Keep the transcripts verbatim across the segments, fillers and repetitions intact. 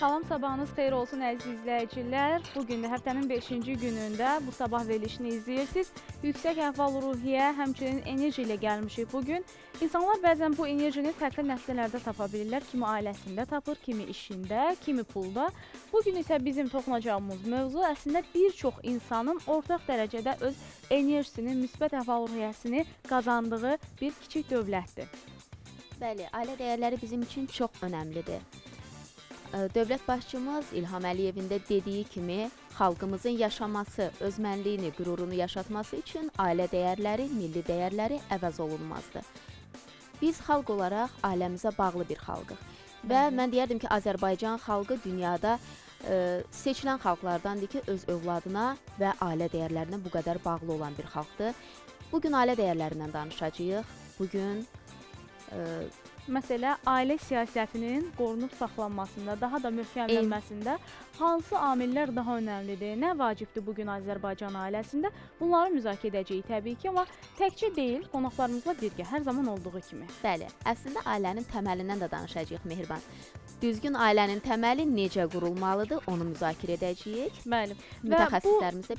Salam, sabahınız xeyir olsun əziz izləyicilər. Bugün də həftənin beşinci günündə bu sabah verilişini izləyirsiniz. Yüksək əhval-ruhiyyə, həmçinin enerji ilə gəlmişik bugün. İnsanlar bəzən bu enerjini fərqli nəfsələrdə tapa bilirlər. Kimi ailəsində tapır, kimi işində, kimi pulda. Bugün isə bizim toxunacağımız mövzu əslində bir çox insanın ortaq dərəcədə öz enerjisini, müsbət əhval-ruhiyyəsini qazandığı bir kiçik dövlətdir. Bəli, ailə dəyərləri bizim üçün çox önəmlidir. Dövlət başçımız İlham Əliyevin də dediyi kimi, xalqımızın yaşaması, özmənliyini, qürurunu yaşatması üçün ailə dəyərləri, milli dəyərləri əvəz olunmazdır. Biz xalq olaraq ailəmizə bağlı bir xalqıq və mən deyərdim ki, Azərbaycan xalqı dünyada ə, seçilən xalqlardandır ki, öz övladına və ailə dəyərlərinə bu qədər bağlı olan bir xalqdır. Bugün ailə dəyərlərindən danışacağıq. Bugün ə, Məsələ, ailə siyasətinin qorunub saxlanmasında, daha da möhkəmlənməsində hansı amillər daha önəmlidir, nə vacibdir bugün Azərbaycan ailəsində? Bunları müzakirə edəcəyik təbii ki, amma təkcə deyil, qonaqlarımızla birgə, hər zaman olduğu kimi. Bəli, əslində ailənin təməlindən də danışacağıq, Mehriban. Düzgün ailənin təməli necə qurulmalıdır, onu müzakirə edəcəyik. Bəli, və bu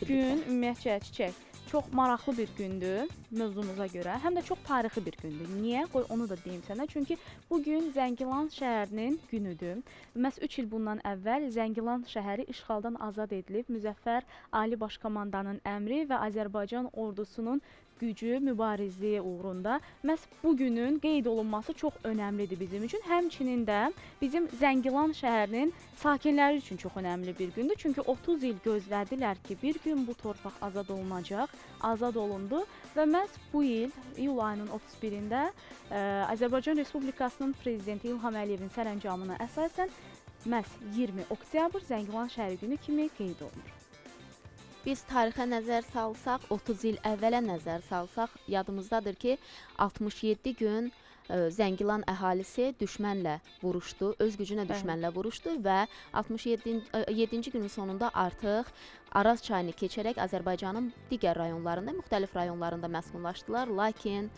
gün ümumiyyətcə çiçək çox maraqlı bir gündür mövzumuza görə, həm də çox tarixi bir gündür. Niyə? Qoy onu da deyim sənə. Çünki bugün Zəngilan şəhərinin günüdür. Məhz üç il bundan əvvəl Zəngilan şəhəri işğaldan azad edilib. Müzəffər Ali Başkomandanın əmri və Azərbaycan ordusunun gücü, mübarizliyi uğrunda məhz bugünün qeyd olunması çox önəmlidir bizim üçün. Həmçinin də bizim Zəngilan şəhərinin sakinləri üçün çox önəmli bir gündür. Çünki otuz il gözlədilər ki, bir gün bu torpaq azad olunacaq, azad olundu və məhz bu il, iyul ayının otuz birində Azərbaycan Respublikasının Prezidenti İlham Əliyevin sərəncamına əsasən məhz iyirmi oktyabr Zəngilan şəhəri günü kimi qeyd olunur. Biz tarixə nəzər salsaq, otuz il əvvələ nəzər salsaq, yadımızdadır ki, altmış yeddi gün ə, Zəngilan əhalisi düşmənlə vuruşdu, öz gücünə düşmənlə vuruşdu və altmış yeddinci günün sonunda artıq Araz çayını keçərək Azərbaycanın digər rayonlarında, müxtəlif rayonlarında məskunlaşdılar. Lakin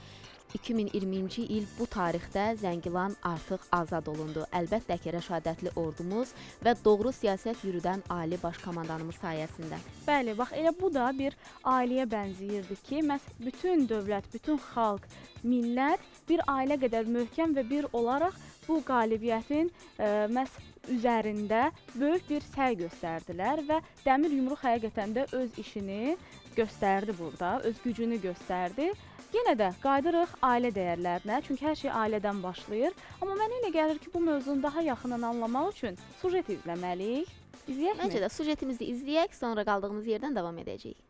iki min iyirminci il bu tarixdə Zəngilan artıq azad olundu. Əlbəttə ki, rəşadətli ordumuz və doğru siyasət yürüdən Ali Başkomandanımız sayəsində. Bəli, bax, elə bu da bir ailəyə bənzəyirdi ki, məhz bütün dövlət, bütün xalq, millət bir ailə qədər möhkəm və bir olaraq bu qalibiyyətin ə, məhz üzərində böyük bir səy göstərdilər və dəmir yumruq həqiqətən də öz işini göstərdi burada, öz gücünü göstərdi. Yenə də qayıdırıq ailə dəyərlərinə, çünki hər şey ailədən başlayır. Amma mənə elə gəlir ki, bu mövzunu daha yaxından anlamaq üçün sujet izləməliyik. İzləyək mi? Məncə də sujetimizi izləyək, sonra qaldığımız yerdən davam edəcəyik.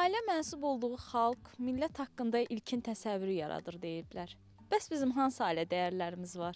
Ailə mənsub olduğu xalq, millət haqqında ilkin təsəvvürü yaradır deyiblər. Bəs bizim hansı ailə dəyərlərimiz var?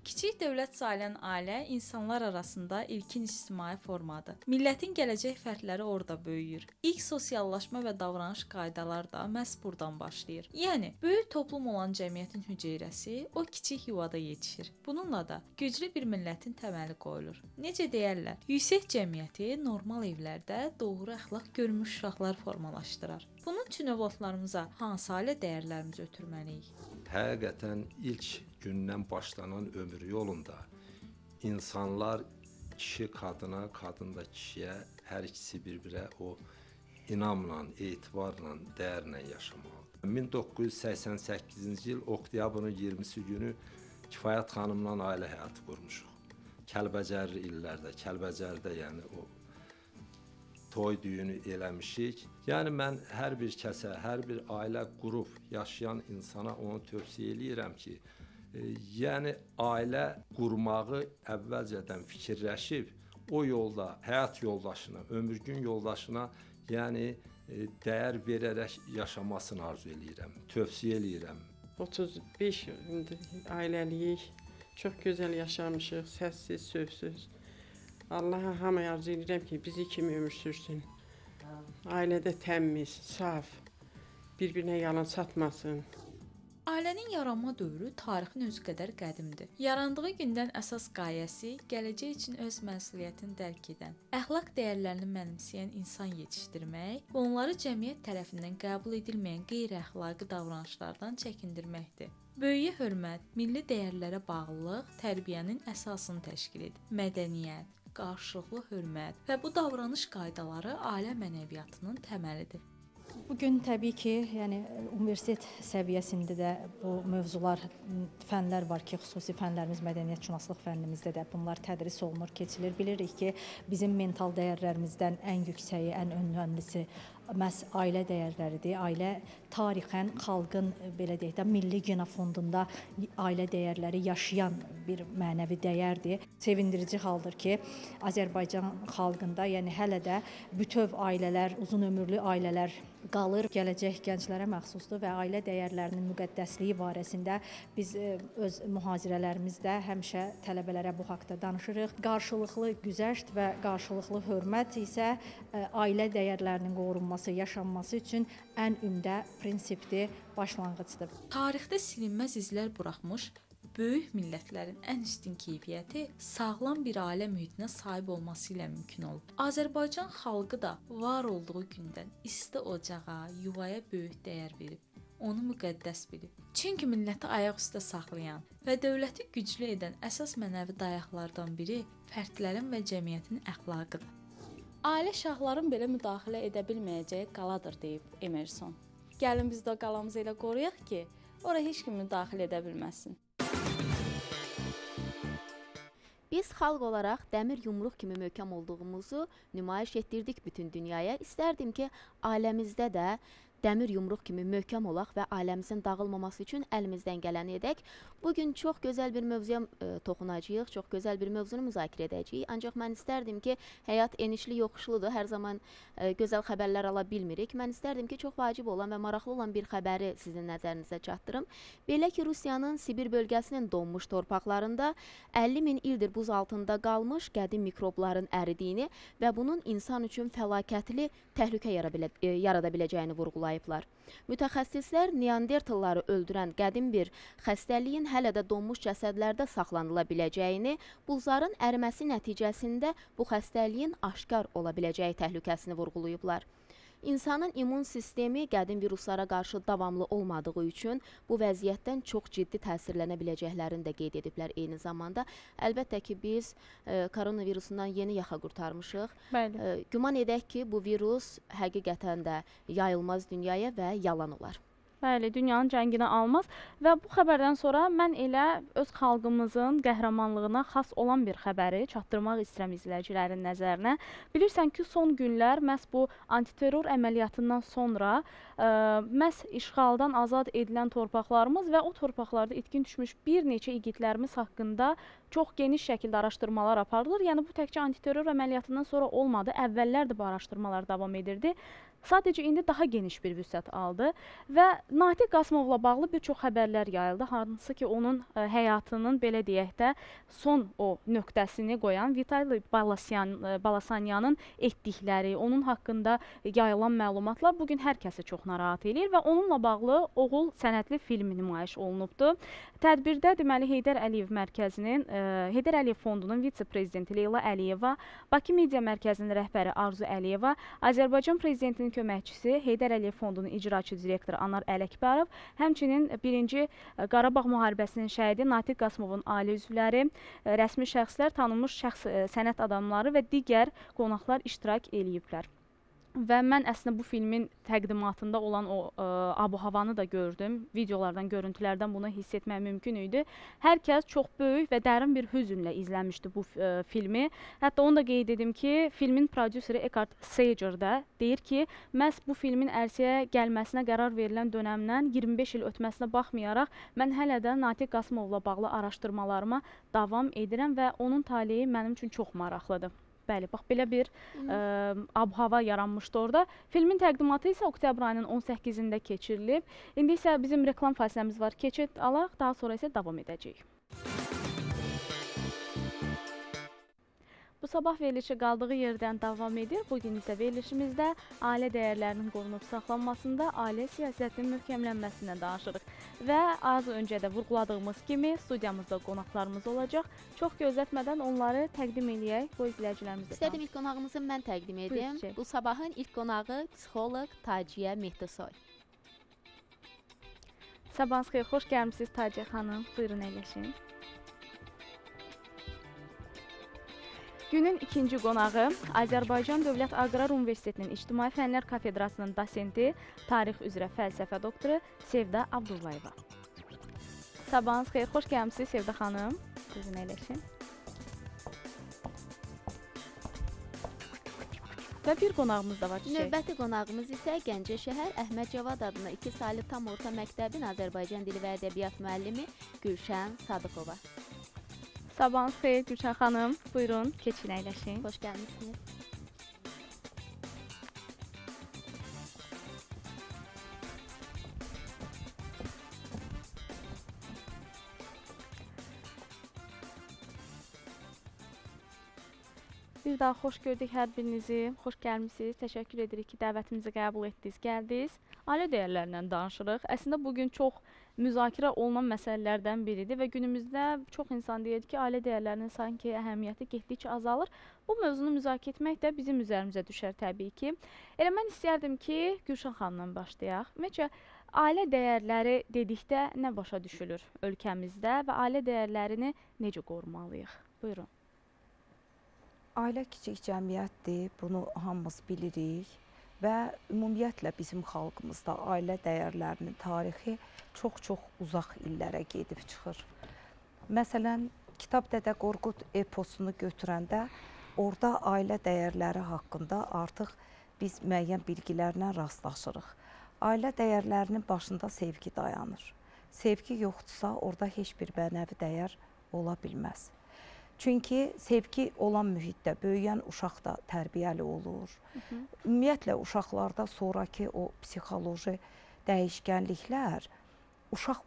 Kiçik dövlət sayılan ailə insanlar arasında ilkin ictimai formadır. Millətin gələcək fərdləri orada böyüyür. İlk sosiallaşma və davranış qaydaları da məhz buradan başlayır. Yəni, böyük toplum olan cəmiyyətin hüceyrəsi o kiçik yuvada yetişir. Bununla da güclü bir millətin təməli qoyulur. Necə deyərlər, yüksək cəmiyyəti normal evlərdə doğru əxlaq görmüş uşaqlar formalaşdırar. Bunun üçün övladlarımıza hansı ailə dəyərlərimizi ötürməliyik? Həqiqətən ilk gündən başlanan ömür yolunda insanlar kişi kadına, kadın da kişiyə, hər ikisi bir-birə o inamla, etibarla, dəyərlə yaşamalıdır. min doqquz yüz səksən səkkizinci il oktyabrın iyirmisi günü Kifayət xanımla ailə həyatı qurmuşuq. Kəlbəcər illərdə, Kəlbəcərdə yəni o toy düyünü eləmişik. Yəni mən hər bir kəsə, hər bir ailə qurub yaşayan insana onu tövsiyə eləyirəm ki, yəni ailə qurmağı əvvəlcədən fikirləşib, o yolda, həyat yoldaşına, ömürgün yoldaşına yəni dəyər verərək yaşamasını arzu eləyirəm, tövsiyə eləyirəm. otuz beş ildir ailəliyik, çox gözəl yaşamışıq, səssiz, sövsüz. Allaha hamıya arzu eləyirəm ki, bizi kimi ömür sürsün. Ailədə təmiz, saf, bir-birinə yalan çatmasın. Ailənin yaranma dövrü tarixin özü qədər qədimdir. Yarandığı gündən əsas qayəsi gələcək üçün öz məsuliyyətini dərk edən, əxlaq dəyərlərini mənimsəyən insan yetişdirmək və onları cəmiyyət tərəfindən qəbul edilməyən qeyri-əxlaqi davranışlardan çəkindirməkdir. Böyüyə hörmət, milli dəyərlərə bağlılıq tərbiyənin əsasını təşkil edir. Mədəniyyət, qarşılıqlı hörmət və bu davranış qaydaları ailə mənəviyyatının təməlidir. Bugün təbii ki, yəni universitet səviyyəsində də bu mövzular, fənlər var ki, xüsusi fənlərimiz, mədəniyyətşünaslıq fənimizdə də bunlar tədris olunur, keçilir. Bilirik ki, bizim mental dəyərlərimizdən ən yüksəyi, ən önəmlisi məhz ailə dəyərləridir. Ailə tarixən xalqın belə deyək də milli genofondunda ailə dəyərləri yaşayan bir mənəvi dəyərdir. Sevindirici haldır ki, Azərbaycan xalqında, yəni hələ də bütöv ailələr, uzun ömürlü ailələr qalır. Gələcək gənclərə məxsusdur və ailə dəyərlərinin müqəddəsliyi barəsində biz öz mühazirələrimizdə həmişə tələbələrə bu haqda danışırıq. Qarşılıqlı güzəşt və qarşılıqlı hörmət isə ailə dəyərlərinin qorunması, yaşanması üçün ən ümdə prinsipdir, başlanğıcdır. Tarixdə silinməz izlər buraxmış böyük millətlərin ən üstün keyfiyyəti sağlam bir ailə mühitinə sahib olması ilə mümkün olub. Azərbaycan xalqı da var olduğu gündən isti ocağa, yuvaya böyük dəyər verib, onu müqəddəs bilib. Çünki milləti ayaq üstə saxlayan və dövləti güclü edən əsas mənəvi dayaqlardan biri fərdlərin və cəmiyyətin əxlaqıdır. Ailə şahların belə müdaxilə edə bilməyəcəyi qaladır, deyib Emerson. Gəlin biz də qalamızı elə qoruyaq ki, ora heç kim müdaxilə edə bilməsin. Biz xalq olaraq dəmir yumruq kimi möhkəm olduğumuzu nümayiş etdirdik bütün dünyaya. İstərdim ki, ailəmizdə də dəmir yumruq kimi möhkəm olaq və ailəmizin dağılmaması üçün əlimizdən gələni edək. Bugün çox gözəl bir mövzuya toxunacağıq, çox gözəl bir mövzunu müzakirə edəcəyik. Ancaq mən istərdim ki, həyat enişli yoxuşludur, hər zaman gözəl xəbərlər ala bilmirik. Mən istərdim ki, çox vacib olan və maraqlı olan bir xəbəri sizin nəzərinizə çatdırım. Belə ki, Rusiyanın Sibir bölgəsinin donmuş torpaqlarında əlli min ildir buz altında qalmış qədim mikrobların əridiyini və bunun insan üçün fəlakətli təhlükə yarada biləcəyini vurğulayır. Mütəxəssislər neandertalları öldürən qədim bir xəstəliyin hələ də donmuş cəsədlərdə saxlanıla biləcəyini, buzların əriməsi nəticəsində bu xəstəliyin aşkar ola biləcəyi təhlükəsini vurğulayıblar. İnsanın immun sistemi qədim viruslara qarşı davamlı olmadığı üçün bu vəziyyətdən çox ciddi təsirlənə biləcəklərini də qeyd ediblər eyni zamanda. Əlbəttə ki, biz e, koronavirusundan yeni yaxa qurtarmışıq. E, güman edək ki, bu virus həqiqətən də yayılmaz dünyaya və yalan olar. Bəli, dünyanın cənginə almaz və bu xəbərdən sonra mən elə öz xalqımızın qəhrəmanlığına xas olan bir xəbəri çatdırmaq istəyirəm izləyicilərin nəzərinə. Bilirsən ki, son günlər məhz bu antiterror əməliyyatından sonra ə, məhz işğaldan azad edilən torpaqlarımız və o torpaqlarda itkin düşmüş bir neçə igidlərimiz haqqında çox geniş şəkildə araşdırmalar aparılır. Yəni, bu təkcə antiterror əməliyyatından sonra olmadı, əvvəllər də bu araşdırmalar davam edirdi. Sadəcə indi daha geniş bir vüsət aldı və Natiq Qasımovla bağlı bir çox xəbərlər yayıldı, hansı ki, onun həyatının, belə deyək də, son o nöqtəsini qoyan Vitali Balasanyanın etdikləri, onun haqqında yayılan məlumatlar bugün hər kəsi çox narahat edir və onunla bağlı Oğul sənətli filmi nümayiş olunubdur. Tədbirdə, deməli, Heydər Əliyev mərkəzinin, Heydər Əliyev fondunun vitse-prezidenti Leyla Əliyeva, Bakı Media Mərkəzinin rəhbəri Arzu Əliyeva, Azərbaycan prezidentinin köməkçisi, Heydər Əliyev Fondunun icraçı direktoru Anar Ələkbərov, həmçinin birinci Qarabağ müharibəsinin şəhidi Natiq Qasımovun ailə üzvləri, rəsmi şəxslər, tanınmış şəxs, sənət adamları və digər qonaqlar iştirak eləyiblər. Və mən əslində bu filmin təqdimatında olan o ə, abu havanı da gördüm. Videolardan, görüntülərdən bunu hiss etmək mümkün idi. Hər kəs çox böyük və dərin bir hüzünlə izləmişdi bu ə, filmi. Hətta onu da qeyd edim ki, filmin prodüseri Eckhart Sager də deyir ki, məhz bu filmin ərsəyə gəlməsinə qərar verilən dönəmdən iyirmi beş il ötməsinə baxmayaraq, mən hələ də Natiq Qasımovla bağlı araşdırmalarıma davam edirəm və onun taleyi mənim üçün çox maraqlıdır. Bəli, bax, belə bir ə, abhava yaranmışdı orada. Filmin təqdimatı isə oktyabr ayının on səkkizində keçirilib. İndi isə bizim reklam fasiləmiz var. Keçid alaq, daha sonra isə davam edəcəyik. Bu sabah verilişi qaldığı yerdən davam edir. Bugün isə verilişimizdə ailə dəyərlərinin qorunub saxlanmasında, ailə siyasətinin möhkəmlənməsinə danışırıq. Və az öncə də vurguladığımız kimi studiyamızda qonaqlarımız olacaq. Çox gözlətmədən onları təqdim edək bu izləyicilərimizə. İstədim ilk qonağımızı mən təqdim edim. Bu sabahın ilk qonağı psixoloq Taciye Mehtisoy. Sabahınız xeyir, xoş gəlmişsiniz Taciye xanım. Buyurun, əyləşin. Günün ikinci qonağı Azərbaycan Dövlət Aqrar Universitetinin İctimai Fənlər Kafedrasının dosenti, tarix üzrə fəlsəfə doktoru Sevda Abdullayeva. Sabahınız xeyir, xoş gəlmişsiniz Sevda xanım. Sizin eləşin. Və bir qonağımız da var ki, növbəti qonağımız isə Gəncə şəhər Əhməd Cavad adına iki saylı tam orta məktəbin Azərbaycan dili və ədəbiyyat müəllimi Gülşən Sadıqova. Sabahınız xeyir Gülşən xanım, buyurun, keçin, əyləşin. Xoş gəlmişsiniz. Bir daha xoş gördük hər birinizi, xoş gəlmişsiniz. Təşəkkür edirik ki, dəvətimizi qəbul etdiniz, gəldiniz. Ailə dəyərlərindən danışırıq. Əslində, bugün çox müzakirə olunan məsələlərdən biridir və günümüzdə çox insan deyir ki, ailə dəyərlərinin sanki əhəmiyyəti getdikcə azalır. Bu mövzunu müzakirə etmək də bizim üzərimizə düşər təbii ki. Elə mən istəyərdim ki, Gülşən xanımdan başlayaq. Ümumiyyətcə, ailə dəyərləri dedikdə nə başa düşülür ölkəmizdə və ailə dəyərlərini necə qorumalıyıq? Buyurun. Ailə kiçik cəmiyyətdir, bunu hamımız bilirik. Və ümumiyyətlə bizim xalqımızda ailə dəyərlərinin tarixi çox-çox uzaq illərə gedib çıxır. Məsələn, Kitab Dede Qorqud eposunu götürəndə orada ailə dəyərləri haqqında artıq biz müəyyən bilgilərlə rastlaşırıq. Ailə dəyərlərinin başında sevgi dayanır. Sevgi yoxdursa orada heç bir mənəvi dəyər ola bilməz. Çünki sevgi olan mühitdə böyüyən uşaq da tərbiyəli olur. Ümumiyyətlə, uşaqlarda sonraki o psixoloji dəyişkənliklər uşaq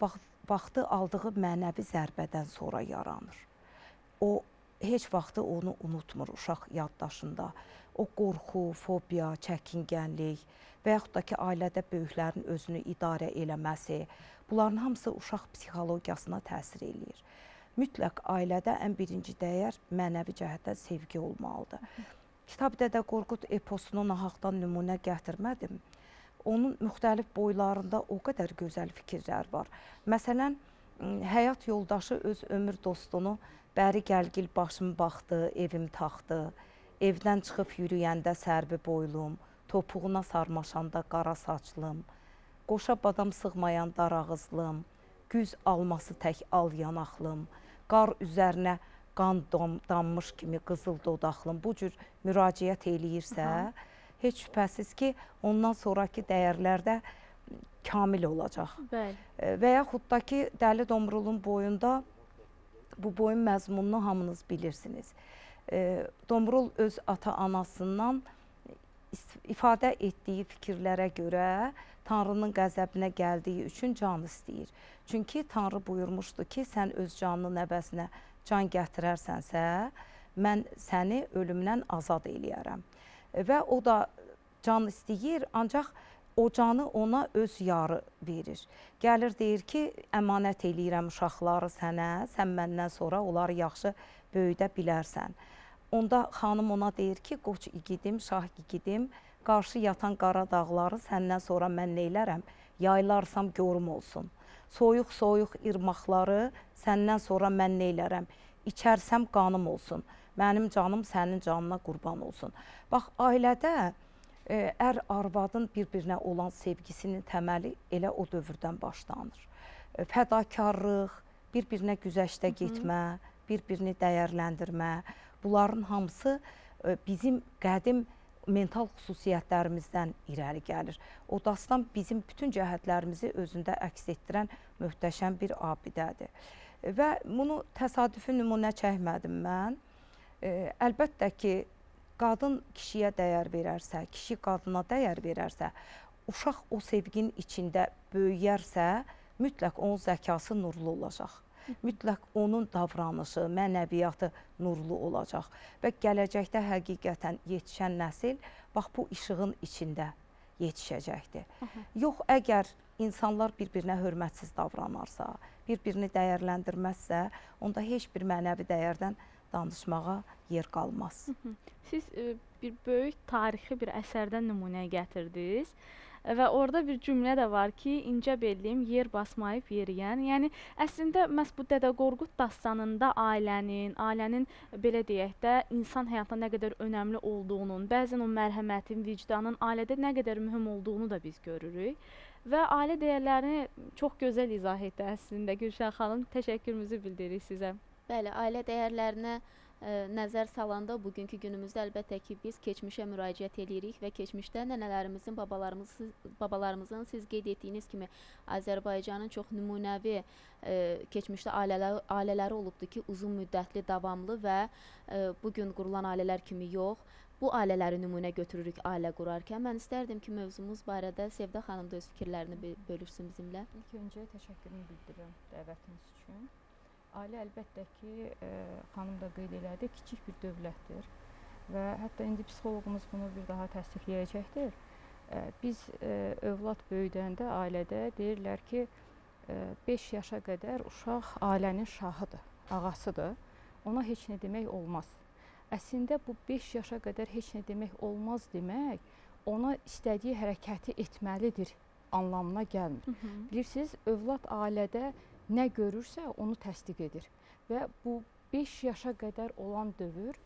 vaxtı aldığı mənəvi zərbədən sonra yaranır. O, heç vaxtı onu unutmur uşaq yaddaşında. O, qorxu, fobiya, çəkingənlik və yaxud da ki, ailədə böyüklərin özünü idarə eləməsi, bunların hamısı uşaq psixologiyasına təsir eləyir. Mütləq ailədə ən birinci dəyər mənəvi cəhətdən sevgi olmalıdır. Kitab Dede Qorqud eposunu nahaqdan nümunə gətirmədim. Onun müxtəlif boylarında o qədər gözəl fikirlər var. Məsələn, həyat yoldaşı öz ömür dostunu bəri gəlgil başım baxdı, evim taxdı, evdən çıxıb yürüyəndə sərbi boylum, topuğuna sarmaşanda qara saçlım, qoşa badam sığmayan darağızlım, güz alması tək al yanaqlım, qar üzərinə qan dammış kimi qızıl dodaqlım bu cür müraciət eləyirsə, heç şübhəsiz ki, ondan sonraki dəyərlərdə kamil olacaq. Və yaxud da ki, Dəli Domrulun boyunda bu boyun məzmununu hamınız bilirsiniz. Domrul öz ata-anasından ifadə etdiyi fikirlərə görə Tanrının qəzəbinə gəldiyi üçün can istəyir. Çünki Tanrı buyurmuşdu ki, sən öz canının nəvəsinə can gətirərsənsə, mən səni ölümdən azad eləyərəm. Və o da can istəyir, ancaq o canı ona öz yarı verir. Gəlir, deyir ki, əmanət eləyirəm uşaqları sənə, sən məndən sonra onları yaxşı böyüdə bilərsən. Onda xanım ona deyir ki, qoç igidim, şah igidim, qarşı yatan qara dağları səndən sonra mən neylərəm, yaylarsam görüm olsun. Soyuq-soyuq irmaqları səndən sonra mən neylərəm, içərsəm qanım olsun. Mənim canım sənin canına qurban olsun. Bax, ailədə ər-arvadın bir-birinə olan sevgisinin təməli elə o dövrdən başlanır. Fədakarlıq, bir-birinə güzəştə getmə, bir-birini dəyərləndirmə, bunların hamısı bizim qədim mental xüsusiyyətlərimizdən irəli gəlir. O dastan bizim bütün cəhətlərimizi özündə əks etdirən möhtəşəm bir abidədir. Və bunu təsadüfi nümunə çəkmədim mən. Əlbəttə ki, qadın kişiyə dəyər verərsə, kişi qadına dəyər verərsə, uşaq o sevginin içində böyüyərsə, mütləq onun zəkası nurlu olacaq. mütləq onun davranışı, mənəviyyatı nurlu olacaq. Və gələcəkdə həqiqətən yetişən nəsil bax bu işığın içində yetişəcəkdir. Aha. Yox, əgər insanlar bir-birinə hörmətsiz davranarsa, bir-birini dəyərləndirməzsə, onda heç bir mənəvi dəyərdən danışmağa yer qalmaz. Siz e, bir böyük tarixi bir əsərdən nümunə gətirdiniz və orada bir cümlə də var ki, incə belliyim yer basmayıb yeriyən. Yəni əslində məhz bu Dədə Qorqud dastanında ailənin, ailənin belə deyək də insan həyatında nə qədər önəmli olduğunun, bəzən o mərhəmətin, vicdanın ailədə nə qədər mühüm olduğunu da biz görürük. Və ailə dəyərlərini çox gözəl izah etdi əslində. Gülşən xanım, təşəkkürümüzü bildiririk sizə. Bəli, ailə dəyərlərinə nəzər salanda bugünkü günümüzdə əlbəttə ki biz keçmişə müraciət edirik və keçmişdə nənələrimizin, babalarımızın, babalarımızın siz qeyd etdiyiniz kimi Azərbaycanın çox nümunəvi e, keçmişdə ailələr, ailələri olubdur ki, uzun müddətli, davamlı və e, bugün qurulan ailələr kimi yox, bu ailələri nümunə götürürük ailə qurarkən. Mən istərdim ki, mövzumuz barədə Sevda xanım da öz fikirlərini bölüşsün bizimlə. İlk öncə təşəkkürümü bildirirəm dəvətiniz üçün. Ailə əlbəttə ki, e, xanım da qeyd elədi, kiçik bir dövlətdir və hətta indi psixoloqumuz bunu bir daha təsdiqləyəcəkdir. E, biz e, övlad böyüdəndə ailədə deyirlər ki, beş e, yaşa qədər uşaq ailənin şahıdır, ağasıdır, ona heç nə demək olmaz. Əslində bu beş yaşa qədər heç nə demək olmaz demək, ona istədiyi hərəkəti etməlidir anlamına gəlmir. Hı -hı. Bilirsiniz, övlad ailədə nə görürsə onu təsdiq edir və bu beş yaşa qədər olan dövr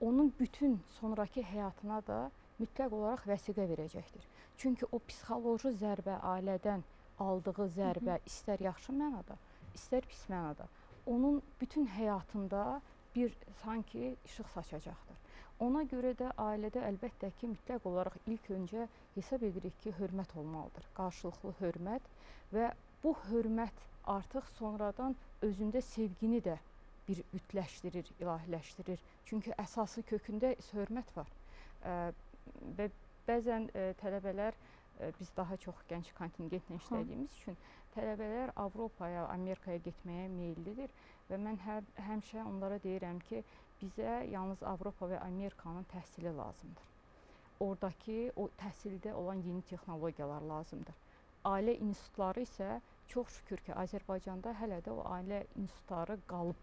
onun bütün sonraki həyatına da mütləq olaraq vəsiqə verəcəkdir. Çünki o psixoloji zərbə, ailədən aldığı zərbə istər yaxşı mənada, istər pis mənada onun bütün həyatında bir sanki işıq saçacaqdır. Ona görə də ailədə əlbəttə ki, mütləq olaraq ilk öncə hesab edirik ki, hörmət olmalıdır, qarşılıqlı hörmət və bu hörmət artıq sonradan özündə sevgini də bir bütləşdirir, ilahiləşdirir. Çünki əsası kökündə hörmət var. Və bəzən tələbələr, biz daha çox gənc kontingentlə işlədiyimiz üçün, tələbələr Avropaya, Amerikaya getməyə meyillidir. Və mən həmişə onlara deyirəm ki, bizə yalnız Avropa və Amerikanın təhsili lazımdır. Oradakı o təhsildə olan yeni texnologiyalar lazımdır. Ailə institutları isə çox şükür ki, Azərbaycanda hələ də o ailə institutları qalıb,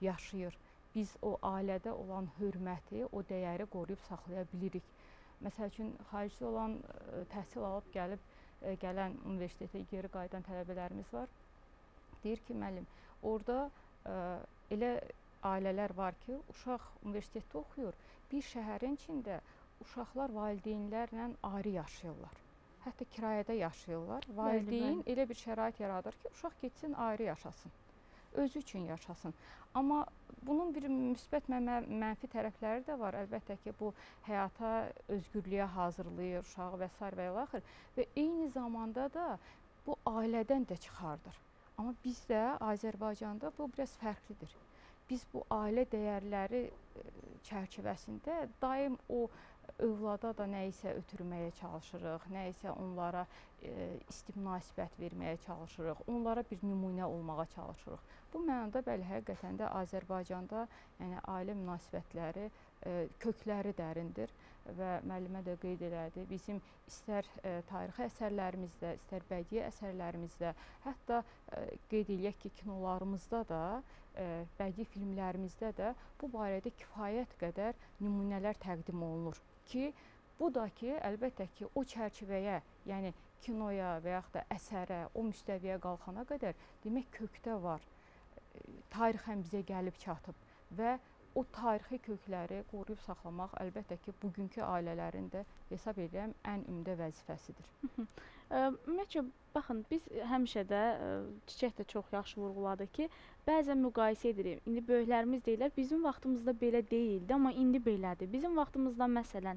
yaşayır. Biz o ailədə olan hörməti, o dəyəri qoruyub saxlaya bilirik. Məsəl üçün, xaricdə olan təhsil alıb gəlib, gələn universitetə geri qayıdan tələbələrimiz var. Deyir ki, müəllim, orada elə ailələr var ki, uşaq universitetdə oxuyur. Bir şəhərin içində uşaqlar valideynlərlə ayrı yaşayırlar. Hətta kirayədə yaşayırlar. Valideyn elə bir şərait yaradır ki, uşaq getsin, ayrı yaşasın. Özü üçün yaşasın. Amma bunun bir müsbət mənfi tərəfləri də var. Əlbəttə ki, bu həyata, özgürlüyə hazırlayır uşağı və s. və ilaxır. Və eyni zamanda da bu ailədən də çıxardır. Amma bizdə, Azərbaycanda bu biraz fərqlidir. Biz bu ailə dəyərləri çərçivəsində daim o övlada da nə isə ötürməyə çalışırıq, nə isə onlara e, isti münasibət verməyə çalışırıq, onlara bir nümunə olmağa çalışırıq. Bu mənada bəli, həqiqətən də Azərbaycanda yəni, ailə münasibətləri, e, kökləri dərindir və müəllimə də qeyd elədi. Bizim istər e, tarixi əsərlərimizdə, istər bədii əsərlərimizdə, hətta e, qeyd eləyək ki, kinolarımızda da, e, bədii filmlərimizdə də bu barədə kifayət qədər nümunələr təqdim olunur. Ki, bu da ki, əlbəttə ki, o çərçivəyə, yəni kinoya və yaxud da əsərə, o müstəviyə qalxana qədər demək kökdə var, tarixən bizə gəlib çatıb və o tarixi kökləri qoruyub saxlamaq əlbəttə ki, bugünkü ailələrin də hesab edirəm ən ümdə vəzifəsidir. Ümumiyyətcə, baxın, biz həmişə də, Çiçək də çox yaxşı vurğuladı ki, bəzən müqayisə edirik. İndi böyüklərimiz deyirlər, bizim vaxtımızda belə deyildi, amma indi belədir. Bizim vaxtımızda, məsələn,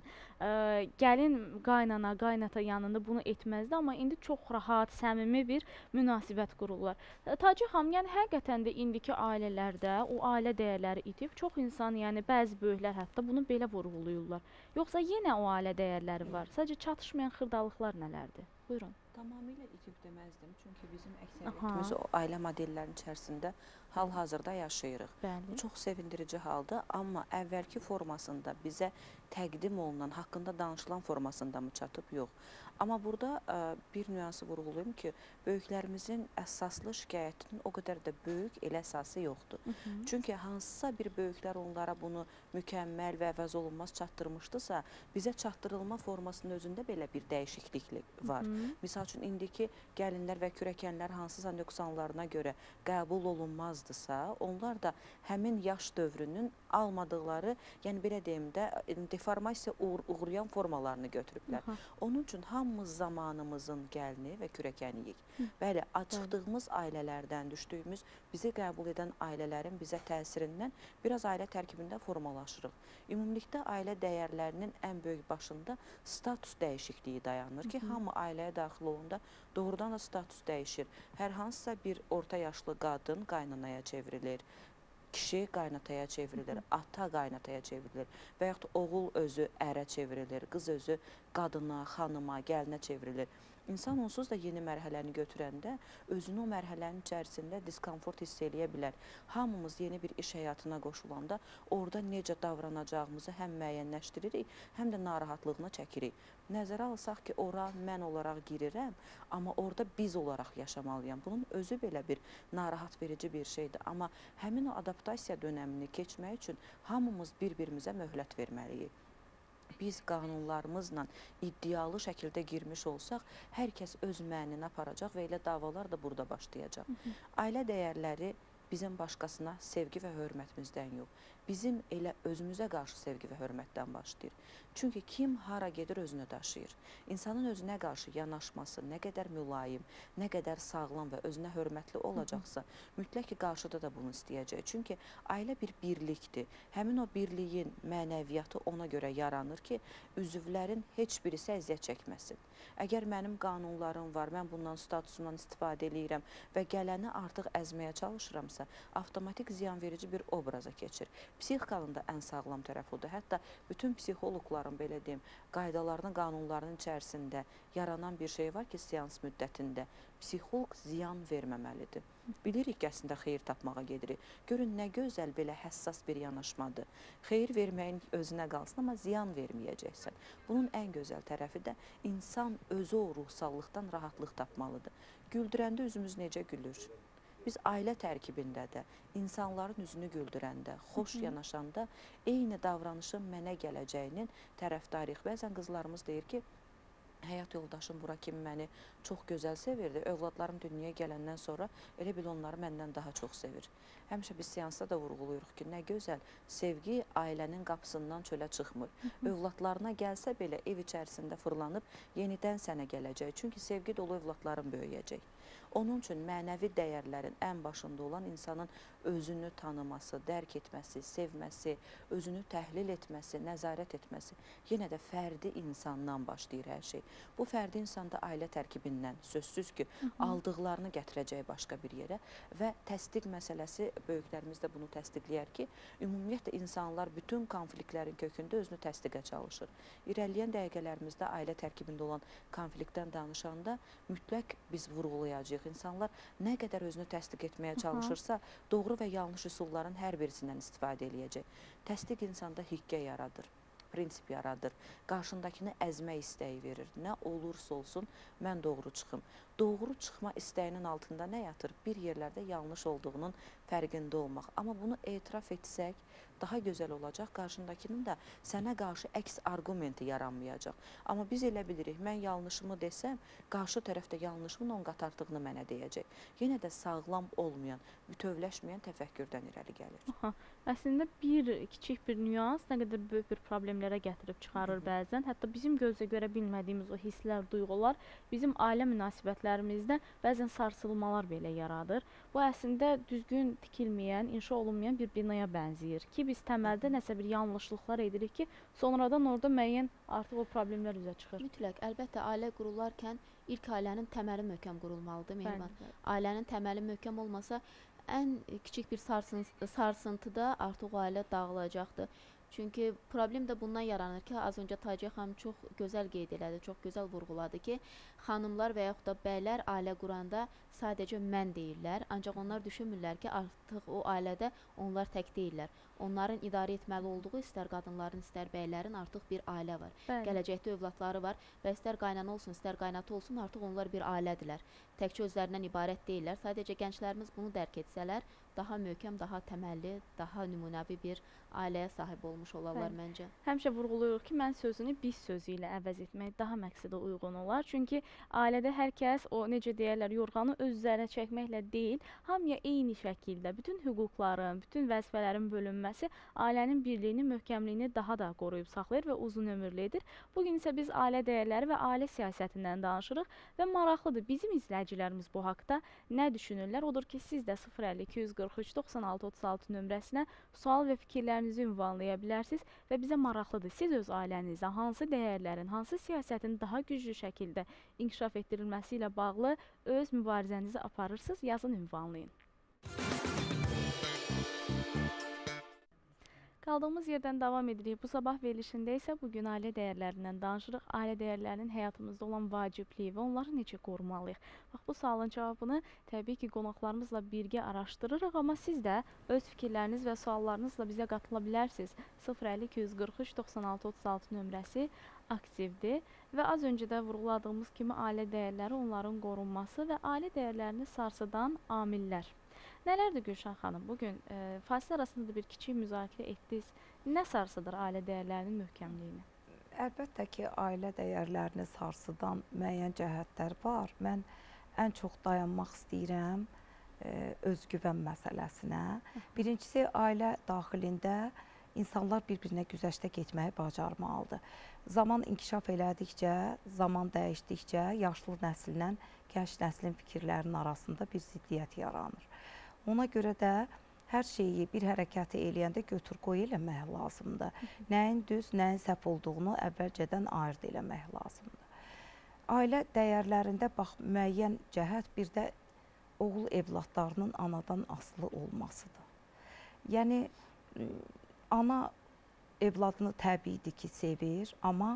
gəlin qaynana, qaynata yanında bunu etməzdi, amma indi çox rahat, səmimi bir münasibət qururlar. Taciye xanım, yəni həqiqətən də indiki ailələrdə o ailə dəyərləri itib, çox insan, yəni bəzi böyüklər hətta bunu belə vurğulayırlar. Yoxsa yenə o ailə dəyərləri var, sadəcə çatışmayan xırdalıqlar nələrdir? Buyurun. Tamamilə itib deməzdim. Çünki bizim əksəriyyətimiz ailə modellərinin içərisində hal-hazırda yaşayırıq. Bəli. Bu çox sevindirici haldır. Amma əvvəlki formasında bizə təqdim olunan, haqqında danışılan formasında mı çatıb? Yox. Amma burada ə, bir nüansı vurğulayım ki, böyüklərimizin əsaslı şikayətinin o qədər də böyük elə əsası yoxdur. Hı -hı. Çünki hansısa bir böyüklər onlara bunu mükəmməl və əvəz olunmaz çatdırmışdısa, bizə çatdırılma formasının özündə belə bir dəyişiklik var. Hı -hı. Misal üçün, indiki gəlinlər və kürəkənlər hansısa nöqsanlarına görə qəbul olunmazdısa, onlar da həmin yaş dövrünün almadıkları, yəni belə deyim də, deformasiya uğ uğrayan formalarını götürüblər. Hı -hı. Onun üçün hamımız zamanımızın gəlini və kürəkəniyik. Bəli, açıqdığımız ailələrdən düşdüyümüz, bizi qəbul edən ailələrin bizə təsirindən biraz ailə tərkibində formalaşırıq. Ümumilikdə ailə dəyərlərinin ən böyük başında status dəyişikliyi dayanır ki, Hı -hı. hamı ailəyə daxil olanda doğrudan da status dəyişir. Hər hansısa bir orta yaşlı qadın qaynanaya çevrilir, kişi qaynataya çevrilir, Hı -hı. ata qaynataya çevrilir və yaxud oğul özü ərə çevrilir, qız özü qadına, xanıma, gəlinə çevrilir. İnsan onsuz da yeni mərhələni götürəndə özünü o mərhələnin içərisində diskomfort hiss eləyə bilər. Hamımız yeni bir iş həyatına qoşulanda orada necə davranacağımızı həm müəyyənləşdiririk, həm də narahatlığına çəkirik. Nəzərə alsaq ki, ora mən olaraq girirəm, amma orada biz olaraq yaşamalıyam. Bunun özü belə bir narahat verici bir şeydir. Amma həmin o adaptasiya dönəmini keçmək üçün hamımız bir-birimizə möhlət verməliyik. Biz qanunlarımızla iddialı şəkildə girmiş olsaq, hər kəs öz mənini aparacaq və elə davalar da burada başlayacaq. Hı-hı. Ailə dəyərləri bizim başqasına sevgi və hörmətimizdən yox, bizim elə özümüzə qarşı sevgi və hörmətdən başlayır. Çünki kim hara gedir özünü daşıyır. İnsanın özünə qarşı yanaşması nə qədər mülayim, nə qədər sağlam və özünə hörmətli olacaqsa, mütləq ki qarşıda da bunu istəyəcək. Çünki ailə bir birlikdir. Həmin o birliyin mənəviyyatı ona görə yaranır ki, üzvlərin heç birisi əziyyət çəkməsin. Əgər mənim qanunlarım var, mən bundan statusumdan istifadə eləyirəm və gələni artıq əzməyə çalışıramsa, avtomatik ziyanverici bir obraza keçir. Psixikanın da ən sağlam tərəfi odur. Hətta bütün psixoloqların, belə deyim, qaydalarının, qanunlarının içərisində yaranan bir şey var ki, seans müddətində psixoloq ziyan verməməlidir. Bilirik ki, əslində xeyir tapmağa gedirik. Görün, nə gözəl belə həssas bir yanaşmadır. Xeyir verməyin özünə qalsın, amma ziyan verməyəcəksən. Bunun ən gözəl tərəfi də insan özü o ruhsallıqdan rahatlıq tapmalıdır. Güldürəndə üzümüz necə gülür? Biz ailə tərkibində də, insanların üzünü güldürəndə, xoş yanaşanda eyni davranışın mənə gələcəyinin tərəfdarıyıq. Bəzən qızlarımız deyir ki, həyat yoldaşım bura kimi məni çox gözəl sevirdi. Övladlarım dünyaya gələndən sonra elə bil onları məndən daha çox sevir. Həmişə biz seansda da vurğuluyuruq ki, nə gözəl, sevgi ailənin qapısından çölə çıxmır. Övladlarına gəlsə belə ev içərisində fırlanıb yenidən sənə gələcək. Çünki sevgi dolu övladların böyüyəcək. Onun üçün mənəvi dəyərlərin ən başında olan insanın özünü tanıması, dərk etməsi, sevməsi, özünü təhlil etməsi, nəzarət etməsi, yenə də fərdi insandan başlayır hər şey. Bu fərdi insanda ailə tərkibindən sözsüz ki, Hı -hı. aldıqlarını gətirəcək başqa bir yerə və təsdiq məsələsi, böyüklərimiz də bunu təsdiqləyər ki, ümumiyyətlə insanlar bütün konfliktlərin kökündə özünü təsdiqə çalışır. İrəliyən dəqiqələrimizdə ailə tərkibində olan konfliktdən danışanda mütləq biz vurğulayacağıq. İnsanlar nə qədər özünü təsdiq etməyə çalışırsa, doğru və yanlış üsulların hər birisindən istifadə eləyəcək. Təsdiq insanda hiqqə yaradır, prinsip yaradır, qarşındakını əzmə istəyi verir. Nə olursa olsun, mən doğru çıxım. Doğru çıxma istəyinin altında nə yatır? Bir yerlərdə yanlış olduğunun fərqində olmaq. Amma bunu etiraf etsək, daha gözəl olacaq, qarşındakinin də sənə qarşı əks argumenti yaranmayacaq. Amma biz elə bilirik, mən yanlışımı desəm, qarşı tərəfdə yanlışımın on qat artığını mənə deyəcək. Yenə də sağlam olmayan, bütövləşməyən təfəkkürdən irəli gəlir. Aha. Əslində bir kiçik bir nüans nə qədər böyük bir problemlərə gətirib çıxarır bəzən. Hətta bizim gözlə görə bilmədiyimiz o hisslər, duyğular bizim ailə münasibətlərimizdə bəzən sarsılmalar belə yaradır. Bu əslində düzgün tikilməyən, inşa olunmayan bir binaya bənzəyir ki, biz təməldə nəsə bir yanlışlıqlar edirik ki, sonradan orada müəyyən artıq o problemlər üzə çıxır. Mütləq, əlbəttə ailə qurularkən ilk ailənin təməli möhkəm qurulmalıdır. Meyman. Ailənin təməli möhkəm olmasa, ən kiçik bir sarsıntıda artıq o ailə dağılacaqdır. Çünki problem də bundan yaranır ki, az öncə Taciye xanım çox gözəl qeyd elədi, çox gözəl vurğuladı ki, xanımlar və yaxud da bəylər ailə quranda sadəcə mən deyirlər, ancaq onlar düşünmürlər ki, artıq o ailədə onlar tək deyirlər. Onların idarə etməli olduğu istər qadınların, istər bəylərin artıq bir ailə var. Bəli. Gələcəkdə övladları var və istər qaynana olsun, istər qaynata olsun, artıq onlar bir ailədirlər. Təkcə özlərindən ibarət deyirlər. Sadəcə gənclərimiz bunu dərk etsələr, daha möhkəm, daha təməlli, daha nümunəvi bir ailəyə sahib olmuş olarlar Bəli. Məncə. Həmişə vurğuluyuruq ki, mən sözünü biz sözü ilə əvəz etmək daha məqsədə uyğun olar. Çünki ailədə hər kəs o, necə deyərlər, yorğanı öz üzərinə çəkməklə deyil, hamıya eyni şəkildə bütün hüquqların, bütün vəzifələrin bölünməsi ailənin birliyini, möhkəmliyini daha da qoruyub saxlayır və uzun ömürlü edir. Bugün isə biz ailə dəyərləri və ailə siyasətindən danışırıq və maraqlıdır, bizim izləyicilərimiz bu haqda nə düşünürlər? Odur ki, siz də sıfır əlli iki yüz qırx üç doxsan altı otuz altı nömrəsinə sual və fikirlərinizi ünvanlaya bilərsiniz və bizə maraqlıdır, siz öz ailənizdə hansı dəyərlərin, hansı siyasətin daha güclü şəkildə inkişaf etdirilməsi ilə bağlı öz mübarizənizi aparırsınız, yazın ünvanlayın. Qaldığımız yerdən davam edirik. Bu sabah verilişində isə bugün ailə dəyərlərindən danışırıq. Ailə dəyərlərinin həyatımızda olan vacibliyi və onları necə qorumalıyıq? Bax, bu sualın cavabını təbii ki, qonaqlarımızla birgə araşdırırıq, amma siz də öz fikirləriniz və suallarınızla bizə qatıla bilərsiniz. sıfır əlli iki yüz qırx üç doxsan altı otuz altı nömrəsi aktivdir və az öncə də vurğuladığımız kimi ailə dəyərləri, onların qorunması və ailə dəyərlərini sarsıdan amillər. Nələrdir Gülşən xanım? Bugün e, fasilə arasında bir kiçik müzakirə etdiniz. Nə sarsıdır ailə dəyərlərinin möhkəmliyini? Əlbəttə ki, ailə dəyərlərini sarsıdan müəyyən cəhətlər var. Mən ən çox dayanmaq istəyirəm e, özgüvən məsələsinə. Birincisi, ailə daxilində insanlar bir-birinə güzəştə getməyi bacarmalıdır. Zaman inkişaf elədikcə, zaman dəyişdikcə yaşlı nəsillə gənc nəslin fikirlərinin arasında bir ziddiyyət yaranır. Ona görə də hər şeyi bir hərəkəti eləyəndə götür-qoy eləmək lazımdır. Nəyin düz, nəyin səhv olduğunu əvvəlcədən ayırt eləmək lazımdır. Ailə dəyərlərində bax, müəyyən cəhət bir də oğul evladlarının anadan asılı olmasıdır. Yəni, ana evladını təbiidir ki, sevir, amma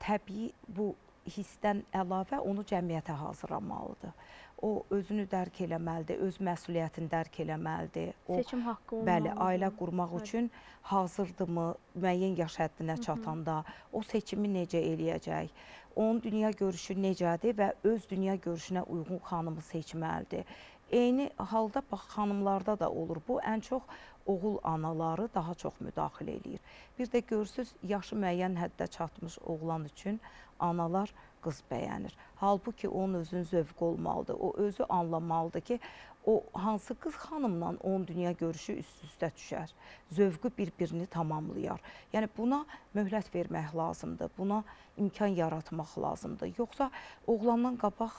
təbii bu hissdən əlavə onu cəmiyyətə hazırlamalıdır. O, özünü dərk eləməlidir, öz məsuliyyətini dərk eləməlidir. O, seçim haqqı olmalıdır. Bəli, ailə qurmaq bəli. Üçün hazırdırmı müəyyən yaş həddinə çatanda, o seçimi necə eləyəcək, onun dünya görüşü necədir və öz dünya görüşünə uyğun xanımı seçməlidir. Eyni halda bax, xanımlarda da olur bu, ən çox oğul anaları daha çox müdaxilə eləyir. Bir də görürsünüz, yaşı müəyyən həddə çatmış oğlan üçün analar qız bəyənir. Halbuki onun özünün zövqü olmalıdır, o özü anlamalıdır ki, o hansı qız xanımla onun dünya görüşü üst-üstə düşər, zövqü bir-birini tamamlayar. Yəni, buna möhlət vermək lazımdır, buna imkan yaratmaq lazımdır. Yoxsa oğlandan qabaq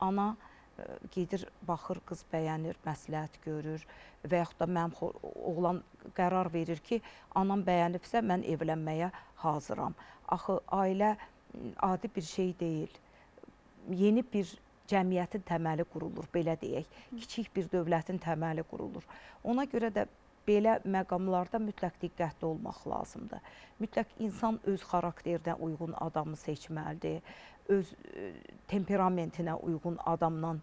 ana gedir, baxır, qız bəyənir, məsləhət görür və yaxud da mənim oğlan qərar verir ki, anam bəyənibsə, mən evlənməyə hazıram. Axı, ailə adi bir şey deyil, yeni bir cəmiyyətin təməli qurulur, belə deyək, kiçik bir dövlətin təməli qurulur. Ona görə də belə məqamlarda mütləq diqqətli olmaq lazımdır. Mütləq insan öz xarakterinə uyğun adamı seçməlidir, öz temperamentinə uyğun adamla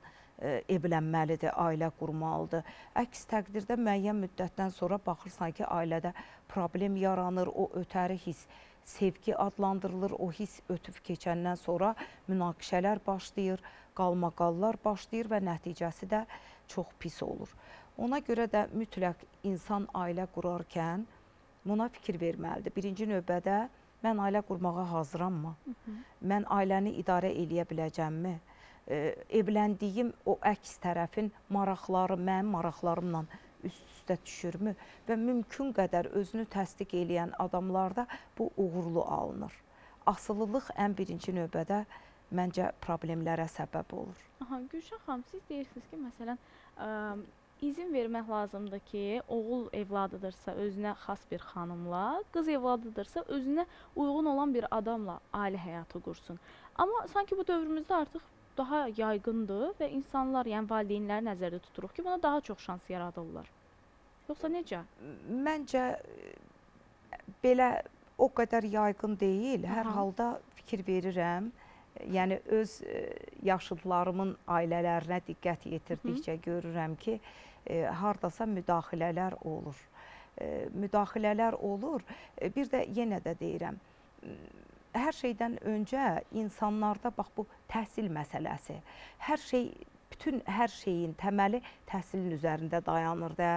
evlənməlidir, ailə qurmalıdır. Əks təqdirdə müəyyən müddətdən sonra baxırsan ki, ailədə problem yaranır, o ötəri his, sevgi adlandırılır, o his ötüb keçəndən sonra münaqişələr başlayır, qalmaqallar başlayır və nəticəsi də çox pis olur. Ona görə də mütləq insan ailə qurarkən buna fikir verməlidir. Birinci növbədə, mən ailə qurmağa hazırammı? Mən ailəni idarə eləyə biləcəmmi? E, evləndiyim o əks tərəfin maraqları, mənim maraqlarımla üst-üstə düşürmü? Və mümkün qədər özünü təsdiq eləyən adamlarda bu uğurlu alınır. Asılılıq ən birinci növbədə məncə problemlərə səbəb olur. Aha, Gülşən xanım, siz deyirsiniz ki, məsələn, ıı, İzin vermək lazımdır ki, oğul evladıdırsa özünə xas bir xanımla, qız evladıdırsa özünə uyğun olan bir adamla ailə həyatı qursun. Amma sanki bu dövrümüzdə artıq daha yaygındır və insanlar, yəni valideynləri nəzərdə tuturuq ki, buna daha çox şans yaradırlar. Yoxsa necə? Məncə belə o qədər yaygın deyil. Aha. Hər halda fikir verirəm. Yəni öz yaşıdlarımın ailələrinə diqqət yetirdikcə Hı. görürəm ki, e, hardasa müdaxilələr olur. E, müdaxilələr olur. E, bir də yenə də deyirəm, hər şeydən öncə insanlarda bax bu təhsil məsələsi. Hər şey Bütün hər şeyin təməli təhsilin üzərində dayanır da.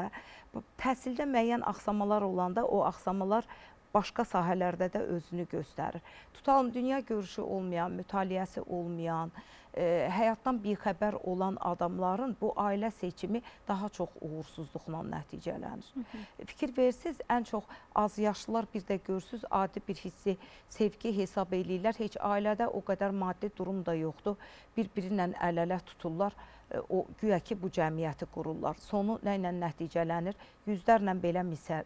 Təhsildə müəyyən axsamalar olanda o axsamalar başqa sahələrdə də özünü göstərir. Tutalım, dünya görüşü olmayan, mütaliəsi olmayan, e, həyatdan bixəbər olan adamların bu ailə seçimi daha çox uğursuzluqla nəticələnir. Hı -hı. Fikir verirsiniz, ən çox az yaşlılar bir də görürsünüz, adi bir hissi, sevgi hesab edirlər. Heç ailədə o qədər maddi durum da yoxdur. Bir-birinlə əl-ələ tuturlar. O, güya ki, bu cəmiyyəti qururlar. Sonu nə ilə nəticələnir? Yüzlərlə belə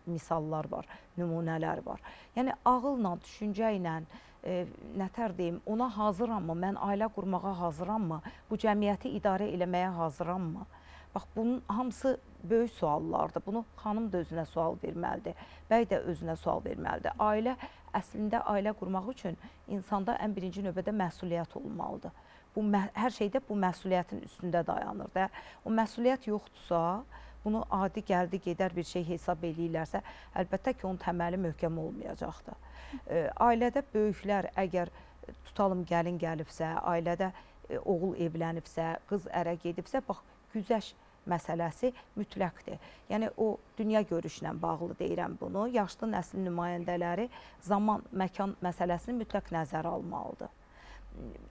misallar var, nümunələr var. Yəni, ağılla, düşüncə ilə, e, nətər deyim, ona hazıram mı, mən ailə qurmağa hazıram mı, bu cəmiyyəti idarə eləməyə hazıram mı? Bax, bunun hamısı böyük suallardır. Bunu xanım da özünə sual verməlidir, bəy də özünə sual verməlidir. Ailə, əslində ailə qurmaq üçün insanda ən birinci növbədə məsuliyyət olmalıdır. Bu, hər şeydə bu məsuliyyətin üstündə dayanır da. O məsuliyyət yoxdursa, bunu adi gəldi gedər bir şey hesab edirlərsə, əlbəttə ki, onun təməli möhkəm olmayacaqdır. E, ailədə böyüklər, əgər tutalım gəlin gəlibsə, ailədə e, oğul evlənibsə, qız ərə gedibsə, bax, güzəş məsələsi mütləqdir. Yəni, o, dünya görüşlə bağlı deyirəm bunu. Yaşlı nəslin nümayəndələri zaman, məkan məsələsini mütləq nəzərə almalıdır.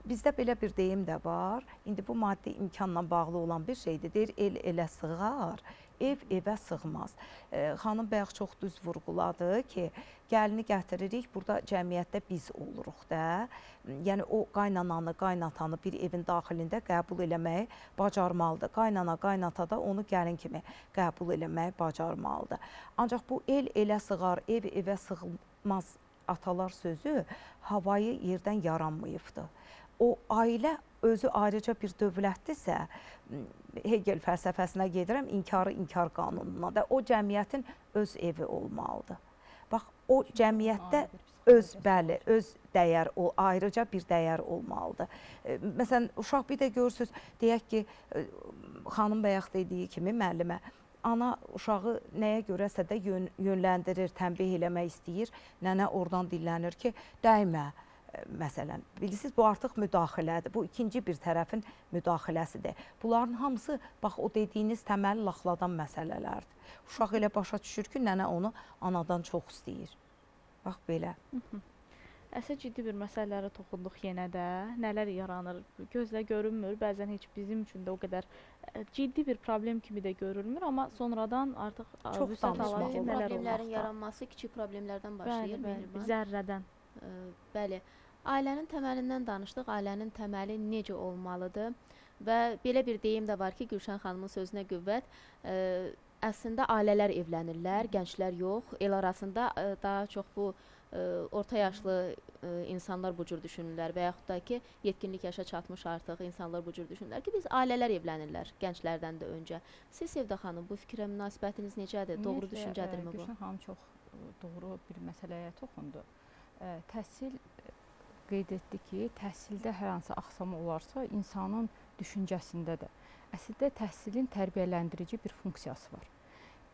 Bizdə belə bir deyim də var, indi bu maddi imkanla bağlı olan bir şeydir, deyir, el elə sığar, ev evə sığmaz. E, xanım bəyax çox düz vurğuladı ki, gəlini gətiririk, burada cəmiyyətdə biz oluruq da. Yəni, o qaynananı, qaynatanı bir evin daxilində qəbul eləməyi bacarmalıdır. Qaynana, qaynata da onu gəlin kimi qəbul eləməyi bacarmalıdır. Ancaq bu el elə sığar, ev evə sığmaz atalar sözü havayı yerdən yaranmayıbdır. O, ailə özü ayrıca bir dövlətdirsə, Hegel fəlsəfəsinə gedirəm, inkarı inkar qanununa da, o cəmiyyətin öz evi olmalıdır. Bax, o cəmiyyətdə öz, bəli, öz dəyər, o ayrıca bir dəyər olmalıdır. E, məsələn, uşaq bir də görürsünüz, deyək ki, e, xanım bayaq dediyi kimi müəllimə, ana uşağı nəyə görəsə də yön, yönləndirir, tənbih eləmək istəyir. Nənə oradan dillənir ki, dəymə, məsələn. Bilirsiniz, bu artıq müdaxilədir. Bu, ikinci bir tərəfin müdaxiləsidir. Bunların hamısı, bax, o dediyiniz təməli laxladan məsələlərdir. Uşaq elə başa düşür ki, nənə onu anadan çox istəyir. Bax, belə. Əsas ciddi bir məsələlərə toxunduq yenə də, nələr yaranır, gözlə görünmür, bəzən heç bizim üçün də o qədər ciddi bir problem kimi də görünmür, amma sonradan artıq çox danışmaq ki, problemlərin yaranması kiçik problemlərdən başlayır. Bəli, bəli, zərrədən. E, bəli, ailənin təməlindən danışdıq, ailənin təməli necə olmalıdır və belə bir deyim də var ki, Gülşən xanımın sözünə qüvvət, e, əslində ailələr evlənirlər, gənclər yox, el arasında e, daha çox bu orta yaşlı insanlar bu cür düşünürlər və yaxud da ki, yetkinlik yaşa çatmış artıq insanlar bu cür düşünürlər ki, biz ailələr evlənirlər gənclərdən də öncə. Siz, Sevda xanım, bu fikrə münasibətiniz necədir? Ümumiyyətlə, doğru düşüncədirmi bu? Gülşən xanım çox doğru bir məsələyə toxundu. Təhsil qeyd etdi ki, təhsildə hər hansı axsama olarsa, insanın düşüncəsində də. Əslində, təhsilin tərbiyələndirici bir funksiyası var.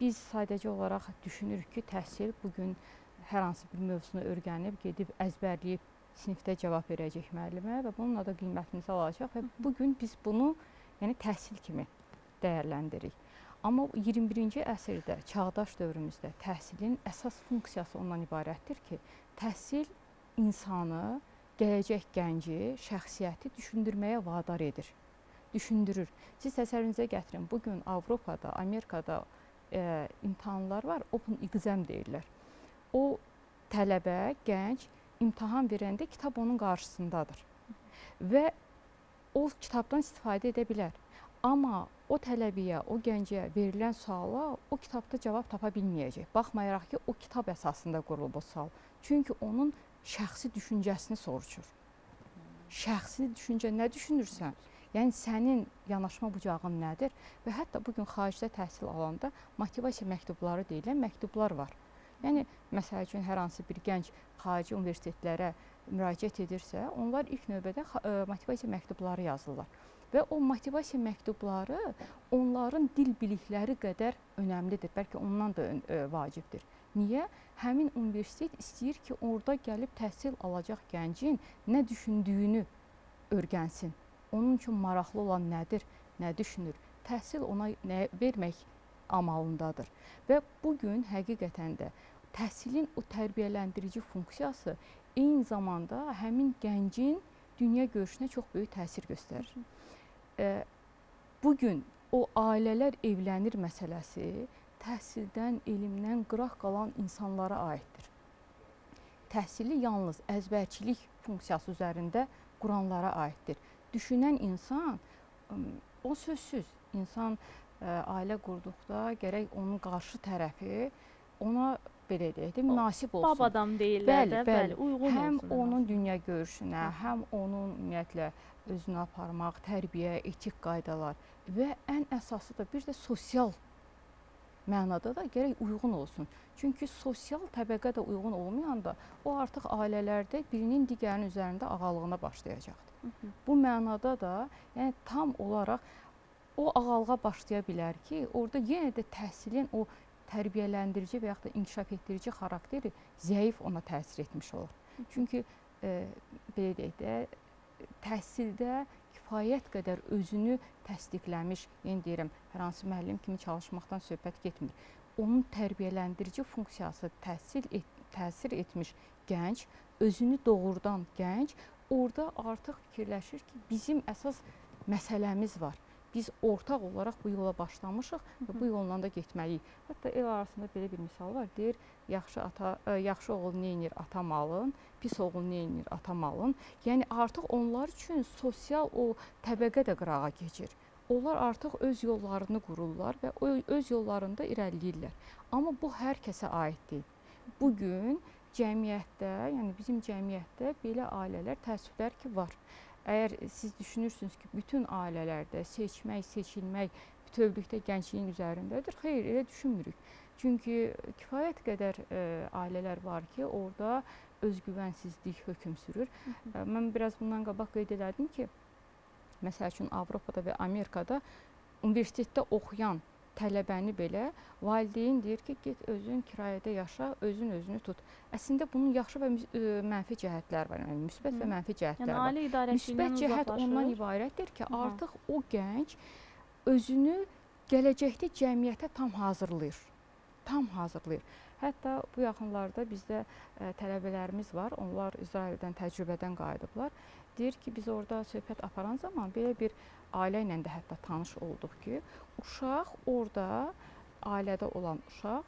Biz sadəcə olaraq düşünürük ki, təhsil bugün hər hansı bir mövzunu öyrənib, gedib, əzbərləyib, sinifdə cavab verəcək müəllimə və bununla da qiymətimizi alacaq və bugün biz bunu yəni, təhsil kimi dəyərləndirik. Amma iyirmi birinci əsrdə, çağdaş dövrümüzdə təhsilin əsas funksiyası ondan ibarətdir ki, təhsil insanı, gələcək gənci, şəxsiyyəti düşündürməyə vadar edir, düşündürür. Siz təsəvvürünüzə gətirin, bugün Avropada, Amerikada e, imtahanlar var, open exam deyirlər. O tələbə, gənc imtahan verəndə kitab onun qarşısındadır və o kitabdan istifadə edə bilər. Amma o tələbiyə, o gəncə verilən suala o kitabda cavab tapa bilməyəcək. Baxmayaraq ki, o kitab əsasında qurulub o sual. Çünki onun şəxsi düşüncəsini soruşur. Şəxsi düşüncə nə düşünürsən? Yəni, sənin yanaşma bucağın nədir? Və hətta bugün xaricdə təhsil alanda motivasiya məktubları deyilən məktublar var. Yəni, məsəl üçün, hər hansı bir gənc xarici universitetlərə müraciət edirsə, onlar ilk növbədə motivasiya məktubları yazırlar. Və o motivasiya məktubları onların dil bilikləri qədər önəmlidir, bəlkə ondan da vacibdir. Niyə? Həmin universitet istəyir ki, orada gəlib təhsil alacaq gəncin nə düşündüyünü öyrənsin. Onun üçün maraqlı olan nədir, nə düşünür? Təhsil ona nə vermək amalındadır. Və bugün həqiqətən də təhsilin o tərbiyələndirici funksiyası eyni zamanda həmin gəncin dünya görüşünə çox böyük təsir göstərir. Bugün o ailələr evlənir məsələsi təhsildən, elmdən qıraq qalan insanlara aiddir. Təhsili yalnız əzbərçilik funksiyası üzərində quranlara aiddir. Düşünən insan, o sözsüz, insan ailə qurduqda gərək onun qarşı tərəfi ona belə deyək də, münasib olsun. Babadan deyirlər də, bəli, uyğun olsun. Həm onun dünya görüşünə, həm onun ümumiyyətlə özünü aparmaq, tərbiyə, etik qaydalar və ən əsası da bir də sosial mənada da gərək uyğun olsun. Çünki sosial təbəqə də uyğun olmayanda o artıq ailələrdə birinin digərinin üzərində ağalığına başlayacaqdır. Bu mənada da tam olaraq o ağalığa başlaya bilər ki, orada yenə də təhsilin o tərbiyələndirici və yaxud da inkişaf etdirici xarakteri zəif ona təsir etmiş olur. Çünki, belə deyək də, təhsildə kifayət qədər özünü təsdiqləmiş, yəni deyirəm, hər hansı müəllim kimi çalışmaqdan söhbət getmir. Onun tərbiyələndirici funksiyası təsir etmiş gənc, özünü doğrudan gənc, orada artıq fikirləşir ki, bizim əsas məsələmiz var. Biz ortaq olaraq bu yola başlamışıq və bu yolundan da getməliyik. Hətta el arasında belə bir misal var, deyir, yaxşı oğul neynir atamalın, pis oğul neynir atamalın. Yəni, artıq onlar üçün sosial o təbəqə də qırağa geçir. Onlar artıq öz yollarını qururlar və öz yollarında irəliləyirlər. Amma bu, hər kəsə aid deyil. Bugün cəmiyyətdə, yəni bizim cəmiyyətdə belə ailələr, təəssüflər ki, var. Əgər siz düşünürsünüz ki, bütün ailələrdə seçmək, seçilmək bütövlükdə gəncliyin üzərindədir, xeyr, elə düşünmürük. Çünki kifayət qədər ailələr var ki, orada özgüvənsizlik hökm sürür. Mən biraz bundan qabaq qeyd elədim ki, məsəl üçün, Avropada və Amerikada universitetdə oxuyan tələbəni belə valideyn deyir ki, get özün kirayədə yaşa, özün özünü tut. Əslində, bunun yaxşı və mənfi cəhətlər var, yəni müsbət və mənfi cəhətlər var. Müsbət cəhət ondan ibarətdir ki, artıq o gənc özünü gələcəkdə cəmiyyətə tam hazırlayır. Tam hazırlayır. Hətta bu yaxınlarda bizdə tələbələrimiz var, onlar İsraildən, təcrübədən qayıdıblar. Deyir ki, biz orada söhbət aparan zaman belə bir ailə ilə də hətta tanış olduq ki, uşaq orada, ailədə olan uşaq,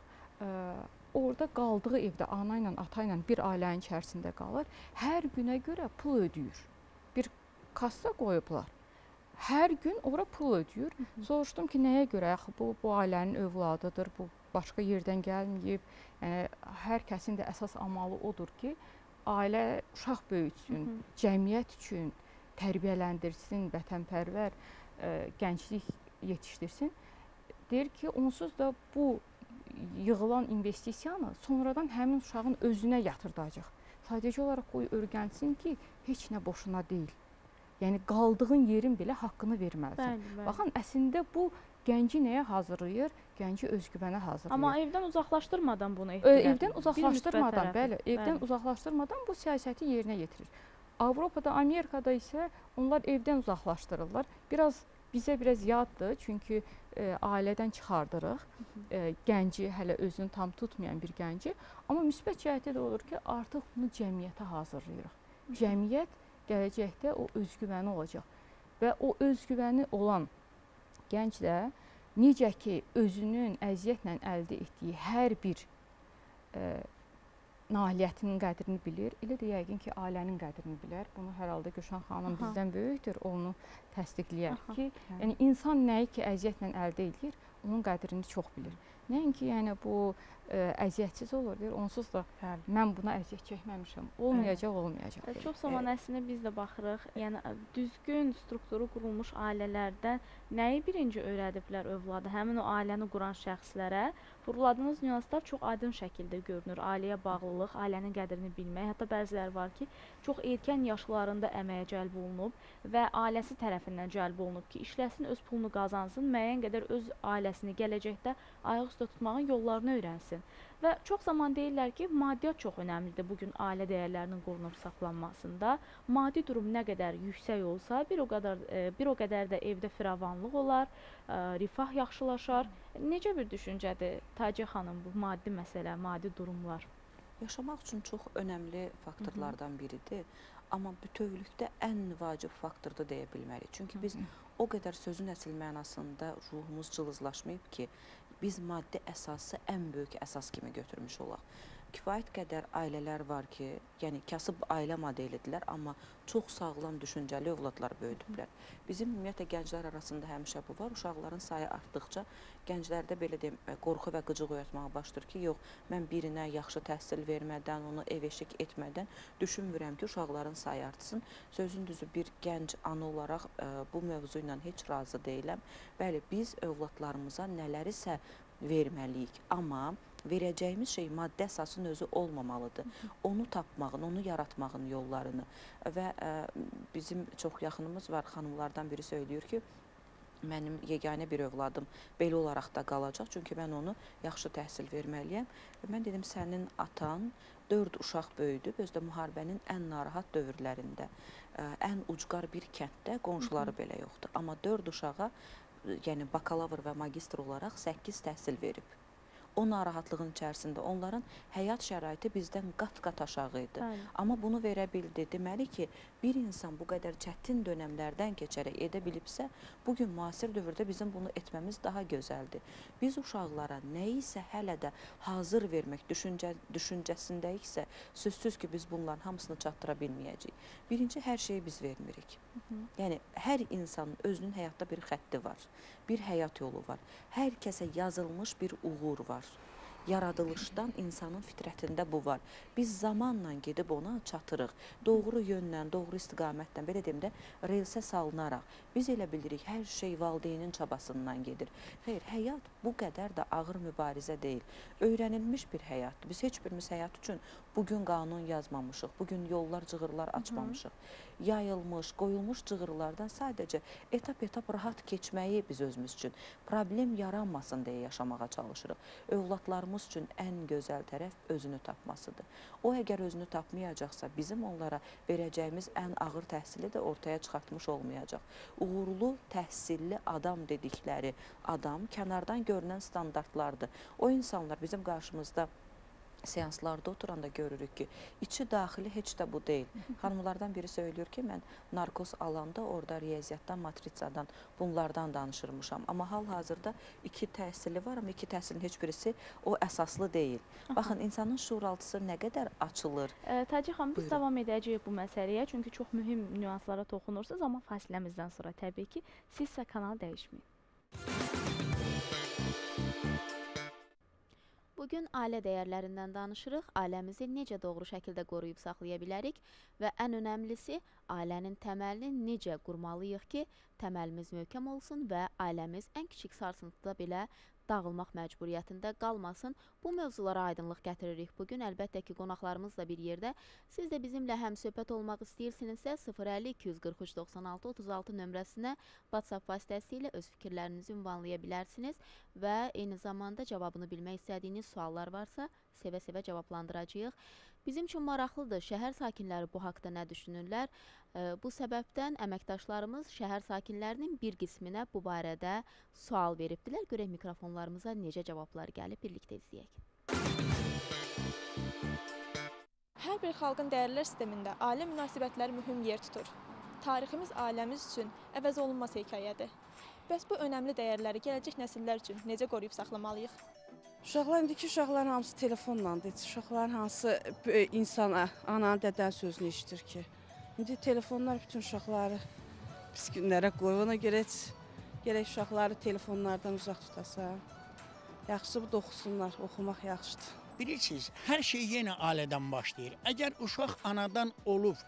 orada qaldığı evdə ana ilə, ata ilə bir ailənin içərisində qalır, hər günə görə pul ödəyir. Bir kassa qoyublar. Hər gün ora pul ödəyir. Soruşdum ki, nəyə görə? Bu ailənin övladıdır, bu başqa yerdən gəlməyib. Hər kəsin də əsas amalı odur ki, ailə uşaq böyütsün, cəmiyyət üçün tərbiyələndirsin, vətənpərvər, gənclik yetişdirsin. Deyir ki, onsuz da bu yığılan investisiyanı sonradan həmin uşağın özünə yatırdacaq. Sadəcə olaraq qoy öyrənsin ki, heç nə boşuna deyil. Yəni, qaldığın yerin belə haqqını verməlisin. Baxın, əslində bu gənci nəyə hazırlayır? Gənci özgüvənə hazırlayır. Amma evdən uzaqlaşdırmadan bunu etdirək. Evdən uzaqlaşdırmadan, bəli, evdən uzaqlaşdırmadan bu siyasəti yerinə yetirir. Avropada, Amerikada isə onlar evdən uzaqlaşdırırlar. Bizə biraz yaddır, çünki ailədən çıxardırıq gənci, hələ özünü tam tutmayan bir gənci. Amma müsbət cəhəti də olur ki, artıq bunu cəmiyyətə hazırlayırıq. Cəmiyyət gələcəkdə o özgüvəni olacaq və o özgüvəni olan gənc də necə ki, özünün əziyyətlə əldə etdiyi hər bir nailiyyətinin qədrini bilir, elə də yəqin ki, ailənin qədrini bilər. Bunu hər halda Gülşən xanım bizdən böyükdür, onu təsdiqləyər ki, yəni insan nəyi ki, əziyyətlə əldə edir, onun qədrini çox bilir. Nəinki yəni bu e, əziyyətsiz olur deyir, onsuz da Həli. Mən buna əziyyət çəkməmişəm, olmayacaq, Həli. olmayacaq. Deyir. Çox zaman Həli. Əslində biz də baxırıq, yəni düzgün strukturu qurulmuş ailələrdə nəyi birinci öyrədiblər övladı, həmin o ailəni quran şəxslərə, vurguladığınız nüanslar çox aydın şəkildə görünür, ailəyə bağlılıq, ailənin qədrini bilmək, hətta bəziləri var ki, çox erkən yaşlarında əməyə cəlb olunub və ailəsi tərəfindən cəlb olunub ki, işləsin, öz pulunu qazansın, müəyyən qədər öz ailəsini gələcəkdə ayaq üstə tutmağın yollarını öyrənsin. Və çox zaman deyirlər ki, maddiyyat çox önəmlidir bugün ailə dəyərlərinin qorunub saxlanmasında. Maddi durum nə qədər yüksək olsa, bir o qədər, bir o qədər də evdə firavanlıq olar, rifah yaxşılaşar. Necə bir düşüncədir Taciye xanım bu maddi məsələ, maddi durumlar? Yaşamaq üçün çox önəmli faktorlardan biridir. Amma bütövlükdə ən vacib faktordur deyə bilməli. Çünki biz o qədər sözün əsl mənasında ruhumuz cılızlaşmayıb ki, biz maddi əsası ən böyük əsas kimi götürmüş olaq. Kifayət qədər ailələr var ki, yəni kasıb ailə modelidirlər, amma çox sağlam düşüncəli övladlar böyüdüblər. Bizim ümumiyyətlə gənclər arasında həmişə bu var. Uşaqların sayı artdıqca gənclərdə belə deyim, qorxu və qıcıq oyatmağa başlayır ki, yox, mən birinə yaxşı təhsil vermədən, onu ev-eşik etmədən düşünmürəm ki, uşaqların sayı artsın. Sözün düzü bir gənc ana olaraq ə, bu mövzu ilə heç razı deyiləm. Bəli, biz övladlarımıza nələrisə verməliyik, amma verəcəyimiz şey maddi əsasın özü olmamalıdır. Onu tapmağın, onu yaratmağın yollarını və ə, bizim çox yaxınımız var, xanımlardan biri söylüyor ki, mənim yeganə bir övladım belə olaraq da qalacaq, çünki mən onu yaxşı təhsil verməliyəm. Və mən dedim, sənin atan dörd uşaq böyüdüb, özü də müharibənin ən narahat dövrlərində, ə, ən ucqar bir kənddə qonşuları belə yoxdur. Amma dörd uşağa, yəni bakalavr və magistr olaraq səkkiz təhsil verib. O narahatlığın içərisində onların həyat şəraiti bizdən qat-qat aşağı idi. Aynen. Amma bunu verə bildi. Deməli ki, bir insan bu qədər çətin dönəmlərdən keçərək edə bilibsə, bugün müasir dövrdə bizim bunu etməmiz daha gözəldir. Biz uşaqlara nəyisə hələ də hazır vermək düşüncə, düşüncəsindəyiksə, sözsüz ki, biz bunların hamısını çatdıra bilməyəcəyik. Birinci, hər şeyi biz vermirik. Hı -hı. Yəni, hər insanın özünün həyatda bir xətti var, bir həyat yolu var, hər kəsə yazılmış bir uğur var. Yaradılışdan insanın fitrətində bu var. Biz zamanla gedib ona çatırıq. Doğru yönlə, doğru istiqamətdən, belə deyim də, relsə salınaraq. Biz elə bilirik, hər şey valideynin çabasından gedir. Xeyr, həyat bu qədər də ağır mübarizə deyil. Öyrənilmiş bir həyatdır. Biz heç birimiz həyat üçün bugün qanun yazmamışıq, bugün yollar, cığırlar açmamışıq. Hı-hı. Yayılmış, qoyulmuş cığırlardan sadəcə etap-etap rahat keçməyi biz özümüz üçün, problem yaranmasın deyə yaşamağa çalışırıq. Övladlarımız üçün ən gözəl tərəf özünü tapmasıdır. O, əgər özünü tapmayacaqsa, bizim onlara verəcəyimiz ən ağır təhsili də ortaya çıxartmış olmayacaq. Uğurlu, təhsilli adam dedikləri adam kənardan görünən standartlardır. O insanlar bizim qarşımızda seanslarda oturanda görürük ki, içi daxili heç də bu deyil. Xanımlardan biri söylüyor ki, mən narkoz alanda orada riyaziyyatdan, matrisadan, bunlardan danışırmışam. Amma hal-hazırda iki təhsili var, amma iki təhsilin heç birisi o əsaslı deyil. Aha. Baxın, insanın şuuraltısı nə qədər açılır. E, Taciye xanım, biz davam edəcəyik bu məsələyə, çünki çox mühüm nüanslara toxunursunuz, amma fasiləmizdən sonra təbii ki, sizsə kanal dəyişməyin. Bugün ailə dəyərlərindən danışırıq, ailəmizi necə doğru şəkildə qoruyub saxlaya bilərik və ən önəmlisi ailənin təməlini necə qurmalıyıq ki, təməlimiz möhkəm olsun və ailəmiz ən kiçik sarsıntıda belə dağılmaq məcburiyyətində qalmasın. Bu mövzulara aydınlıq gətiririk bugün. Əlbəttə ki, qonaqlarımızla bir yerdə. Siz də bizimlə həmsöhbət olmaq istəyirsinizsə, sıfır əlli iki qırx üç doxsan altı otuz altı nömrəsinə WhatsApp vasitəsilə öz fikirlərinizi ünvanlaya bilərsiniz və eyni zamanda cavabını bilmək istədiyiniz suallar varsa, sevə-sevə cavablandıracağıq. Bizim üçün maraqlıdır, şəhər sakinləri bu haqda nə düşünürlər? Bu səbəbdən əməkdaşlarımız şəhər sakinlərinin bir qisminə bu barədə sual veribdilər. Görək mikrofonlarımıza necə cavablar gəlib, birlikdə izləyək. Hər bir xalqın dəyərlər sistemində ailə münasibətləri mühüm yer tutur. Tariximiz ailəmiz üçün əvəz olunmaz hekayədir. Bəs bu önəmli dəyərləri gələcək nəsillər üçün necə qoruyub saxlamalıyıq? Uşaqlar, indiki uşaqların hamısı telefonlandı. Uşaqların hansı insana, ananın, dədən sözünü işitir ki. İndi telefonlar bütün uşaqları pis günlərə qoyuna görə, gərək uşaqları telefonlardan uzaq tutasa. yaxşı oxusunlar, oxumaq yaxşıdır. Bilirsiniz, hər şey yenə ailədən başlayır. Əgər uşaq anadan olub,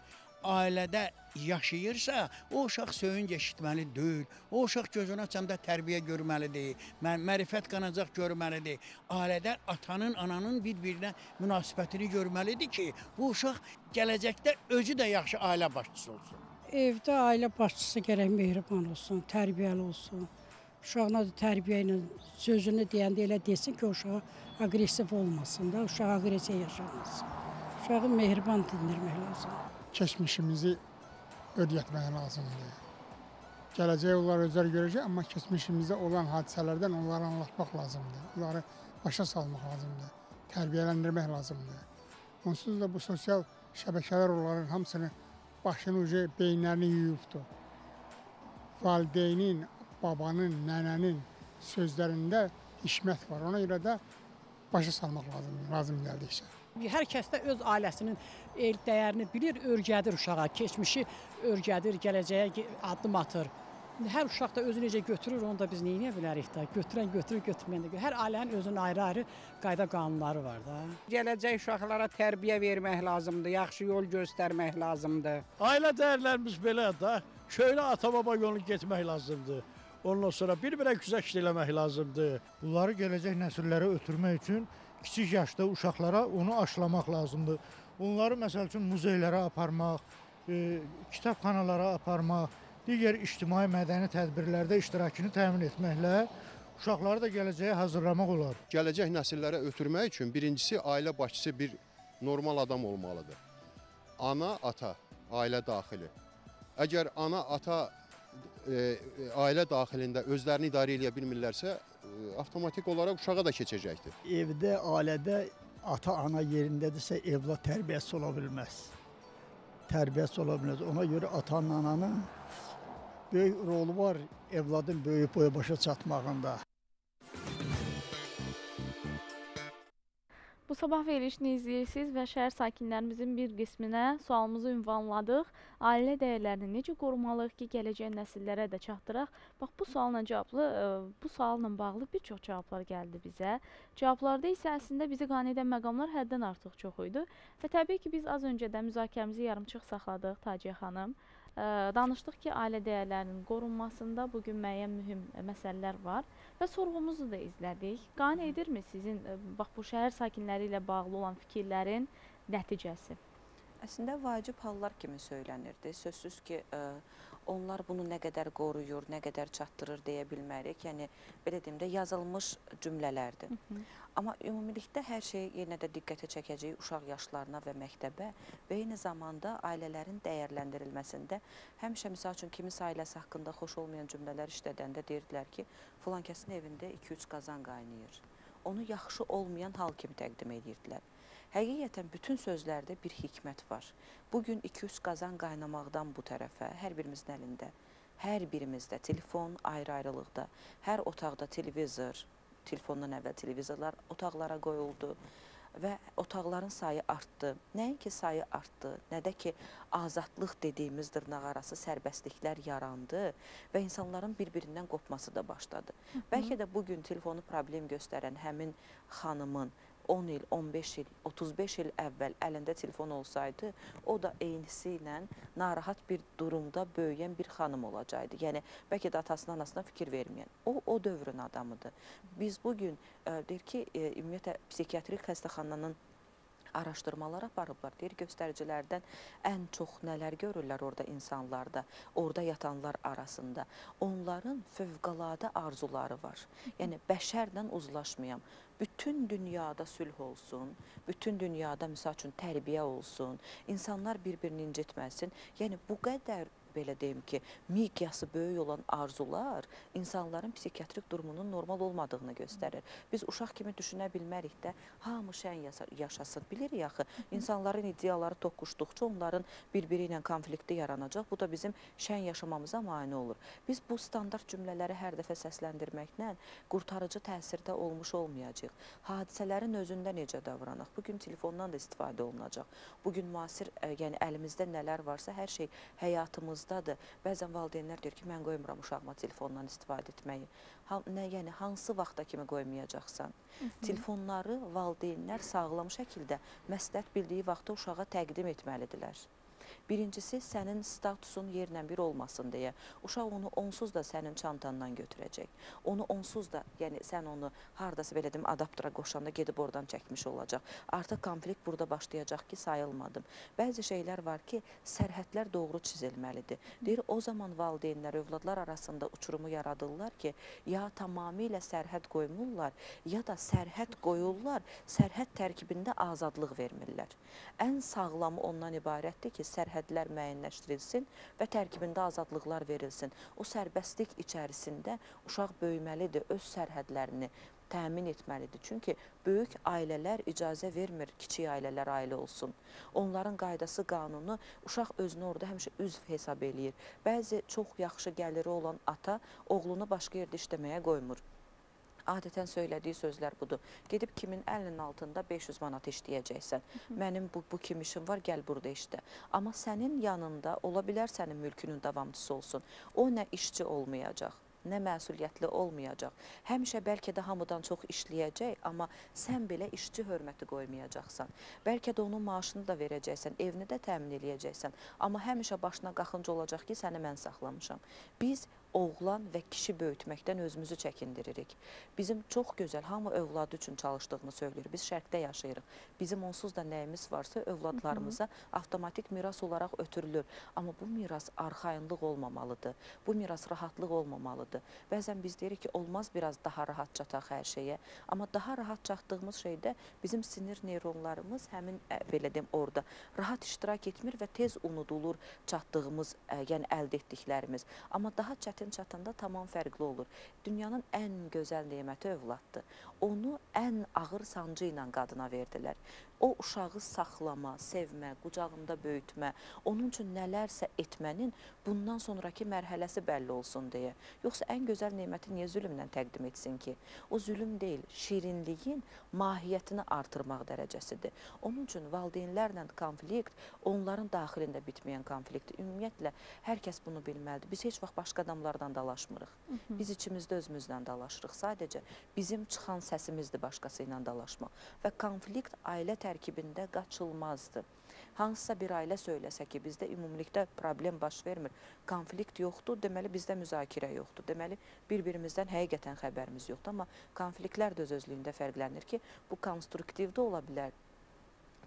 ailədə yaşayırsa, o uşaq söyüncə eşitməli deyil, o uşaq gözünü açanda tərbiyə görməlidir, mərifət qanacaq görməlidir. Ailədə atanın, ananın bir-birinə münasibətini görməlidir ki, bu uşaq gələcəkdə özü də yaxşı ailə başçısı olsun. Evdə ailə başçısı gərək mehriban olsun, tərbiyəli olsun. Uşağına da tərbiyə ilə sözünü deyəndə elə desin ki, uşağı agresiv olmasın da, uşağı agresiv yaşamasın. Uşağı mehriban dindirmək lazım. Keçmişimizi öyrətmək lazımdır. Gələcək onlar özləri görəcək, amma keçmişimizdə olan hadisələrdən onları anlatmaq lazımdır. Onları başa salmaq lazımdır, tərbiyələndirmək lazımdır. Onsuz da bu sosial şəbəkələr onların hamısını başını uca beynlərini yuyubdur. Valideynin, babanın, nənənin sözlərində hikmət var. Ona görə də başa salmaq lazımdır, lazım gəldikcə. Hər kəs də öz ailəsinin dəyərini bilir, örgədir uşağa, keçmişi örgədir, gələcəyə addım atır. Hər uşaq da özü necə götürür, onu da biz neyə bilərik də, götürən götürür, götürməyən də götürür. Hər ailənin özünün ayrı-ayrı qayda qanunları var da. Gələcək uşaqlara tərbiyə vermək lazımdır, yaxşı yol göstərmək lazımdır. Ailə dəyərlərimiz belə də, şöyle ata-baba yolu getmək lazımdır. Ondan sonra bir-birə güzəşt eləmək lazımdır. Bunları gələcək nəsillərə ötürmək üçün kiçik yaşda uşaqlara onu aşılamaq lazımdır. Onları, məsəl üçün, muzeylərə aparmaq, e, kitabxanalara aparmaq, digər ictimai mədəni tədbirlərdə iştirakını təmin etməklə uşaqları da gələcəyə hazırlamaq olar. Gələcək nəsillərə ötürmək üçün birincisi ailə başçısı bir normal adam olmalıdır. Ana, ata, ailə daxili. Əgər ana, ata e, ailə daxilində özlərini idarə edə bilmirlərsə, avtomatik olarak uşağa da keçəcəkdir. Evdə, ailədə ata-ana yerindədirsə evlad tərbiyəsi ola bilməz. Tərbiyəsi ola bilməz. Ona görə atanın, ananın böyük rolu var evladın böyük boya başa çatmağında. Bu sabah verilişini izləyirsiniz və şəhər sakinlərimizin bir qisminə sualımızı ünvanladıq. Ailə dəyərlərini necə qorumalıyıq ki, gələcək nəsillərə də çatdıraq? Bax, bu sualla cavablı, bu sualla bağlı bir çox cavablar gəldi bizə. Cavablarda isə əslində bizi qane edən məqamlar həddən artıq çox idi. Və təbii ki, biz az öncə də müzakirəmizi yarımçıq saxladıq, Taciye xanım. Danışdıq ki, ailə dəyərlərinin qorunmasında bugün müəyyən mühüm məsələlər var və sorğumuzu da izlədik. Qane edirmi sizin bax, bu şəhər sakinləri ilə bağlı olan fikirlərin nəticəsi? Əslində, vacib hallar kimi söylənirdi. Sözsüz ki, onlar bunu nə qədər qoruyur, nə qədər çatdırır deyə bilmərik. Yəni, belə deyim də, yazılmış cümlələrdir. Amma ümumilikdə hər şey yenə də diqqətə çəkəcək uşaq yaşlarına və məktəbə və eyni zamanda ailələrin dəyərləndirilməsində həmişə, misal üçün, kimis ailəsi haqqında xoş olmayan cümlələr işlədəndə deyirdilər ki, filan kəsin evində iki-üç qazan qaynayır. Onu yaxşı olmayan hal kimi təqdim edirdilər. Həqiqətən bütün sözlərdə bir hikmət var. Bugün iki-üç qazan qaynamaqdan bu tərəfə, hər birimizin əlində, hər birimizdə telefon ayrı-ayrılıqda, hər otaqda televizor, telefondan əvvəl televizorlar otaqlara qoyuldu və otaqların sayı artdı. Nəinki sayı artdı, nə də ki, azadlıq dediyimiz dırnaq arası sərbəstliklər yarandı və insanların bir-birindən qopması da başladı. Bəlkə də bugün telefonu problem göstərən həmin xanımın on il, on beş il, otuz beş il əvvəl əlində telefon olsaydı, o da eynisi ilə narahat bir durumda böyüyən bir xanım olacaqdı. Yəni, bəlkə də atasına, anasına fikir verməyən. O, o dövrün adamıdır. Biz bugün, deyir ki, ümumiyyətlə, psikiatrik xəstəxananın araşdırmalar aparıblar, deyir, göstəricilərdən ən çox nələr görürlər orada insanlarda, orada yatanlar arasında. Onların fövqəladə arzuları var. Yəni, bəşərdən uzlaşmayam. Bütün dünyada sülh olsun, bütün dünyada, misal üçün, tərbiyə olsun, insanlar bir-birini incitməsin. Yəni, bu qədər, belə deyim ki, miqyası böyük olan arzular insanların psikiatrik durumunun normal olmadığını göstərir. Biz uşaq kimi düşünə bilmərik də, hamı şən yaşasın. Bilirik axı, insanların iddiaları toqquşduqca onların bir-biri ilə konflikti yaranacaq. Bu da bizim şən yaşamamıza mane olur. Biz bu standart cümlələri hər dəfə səsləndirməklə qurtarıcı təsirdə olmuş olmayacaq. Hadisələrin özündə necə davranaq? Bugün telefondan da istifadə olunacaq. Bugün müasir, yəni əlimizdə nələr varsa, hər şey həyatımızda yadınızdadır, bəzən valideynlər deyir ki, mən qoymuram uşağıma telefondan istifadə etməyi. Ha, nə, yəni, hansı vaxta kimi qoymayacaqsan? Telefonları valideynlər sağlam şəkildə məsləhət bildiyi vaxtda uşağa təqdim etməlidirlər. Birincisi, sənin statusun yerlə bir olmasın deyə. Uşaq onu onsuz da sənin çantandan götürəcək. Onu onsuz da, yəni sən onu haradasa belə deyim, adaptera qoşanda gedib oradan çəkmiş olacaq. Artıq konflikt burada başlayacaq ki, sayılmadım. Bəzi şeylər var ki, sərhədlər doğru çizilməlidir. Deyir, o zaman valideynlər övladlar arasında uçurumu yaradırlar ki, ya tamamilə sərhəd qoymurlar, ya da sərhəd qoyurlar, sərhəd tərkibində azadlıq vermirlər. Ən sağlamı ondan ibarətdir ki, sərhədlər müəyyənləşdirilsin və tərkibində azadlıqlar verilsin. O sərbəstlik içərisində uşaq böyüməlidir, öz sərhədlərini təmin etməlidir. Çünki böyük ailələr icazə vermir kiçik ailələr ailə olsun. Onların qaydası, qanunu, uşaq özünü orada həmişə üzv hesab eləyir. Bəzi çox yaxşı gəliri olan ata oğlunu başqa yerdə işləməyə qoymur. Adətən söylədiyi sözlər budur. Gedib kimin əlinin altında beş yüz manat işləyəcəksən. Mənim bu, bu kim işim var, gəl burada işlə. Amma sənin yanında ola bilər sənin mülkünün davamçısı olsun. O nə işçi olmayacaq, nə məsuliyyətli olmayacaq. Həmişə bəlkə də hamıdan çox işləyəcək, amma sən belə işçi hörməti qoymayacaqsan. Bəlkə də onun maaşını da verəcəksən, evini də təmin eləyəcəksən. Amma həmişə başına qaxınca olacaq ki, səni mən saxlamışam. Biz oğlan və kişi böyütməkdən özümüzü çəkindiririk. Bizim çox gözəl, hamı övladı üçün çalışdığını söylüyor. Biz şərqdə yaşayırıq. Bizim onsuz da nəyimiz varsa övladlarımıza avtomatik miras olaraq ötürülür. Amma bu miras arxayınlıq olmamalıdır. Bu miras rahatlıq olmamalıdır. Bəzən biz deyirik ki, olmaz biraz daha rahat çataq hər şeyə. Amma daha rahat çatdığımız şeydə bizim sinir neyronlarımız həmin, belə deyim, orada rahat iştirak etmir və tez unudulur çatdığımız, yəni əldə etdiklərimiz. Amma daha çatdığımız çatanda tamam fərqli olur. Dünyanın ən gözəl neməti övladdır. Onu ən ağır sancı ilə qadına verdilər. O uşağı saxlama, sevmə, qucağında böyütmə, onun üçün nələrsə etmənin bundan sonraki mərhələsi bəlli olsun deyə. Yoxsa ən gözəl neməti niyə zülümlə təqdim etsin ki? O zülüm deyil, şirinliyin mahiyyətini artırmaq dərəcəsidir. Onun üçün valideynlərlə konflikt, onların daxilində bitməyən konflikt. Ümumiyyətlə, hər kəs bunu bilməlidir. Biz heç vaxt başqa adamlardan dalaşmırıq. Biz içimizdə özümüzlə dalaşırıq. Sadəcə bizim çıxan səsimizdir başqası ilə dalaşmaq. Və konflikt ailə tərkibində qaçılmazdır. Hansısa bir ailə söyləsə ki, bizdə ümumilikdə problem baş vermir, konflikt yoxdur, deməli bizdə müzakirə yoxdur, deməli bir-birimizdən həqiqətən xəbərimiz yoxdur. Amma konfliktlər də öz özlüyündə fərqlənir ki, bu konstruktiv də ola bilər,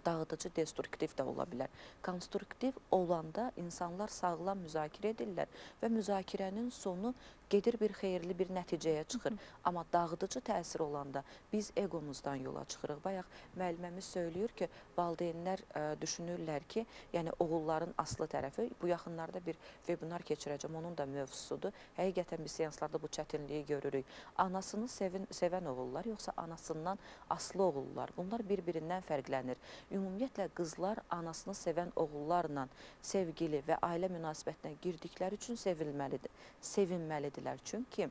dağıdıcı, destruktiv də ola bilər. Konstruktiv olanda insanlar sağlam müzakirə edirlər və müzakirənin sonu gedir bir xeyirli bir nəticəyə çıxır. Amma dağıdıcı təsir olanda biz egomuzdan yola çıxırıq. Bayaq müəlliməmiz söylüyor ki, valideynlər düşünürlər ki, yəni oğulların aslı tərəfi, bu yaxınlarda bir webinar keçirəcəm, onun da mövzusudur. Həqiqətən biz seanslarda bu çətinliyi görürük. Anasını sevin, sevən oğullar, yoxsa anasından aslı oğullar. Bunlar bir-birindən fərqlənir. Ümumiyyətlə, qızlar anasını sevən oğullarla sevgili və ailə münasibətinə girdikləri üçün sevilməlidir, sevinməlidirlər. Çünki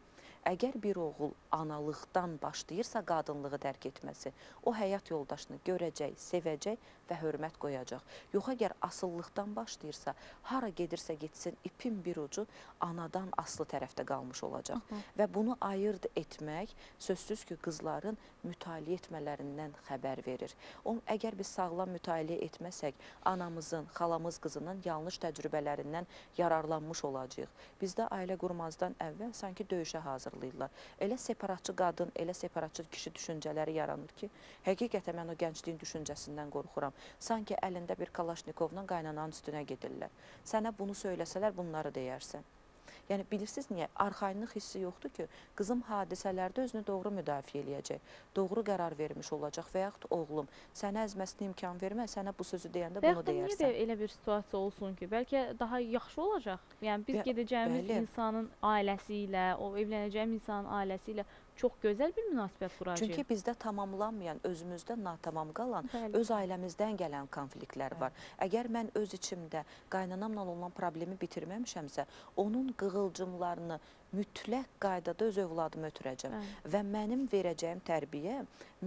əgər bir oğul analıqdan başlayırsa qadınlığı dərk etməsi, o həyat yoldaşını görəcək, sevəcək və hörmət qoyacaq. Yox, əgər asıllıqdan başlayırsa, hara gedirsə getsin, ipin bir ucu anadan aslı tərəfdə qalmış olacaq. Aha. Və bunu ayırd etmək sözsüz ki, qızların mütaliə etmələrindən xəbər verir. O, əgər biz sağlam mütaliə etməsək, anamızın, xalamız qızının yanlış təcrübələrindən yararlanmış olacağıq. Bizdə ailə qurmazdan əvvəl sanki döyüşə hazır. Elə separatçı qadın, elə separatçı kişi düşüncələri yaranır ki, həqiqətən mən o gəncliyin düşüncəsindən qorxuram. Sanki əlində bir kalaşnikovla qaynananın üstünə gedirlər. Sənə bunu söyləsələr, bunları deyərsən. Yəni, bilirsiniz niyə? Arxayınlıq hissi yoxdur ki, qızım hadisələrdə özünü doğru müdafiə eləyəcək, doğru qərar vermiş olacaq və yaxud oğlum, sənə əzməsinə imkan vermə, sənə bu sözü deyəndə bunu deyərsən. Və yaxud da niyə də elə bir situasiya olsun ki, bəlkə daha yaxşı olacaq? Yəni, biz gedəcəyimiz insanın ailəsi ilə, o evlənəcəyim insanın ailəsi ilə çox gözəl bir münasibət quracaq. Çünki bizdə tamamlanmayan, özümüzdə natamam qalan, bəli, öz ailəmizdən gələn konfliktlər var. Bəli. Əgər mən öz içimdə qaynanamla olan problemi bitirməmişəmsə, onun qığılcımlarını mütləq qaydada öz övladımı ötürəcəm. Və mənim verəcəyim tərbiyə,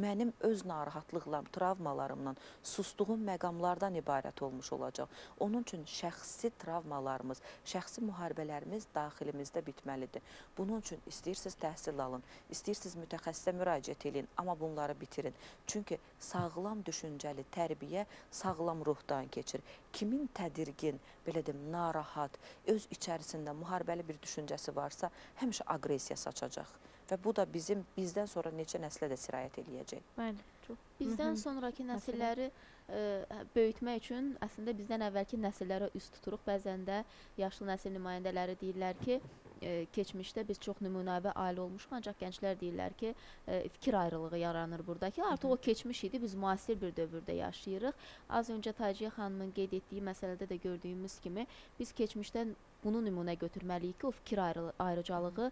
mənim öz narahatlıqlarım, travmalarımdan, sustuğum məqamlardan ibarət olmuş olacaq. Onun üçün şəxsi travmalarımız, şəxsi müharibələrimiz daxilimizdə bitməlidir. Bunun üçün istəyirsiniz təhsil alın, istəyirsiniz mütəxəssisə müraciət edin, amma bunları bitirin. Çünki sağlam düşüncəli tərbiyə sağlam ruhdan keçir. Kimin tədirgin, belə deyim, narahat, öz içərisində müharibəli bir düşüncəsi varsa, həmişə agresiya saçacaq. Və bu da bizim bizdən sonra neçə nəslə də sirayət eləyəcək. Bəli, çox. Bizdən sonraki nəsilləri böyütmək üçün əslində bizdən əvvəlki nəsillərə üst tuturuq. Bəzən də yaşlı nəsil nümayəndələri deyirlər ki, keçmişdə biz çox nümunəvi ailə olmuşuq, ancaq gənclər deyirlər ki, fikir ayrılığı yaranır buradakı. Artıq o keçmiş idi, biz müasir bir dövrdə yaşayırıq. Az öncə Taciye xanımın qeyd etdiyi məsələdə də gördüyümüz kimi, biz keçmişdən bunu nümunə götürməliyik ki, o fikir ayrıcalığı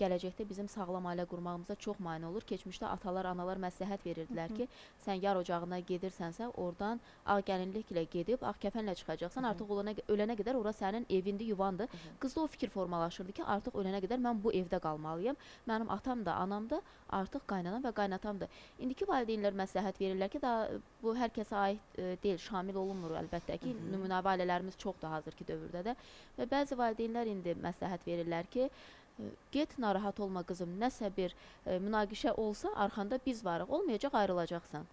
gələcəkdə bizim sağlam ailə qurmağımıza çox mane olur. Keçmişdə atalar, analar məsləhət verirdilər ki, sən yar ocağına gedirsənsə, oradan ağ gəlinlik ilə gedib, ağ kəfənlə çıxacaqsan, artıq ölənə qədər ora sənin evindir, yuvandır. Qızda o fikir formalaşırdı ki, artıq ölənə qədər mən bu evdə qalmalıyım. Mənim atam da, anam da, artıq qaynanam və qaynatamdır. İndiki valideynlər məsləhət verirlər ki, bu hər kəsə aid deyil, şamil olunmur əlbəttə ki, nümunəvi ailələrimiz çoxdur hazırki dövrdə də. Və bəzi valideynlər indi məsləhət verirlər ki, get, narahat olma qızım, nəsə bir münaqişə olsa, arxanda biz varıq, olmayacaq, ayrılacaqsan.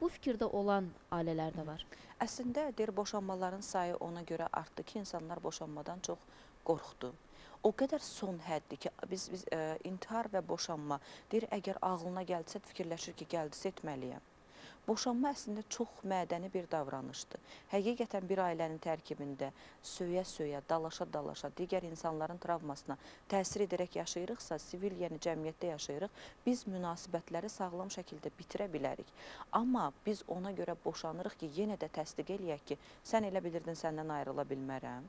Bu fikirdə olan ailələr də var. Əslində, deyir, boşanmaların sayı ona görə artdı ki, insanlar boşanmadan çox qorxdu. O qədər son həddir ki, biz intihar və boşanma, deyir, əgər ağlına gəldisə, fikirləşir ki, gəldisə etməliyəm. Boşanma əslində çox mədəni bir davranışdır. Həqiqətən bir ailənin tərkibində söyə-söyə, dalaşa-dalaşa, digər insanların travmasına təsir edərək yaşayırıqsa, sivil, yəni cəmiyyətdə yaşayırıq, biz münasibətləri sağlam şəkildə bitirə bilərik. Amma biz ona görə boşanırıq ki, yenə də təsdiq eləyək ki, sən elə bilirdin, səndən ayrıla bilmərəm.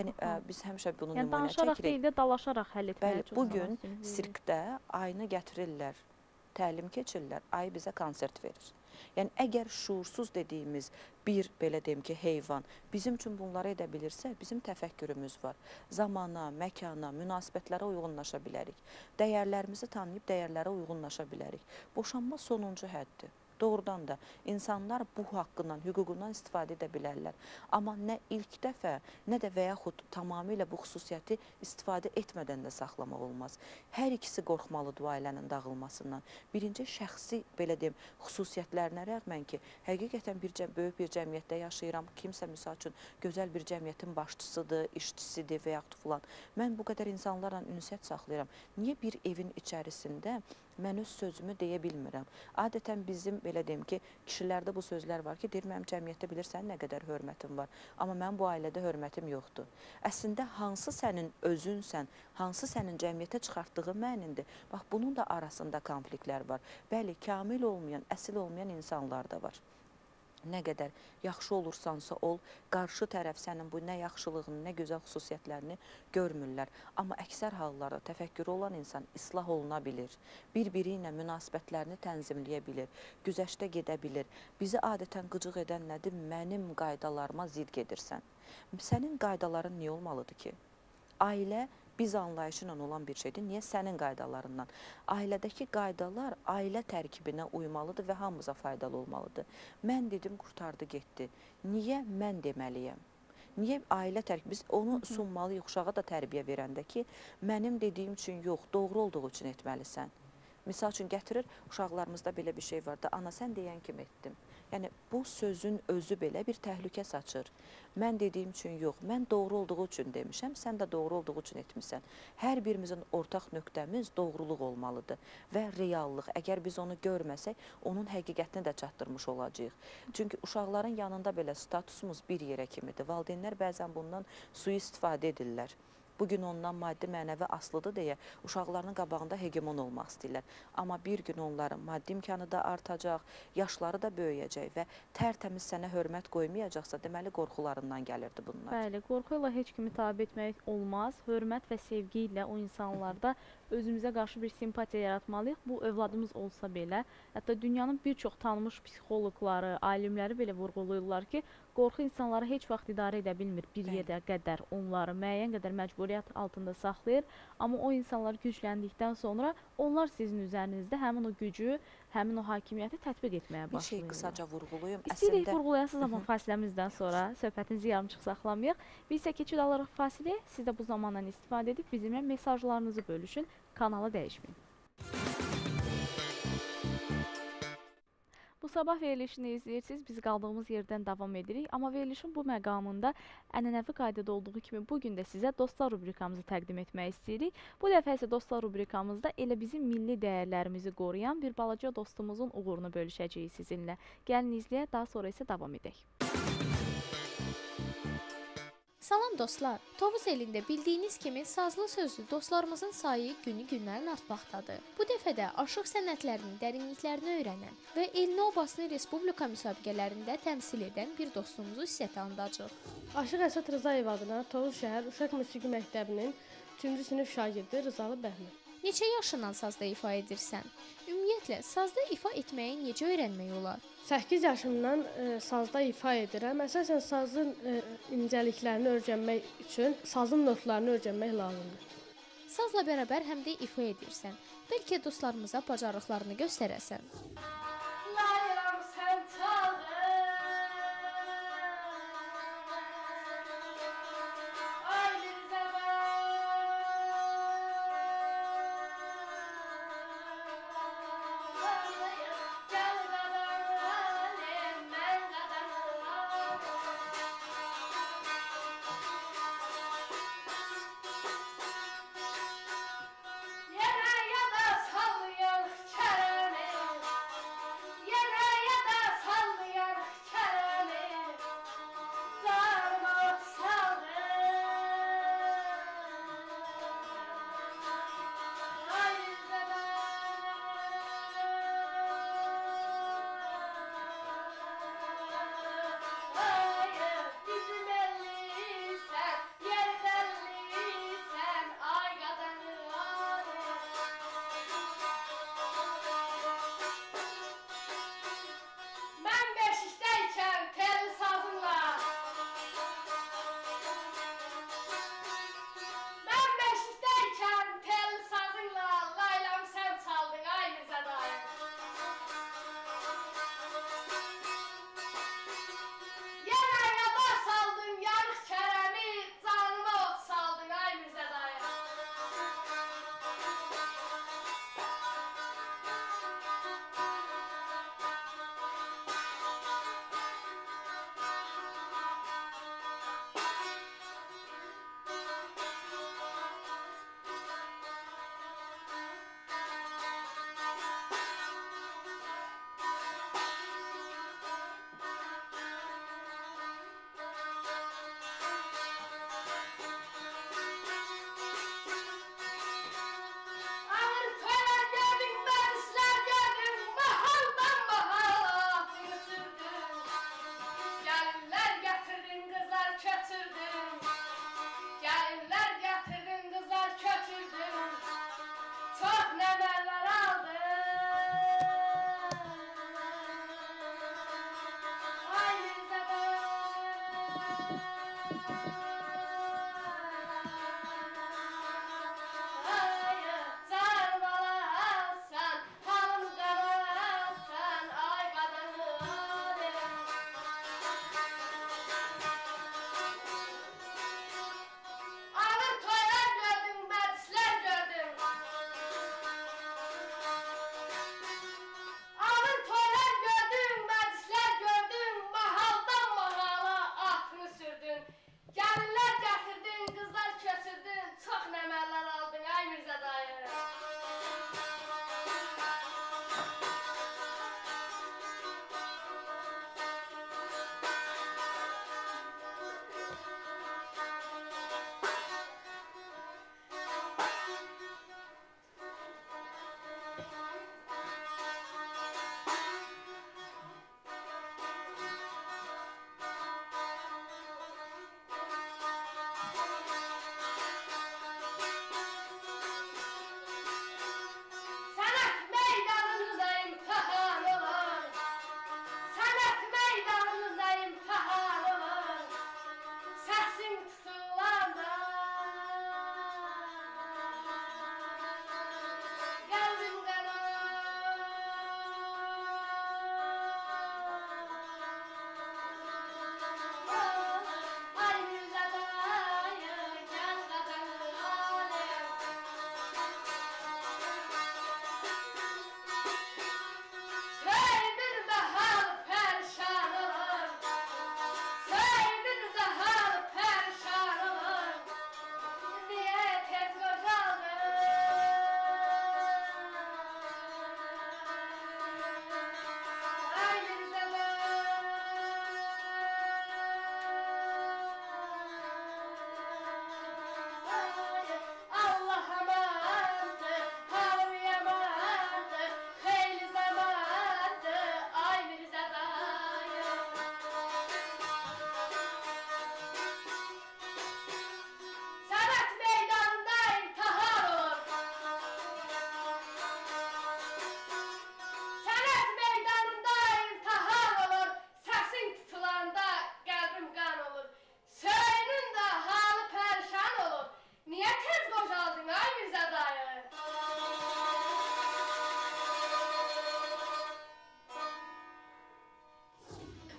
Yəni, biz həmişə bunu nümunə çəkirik. Yəni, danışaraq deyil də, dalaşaraq həll etməyə çox olmaq üçün. Bugün sirkdə ayını gətirirlər, təlim keçirirlər, ayı bizə konsert verir. Yəni, əgər şuursuz dediyimiz bir, belə deyim ki, heyvan bizim üçün bunları edə bilirsə, bizim təfəkkürümüz var. Zamana, məkana, münasibətlərə uyğunlaşa bilərik. Dəyərlərimizi tanıyıb dəyərlərə uyğunlaşa bilərik. Boşanma sonuncu həddir. Doğrudan da insanlar bu haqqından, hüququndan istifadə edə bilərlər. Amma nə ilk dəfə, nə də və yaxud tamamilə bu xüsusiyyəti istifadə etmədən də saxlamaq olmaz. Hər ikisi qorxmalıdır ailənin dağılmasından. Birinci, şəxsi, belə deyim, xüsusiyyətlərinə rəğmən ki, həqiqətən böyük bir cəmiyyətdə yaşayıram, kimsə misal üçün gözəl bir cəmiyyətin başçısıdır, işçisidir və yaxud filan. Mən bu qədər insanlarla ünsiyyət saxlayıram. Niyə bir evin içərisində mən öz sözümü deyə bilmirəm? Adətən bizim, belə deyim ki, kişilərdə bu sözlər var ki, deyir, mənim cəmiyyətdə bilirsən nə qədər hörmətim var, amma mənim bu ailədə hörmətim yoxdur. Əslində, hansı sənin özünsən, hansı sənin cəmiyyətə çıxartdığı mənindir? Bax, bunun da arasında konfliktlər var. Bəli, kamil olmayan, əsil olmayan insanlar da var. Nə qədər yaxşı olursansa ol, qarşı tərəf sənin bu nə yaxşılığını, nə gözəl xüsusiyyətlərini görmürlər. Amma əksər hallarda təfəkkürü olan insan islah oluna bilir, bir-biri ilə münasibətlərini tənzimləyə bilir, güzəştə gedə bilir. Bizi adətən qıcıq edən nədir? Mənim qaydalarıma zidd gedirsən. Sənin qaydaların niyə olmalıdır ki? Ailə biz anlayışıyla olan bir şeydir. Niyə? Sənin qaydalarından. Ailədəki qaydalar ailə tərkibinə uymalıdır və hamımıza faydalı olmalıdır. Mən dedim, qurtardı, getdi. Niyə mən deməliyəm? Niyə ailə tərkibi? Biz onu sunmalıyıq, uşağa da tərbiyə verəndə ki, mənim dediyim üçün yox, doğru olduğu üçün etməlisən. Misal üçün gətirir, uşaqlarımızda belə bir şey var da, ana, sən deyən kimi etdim. Yəni, bu sözün özü belə bir təhlükə saçır. Mən dediyim üçün yox, mən doğru olduğu üçün demişəm, sən də doğru olduğu üçün etmişsən. Hər birimizin ortaq nöqtəmiz doğruluq olmalıdır və reallıq. Əgər biz onu görməsək, onun həqiqətini də çatdırmış olacağıq. Çünki uşaqların yanında belə statusumuz bir yerə kimidir. Valideynlər bəzən bundan sui-istifadə edirlər. Bugün ondan maddi, mənəvi aslıdır deyə uşaqlarının qabağında hegemon olmaq istəyirlər. Amma bir gün onların maddi imkanı da artacaq, yaşları da böyüyəcək və tərtəmiz sənə hörmət qoymayacaqsa, deməli, qorxularından gəlirdi bunlar. Bəli, qorxu ilə heç kimi tabi etmək olmaz. Hörmət və sevgi ilə o insanlarda özümüzə qarşı bir simpatiya yaratmalıyıq. Bu, övladımız olsa belə, hətta dünyanın bir çox tanınmış psixologları, alimləri belə vurğuluyurlar ki, Qorxu insanları heç vaxt idarə edə bilmir bir yerə qədər, onları müəyyən qədər məcburiyyət altında saxlayır. Amma o insanlar gücləndikdən sonra onlar sizin üzərinizdə həmin o gücü, həmin o hakimiyyəti tətbiq etməyə başlayırlar. Bir şey qısaca vurğulayım. İstəyirik Əslində... vurğulayasınız amma fasiləmizdən sonra söhbətinizi yarımçıq saxlamayıq. Biz isə keçid alırıq fasilə. Siz də bu zamandan istifadə edib bizimlə mesajlarınızı bölüşün, kanalı dəyişməyin. Bu sabah verilişini izləyirsiniz, biz qaldığımız yerdən davam edirik. Amma verilişin bu məqamında ənənəvi qaydada olduğu kimi bugün də sizə dostlar rubrikamızı təqdim etmək istəyirik. Bu dəfə isə dostlar rubrikamızda elə bizim milli dəyərlərimizi qoruyan bir balaca dostumuzun uğurunu bölüşəcəyik sizinlə. Gəlin izləyək, daha sonra isə davam edək. Salam dostlar, Tovuz elində bildiyiniz kimi sazlı sözlü dostlarımızın sayı günü-günlərin artmaqdadır. Bu dəfə də aşıq sənətlərinin dərinliklərini öyrənən və elini obasını Respublika müsabiqələrində təmsil edən bir dostumuzu sizə tanıdacaq. Aşıq Əsat Rızayev adına Tovuz şəhər Uşaq Musiqi Məktəbinin üçüncü sinif şagirdi Rızalı Bəhmir. Neçə yaşından sazda ifa edirsən? Ümumiyyətlə, sazda ifa etməyi necə öyrənmək olar? səkkiz yaşımdan e, sazda ifa edirəm. Əsasən sazın e, incəliklərini öyrənmək üçün sazın notlarını öyrənmək lazımdır. Sazla bərabər həm də ifa edirsən. Bəlkə dostlarımıza bacarıqlarını göstərəsən. Layram sən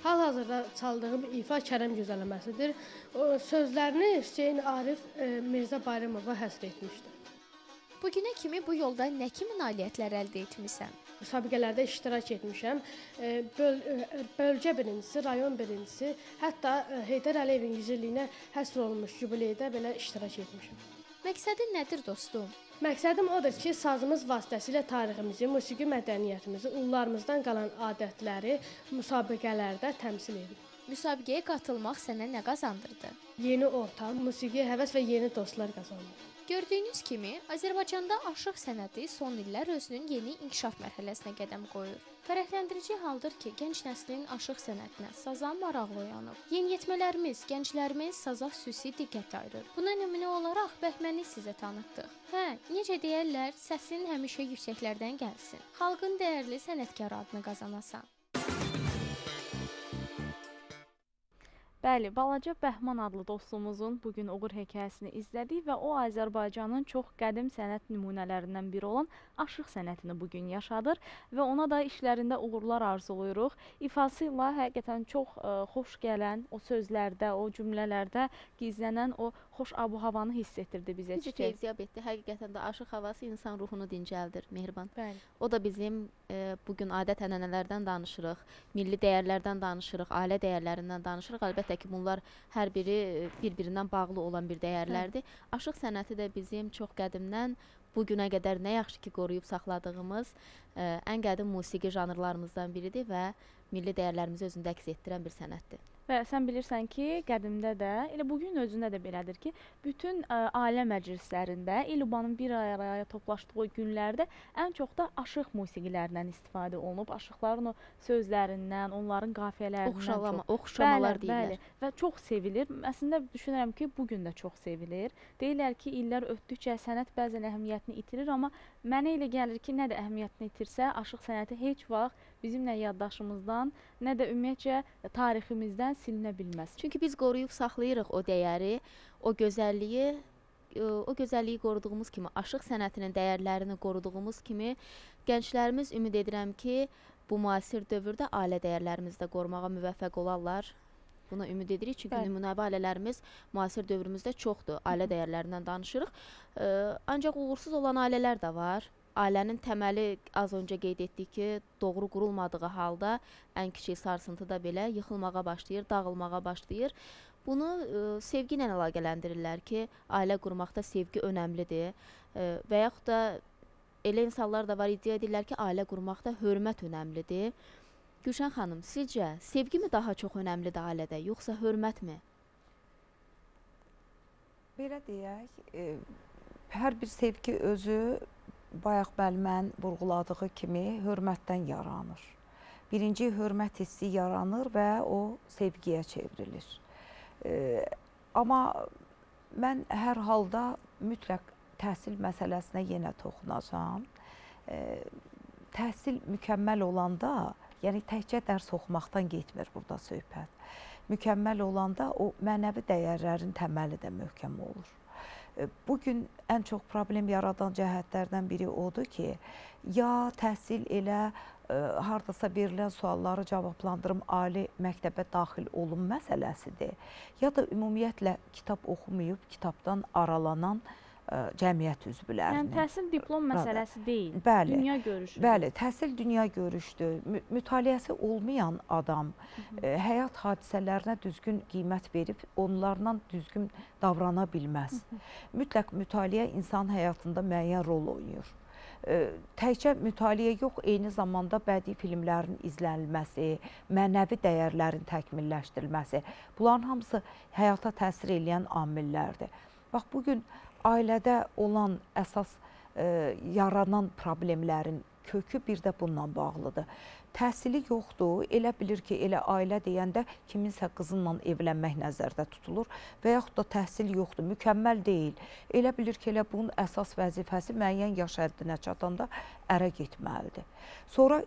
Hal-hazırda çaldığım ifa Kərəm gözəlləməsidir. Sözlərini Hüseyin Arif Mirza Bayramova həsr etmişdir. Bugünə kimi bu yolda nə kimi nailiyyətlər əldə etmisən? Müsabiqələrdə iştirak etmişəm. Böl bölgə birincisi, rayon birincisi, hətta Heydər Əliyevin yüz illiyinə həsr olunmuş jubileydə belə iştirak etmişəm. Məqsədin nədir dostum? Məqsədim odur ki, sazımız vasitəsilə tariximizi, musiqi mədəniyyətimizi, ullarımızdan qalan adətləri müsabiqələrdə təmsil edir. Müsabiqəyə qatılmaq sənə nə qazandırdı? Yeni ortam, musiqiyə həvəs və yeni dostlar qazandı. Gördüyünüz kimi, Azərbaycanda aşıq sənəti son illər özünün yeni inkişaf mərhələsinə qədəm qoyur. Fərəhləndirici haldır ki, gənc nəslin aşıq sənətinə saza maraq oyanıb. Yeniyetmələrimiz, gənclərimiz saza xüsusi diqqət ayırır. Buna nümunə olaraq Bəhməni sizə tanıtdıq. Hə, necə deyərlər, səsin həmişə yüksəklərdən gəlsin. Xalqın dəyərli sənətkar adını qazanasan. Bəli, balaca Bəhman adlı dostumuzun bugün uğur hekayəsini izlədik və o Azərbaycanın çox qədim sənət nümunələrindən biri olan aşıq sənətini bugün yaşadır və ona da işlərində uğurlar arzuluyoruz. İfası ilə həqiqətən çox ə, xoş gələn o sözlərdə, o cümlələrdə gizlənən o xoş abu havanı hiss etdirdi bizə. Necə tevziyab etdi, həqiqətən də aşıq havası insan ruhunu dincəldir, Mehriban. Bəli. O da bizim e, bugün adət ənənələrdən danışırıq, milli dəyərlərdən danışırıq, ailə dəyərlərindən danışırıq, əlbəttə ki bunlar hər biri bir-birindən bağlı olan bir dəyərlərdir. Hı. Aşıq sənəti də bizim çox qədimdən bugünə qədər nə yaxşı ki qoruyub saxladığımız ə, ən qədim musiqi janrlarımızdan biridir və milli dəyərlərimizi özündə əks etdirən bir sənətdir. Və sən bilirsən ki, qədimdə də, elə bugün özündə də belədir ki, bütün ə, ailə məclislərində, il ubanın bir araya toplaşdığı günlərdə ən çox da aşıq musiqilərindən istifadə olunub, aşıqların o sözlərindən, onların qafiyələrindən Oxşalama, çox. Oxşamalar deyirlər. Bəli, və çox sevilir. Əslində düşünürəm ki, bugün də çox sevilir. Deyirlər ki, illər ötdükcə sənət bəzən əhəmiyyətini itirir, amma mənə elə gəlir ki, nə də əhəmiyyətini itirsə, aşıq sənəti heç vaxt bizim nə yaddaşımızdan, nə də ümumiyyətcə tariximizdən silinə bilməz. Çünki biz qoruyub saxlayırıq o dəyəri, o gözəlliyi, o gözəlliyi qoruduğumuz kimi, aşıq sənətinin dəyərlərini qoruduğumuz kimi, gənclərimiz ümid edirəm ki, bu müasir dövrdə ailə dəyərlərimizi də qorumağa müvəffəq olarlar. Buna ümid edirik, çünki nümunəvi ailələrimiz müasir dövrümüzdə çoxdur, ailə dəyərlərindən danışırıq. Ancaq uğursuz olan ailələr də var. Ailənin təməli az öncə qeyd etdik ki, doğru qurulmadığı halda ən kiçik sarsıntıda belə yıxılmağa başlayır, dağılmağa başlayır. Bunu e, sevgi ilə əlaqələndirirlər ki, ailə qurmaqda sevgi önəmlidir e, və yaxud da elə insanlar da var, iddia edirlər ki, ailə qurmaqda hörmət önəmlidir. Gülşən xanım, sizcə sevgi mi daha çox önəmlidir ailədə, yoxsa hörmətmi? Belə deyək, e, hər bir sevgi özü bayaq bəlmən vurğuladığı kimi hörmətdən yaranır. Birinci hörmət hissi yaranır və o sevgiyə çevrilir. E, amma mən hər halda mütləq təhsil məsələsinə yenə toxunacam. E, təhsil mükəmməl olanda, yəni təkcə dərs oxumaqdan getmir burada söhbət. Mükəmməl olanda o mənəvi dəyərlərin təməli də möhkəm olur. Bugün ən çox problem yaradan cəhətlərdən biri odur ki, ya təhsil elə e, hardasa verilən sualları cavablandırım ali məktəbə daxil olun məsələsidir, ya da ümumiyyətlə kitab oxumayıb kitabdan aralanan e, cəmiyyət üzvlərinin. Yəni təhsil diplom məsələsi deyil, bəli, dünya görüşüdür. Bəli, təhsil dünya görüşdür. Mü mütaliəsi olmayan adam e, həyat hadisələrinə düzgün qiymət verib onlarla düzgün davrana bilməz. Mütləq mütaliə insan həyatında müəyyən rol oynayır. E, təkcə mütaliə yox, eyni zamanda bədii filmlərin izlənilməsi, mənəvi dəyərlərin təkmilləşdirilməsi, bunların hamısı həyata təsir edən amillərdir. Bax, bugün ailədə olan əsas e, yaranan problemlərin kökü bir də bununla bağlıdır. Təhsili yoxdur, elə bilir ki, elə ailə deyəndə kiminsə qızınla evlənmək nəzərdə tutulur və yaxud da təhsil yoxdur, mükəmməl deyil. Elə bilir ki, elə bunun əsas vəzifəsi müəyyən yaş həddinə çatanda ərə getməlidir. Sonra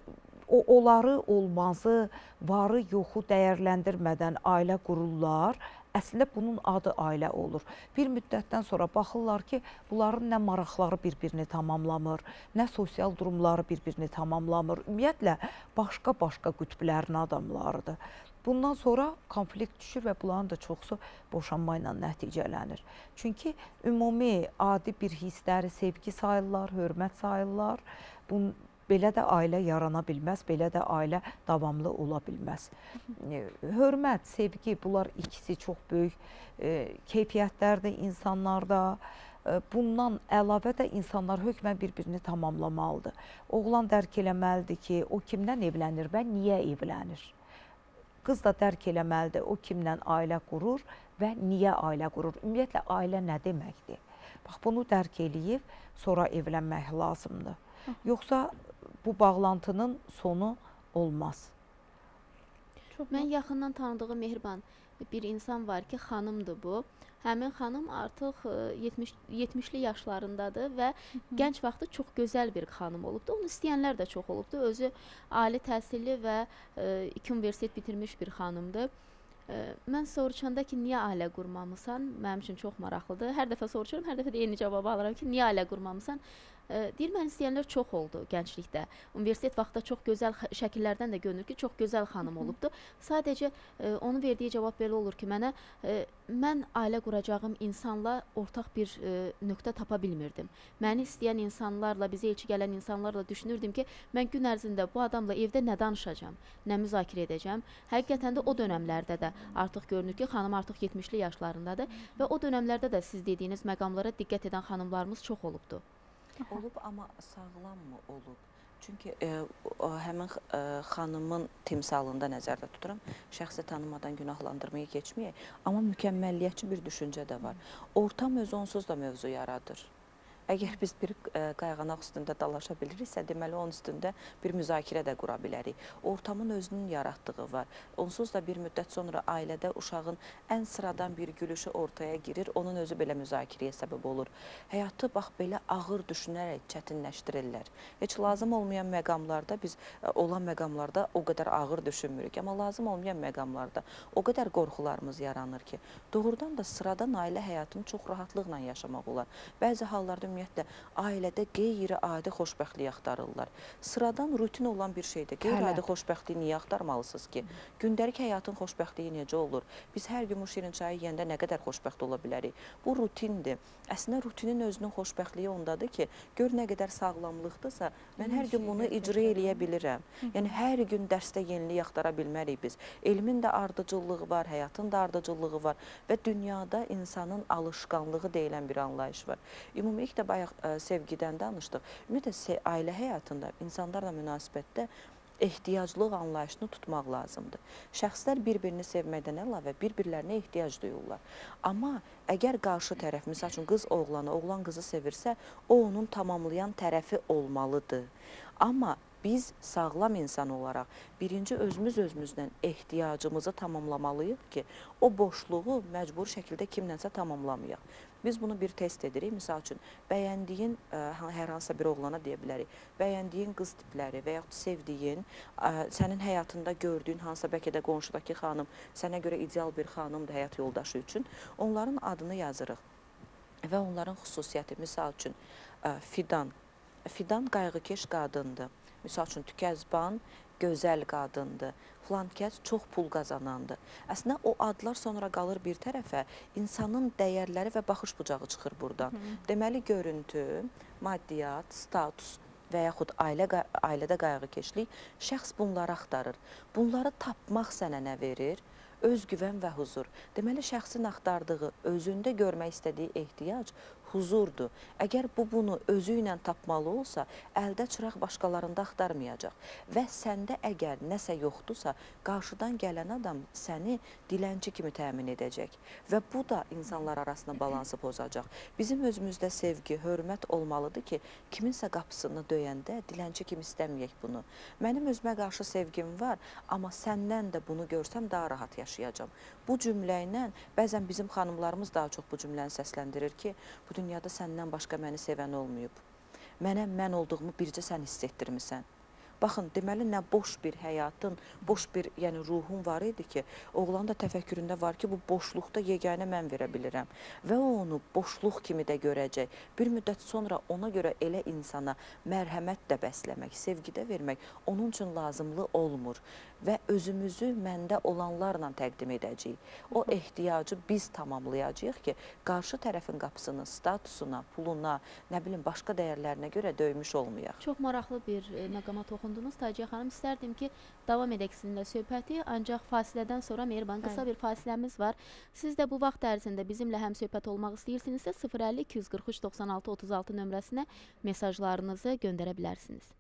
o, onları, olmazı, varı, yoxu dəyərləndirmədən ailə qururlar. Əslində bunun adı ailə olur. Bir müddətdən sonra baxırlar ki, bunların nə maraqları bir-birini tamamlamır, nə sosial durumları bir-birini tamamlamır. Ümumiyyətlə, başqa-başqa qütblərin adamlarıdır. Bundan sonra konflikt düşür və bunların da çoxu boşanma ilə nəticələnir. Çünki ümumi, adi bir hissləri sevgi sayırlar, hörmət sayırlar. Bunun belə də ailə yarana bilməz, belə də ailə davamlı ola bilməz. Hörmət, sevgi, bunlar ikisi çox böyük keyfiyyətlərdir insanlarda. Bundan əlavə də insanlar hökmən bir-birini tamamlamalıdır. Oğlan dərk eləməlidir ki, o kimdən evlənir və niyə evlənir? Qız da dərk eləməlidir, o kimdən ailə qurur və niyə ailə qurur? Ümumiyyətlə, ailə nə deməkdir? Bax, bunu dərk eləyib, sonra evlənmək lazımdır. Yoxsa bu bağlantının sonu olmaz. Mən yaxından tanıdığım mehriban bir insan var ki, xanımdır bu. Həmin xanım artıq yetmişli yaşlarındadır və gənc vaxtı çox gözəl bir xanım olubdu. Onu istəyənlər də çox olubdu. Özü ali təhsilli və iki universitet bitirmiş bir xanımdır. Mən soruşanda ki, niyə ailə qurmamısan? Mənim üçün çox maraqlıdır. Hər dəfə soruşuram, hər dəfə də yeni cavabı alıram ki, niyə ailə qurmamısan? Deyir, mən istəyənlər çox oldu gənclikdə. Universitet vaxtda çox gözəl şəkillərdən də görünür ki, çox gözəl xanım olubdu. Sadəcə onun verdiyi cavab belə olur ki, mənə mən ailə quracağım insanla ortaq bir nöqtə tapa bilmirdim. Məni istəyən insanlarla, bizə elçi gələn insanlarla düşünürdüm ki, mən gün ərzində bu adamla evdə nə danışacağım, nə müzakirə edəcəm. Həqiqətən də o dönəmlərdə də artıq görünür ki, xanım artıq yetmişli yaşlarındadır və o dönəmlərdə də siz dediyiniz məqamlara diqqət edən xanımlarımız çox olubdu. Olub, amma sağlam mı olub? Çünki həmin xanımın timsalında nəzərdə tuturam, şəxsi tanımadan günahlandırmaya keçməyək, amma mükəmməlliyyətçi bir düşüncə də var. Ortam özü onsuz da mövzu yaradır. Əgər biz bir qayğanaq üstündə dalaşa biliriksə, deməli, onun üstündə bir müzakirə də qura bilərik. Ortamın özünün yaratdığı var. Onsuz da bir müddət sonra ailədə uşağın ən sıradan bir gülüşü ortaya girir, onun özü belə müzakirəyə səbəb olur. Həyatı, bax, belə ağır düşünərək çətinləşdirirlər. Heç lazım olmayan məqamlarda, biz olan məqamlarda o qədər ağır düşünmürük, amma lazım olmayan məqamlarda o qədər qorxularımız yaranır ki, doğrudan da sıradan ailə həyatını çox rahatlıqla yaşamaq olar. Bəzi hallarda ümumiyyətlə, ailədə qeyri-adi xoşbəxtliyi axtarırlar. Sıradan rutin olan bir şeydə qeyri-adi xoşbəxtliyi niyə axtarmalısınız ki? Gündəlik həyatın xoşbəxtliyi necə olur? Biz hər gün bu şirin çayı yeyəndə nə qədər xoşbəxt ola bilərik? Bu rutindir. Əslində, rutinin özünün xoşbəxtliyi ondadır ki, gör nə qədər sağlamlıqdırsa, mən hər gün bunu icra eləyə bilirəm. Yəni, hər gün dərsdə yenilik axtara bilmərik biz. Elmin də ardıcıllığı var, həyatın da ardıcıllığı var və dünyada insanın alışqanlığı deyilən bir anlayış var. Ümumiyyətlə, də bayaq sevgidən danışdıq. Ümumiyyətlə, ailə həyatında insanlarla münasibətdə ehtiyaclıq anlayışını tutmaq lazımdır. Şəxslər bir-birini sevməkdən əlavə bir-birlərinə ehtiyac duyurlar. Amma əgər qarşı tərəf, misal üçün, qız oğlanı, oğlan qızı sevirsə, o onun tamamlayan tərəfi olmalıdır. Amma biz sağlam insan olaraq birinci özümüz-özümüzdən ehtiyacımızı tamamlamalıyıq ki, o boşluğu məcbur şəkildə kimlənsə tamamlamayaq. Biz bunu bir test edirik. Misal üçün, bəyəndiyin, hər hansısa bir oğlana deyə bilərik, bəyəndiyin qız tipləri və yaxud sevdiyin, sənin həyatında gördüyün hansısa bəlkə də qonşudakı xanım, sənə görə ideal bir xanımdır həyat yoldaşı üçün, onların adını yazırıq və onların xüsusiyyəti. Misal üçün, fidan. Fidan qayğıkeş qadındır. Misal üçün, tükəzban, gözəl qadındır. Flankəs çox pul qazanandı. Əslində, o adlar sonra qalır bir tərəfə, insanın dəyərləri və baxış bucağı çıxır buradan. Deməli, görüntü, maddiyyat, status və yaxud ailədə qayğıkeşlik, şəxs bunları axtarır. Bunları tapmaq sənə nə verir? Özgüvən və huzur. Deməli, şəxsin axtardığı, özündə görmək istədiyi ehtiyac huzurdur. Əgər bu bunu özü ilə tapmalı olsa, əldə çıraq başqalarında axtarmayacaq. Və səndə əgər nəsə yoxdursa, qarşıdan gələn adam səni dilənçi kimi təmin edəcək. Və bu da insanlar arasında balansı bozacaq. Bizim özümüzdə sevgi, hörmət olmalıdır ki, kiminsə qapısını döyəndə dilənçi kimi istəməyək bunu. Mənim özümə qarşı sevgim var, amma səndən də bunu görsəm daha rahat yaşayacam. Bu cümlə ilə bəzən bizim xanımlarımız daha çox bu cümləni səsləndirir ki, bu dünyada səndən başqa məni sevən olmayıb. Mənə mən olduğumu bircə sən hiss etdirmisən. Baxın, deməli, nə boş bir həyatın, boş bir yəni, ruhun var idi ki, oğlanın da təfəkküründə var ki, bu boşluqda yeganə mən verə bilirəm. Və onu boşluq kimi də görəcək. Bir müddət sonra ona görə elə insana mərhəmət də bəsləmək, sevgi də vermək onun üçün lazımlı olmur. Və özümüzü məndə olanlarla təqdim edəcəyik. O ehtiyacı biz tamamlayacağıq ki, qarşı tərəfin qapısını statusuna, puluna, nə bilim, başqa dəyərlərinə görə döymüş olmayaq. Çox maraqlı bir məqama toxundunuz. Taciye xanım, istərdim ki, davam edək sizinlə söhbəti, ancaq fasilədən sonra Mehriban, qısa bir fasiləmiz var. Siz də bu vaxt ərzində bizimlə həm söhbət olmaq istəyirsinizsə, sıfır əlli iki qırx üç doxsan altı otuz altı nömrəsinə mesajlarınızı göndərə bilərsiniz.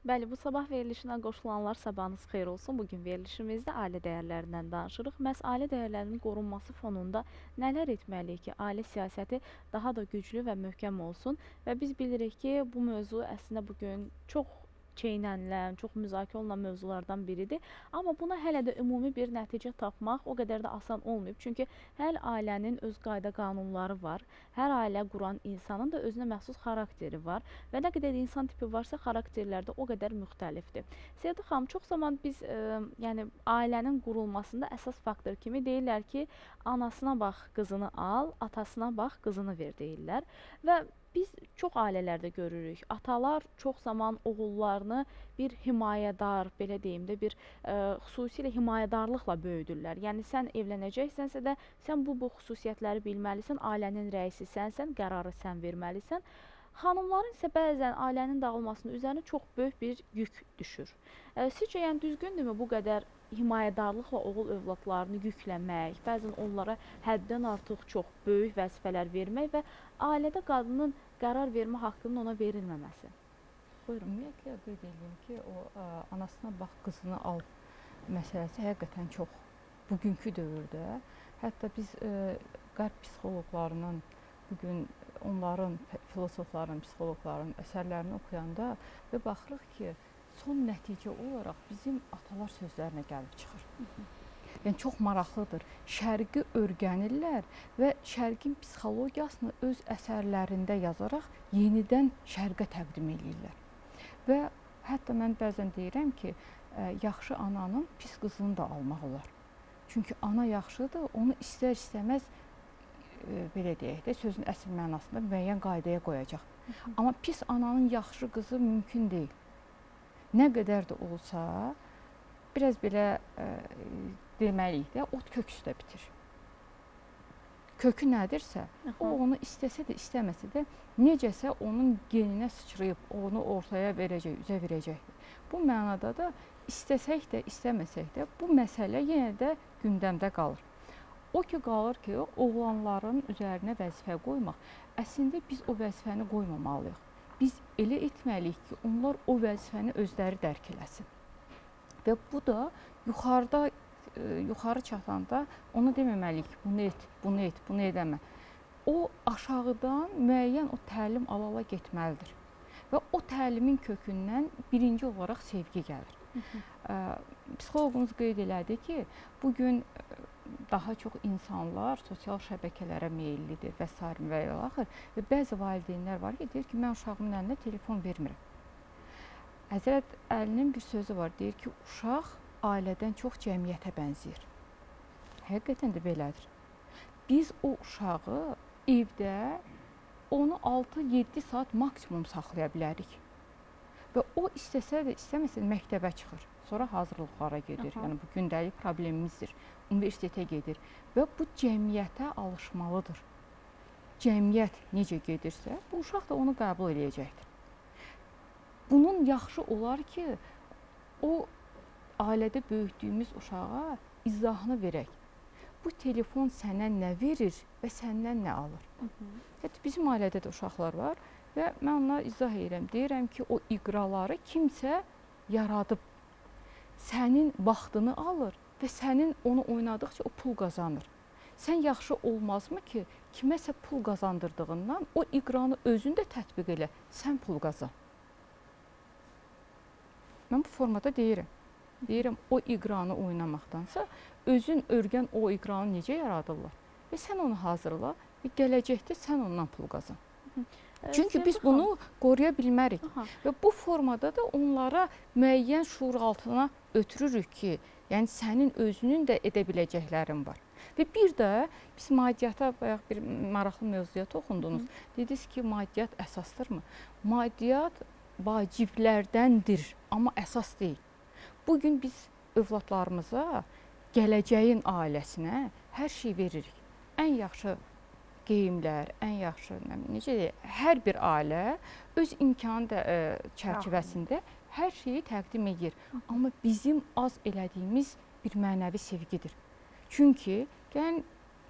Bəli, bu sabah verilişinə qoşulanlar sabahınız xeyir olsun. Bugün verilişimizdə ailə dəyərlərindən danışırıq. Məhz ailə dəyərlərinin qorunması fonunda nələr etməliyik ki, ailə siyasəti daha da güclü və möhkəm olsun? Və biz bilirik ki, bu mövzu əslində bugün çox çeynənilən, çox müzakirə olunan mövzulardan biridir. Amma buna hələ də ümumi bir nəticə tapmaq o qədər də asan olmayıb. Çünki hər ailənin öz qayda qanunları var. Hər ailə quran insanın da özünə məxsus xarakteri var. Və nə qədər insan tipi varsa, xarakterlərdə o qədər müxtəlifdir. Sevda xanım, çox zaman biz e, yəni, ailənin qurulmasında əsas faktor kimi deyirlər ki, anasına bax, qızını al, atasına bax, qızını ver deyirlər. Və biz çox ailələrdə görürük, atalar çox zaman oğullarını bir himayədar, belə deyim də, bir e, xüsusilə himayədarlıqla böyüdürlər. Yəni, sən evlənəcəksənsə də, sən bu, bu xüsusiyyətləri bilməlisən, ailənin rəisi sənsən, qərarı sən verməlisən. Xanımların isə bəzən ailənin dağılmasının üzərinə çox böyük bir yük düşür. E, sizcə, yəni, düzgündürmü bu qədər himayədarlıqla oğul övladlarını yüklənmək, bəzən onlara həddən artıq çox böyük vəzifələr vermək və ailədə qadının qərar vermə haqqının ona verilməməsi? Buyurun. Ümumiyyətlə, qeyd edeyim ki, o ə, anasına bax, qızını al məsələsi həqiqətən çox bugünkü dövrdə. Hətta biz ə, qərb psixoloqlarının, bugün onların, filosofların, psixoloqların əsərlərini oxuyanda və baxırıq ki, son nəticə olaraq bizim atalar sözlərinə gəlib çıxır. Yəni, çox maraqlıdır. Şərqi öyrənirlər və şərqin psixologiyasını öz əsərlərində yazaraq yenidən şərqə təqdim edirlər. Və hətta mən bəzən deyirəm ki, yaxşı ananın pis qızını da almaq olar. Çünki ana yaxşıdır, onu istər-istəməz, belə deyək də, sözün əsl mənasında müəyyən qaydaya qoyacaq. Amma pis ananın yaxşı qızı mümkün deyil. Nə qədər də olsa, biraz belə e, deməliyik də, ot köksü də bitir. Kökü nədirsə, aha, o onu istəsə də, istəməsə də, necəsə onun geninə sıçrayıb, onu ortaya verəcək, üzə verəcəkdir. Bu mənada da istəsək də, istəməsək də, bu məsələ yenə də gündəmdə qalır. O ki, qalır ki, oğlanların üzərinə vəzifə qoymaq. Əslində, biz o vəzifəni qoymamalıyıq. Biz elə etməliyik ki, onlar o vəzifəni özləri dərk eləsin. Və bu da yuxarıda, e, yuxarı çatanda ona deməməliyik ki, bunu et, bunu et, bunu edəmə. O, aşağıdan müəyyən o təlim ala-ala getməlidir. Və o təlimin kökündən birinci olaraq sevgi gəlir. E, psixoloqumuz qeyd elədi ki, bugün daha çox insanlar sosial şəbəkələrə meyillidir və s. və ilaxır. Və bəzi valideynlər var ki, deyir ki, mən uşağımın əlinə telefon vermirəm. Həzrət Əlinin bir sözü var, deyir ki, uşaq ailədən çox cəmiyyətə bənzəyir. Həqiqətən də belədir. Biz o uşağı evdə onu altı yeddi saat maksimum saxlaya bilərik. Və o istəsə də, istəməsə də məktəbə çıxır. Sonra hazırlıqlara gedir. Aha. Yəni, bu gündəlik problemimizdir. Universitetə gedir və bu cəmiyyətə alışmalıdır. Cəmiyyət necə gedirsə, bu uşaq da onu qəbul edəcəkdir. Bunun yaxşı olar ki, o ailədə böyüdüyümüz uşağa izahını verək. Bu telefon sənə nə verir və səndən nə alır? Hı -hı. Hətta bizim ailədə də uşaqlar var və mən onlara izah edirəm. Deyirəm ki, o iqraları kimsə yaradıb, sənin vaxtını alır və sənin onu oynadıqca o pul qazanır. Sən yaxşı olmazmı ki, kiməsə pul qazandırdığından o iqranı özün də tətbiq elə, sən pul qazan. Mən bu formada deyirəm. Deyirəm, o iqranı oynamaqdansa, özün öyrən o iqranı necə yaradırlar və sən onu hazırla və gələcəkdə sən ondan pul qazan. Hı. Çünki biz bunu qoruya bilmərik. Aha. Və bu formada da onlara müəyyən şuur altına ötürürük ki, yəni sənin özünün də edə biləcəklərin var. Və bir də biz maddiyyata, bayaq bir maraqlı mövzuya toxundunuz. Hı. Dediniz ki, maddiyyat əsasdırmı? Maddiyyat vaciblərdəndir, amma əsas deyil. Bugün biz övladlarımıza, gələcəyin ailəsinə hər şey veririk. Ən yaxşı geyimlər, ən yaxşı, necə deyək, hər bir ailə öz imkanı çərçivəsində hər şeyi təqdim edir. Amma bizim az elədiyimiz bir mənəvi sevgidir. Çünki gəlin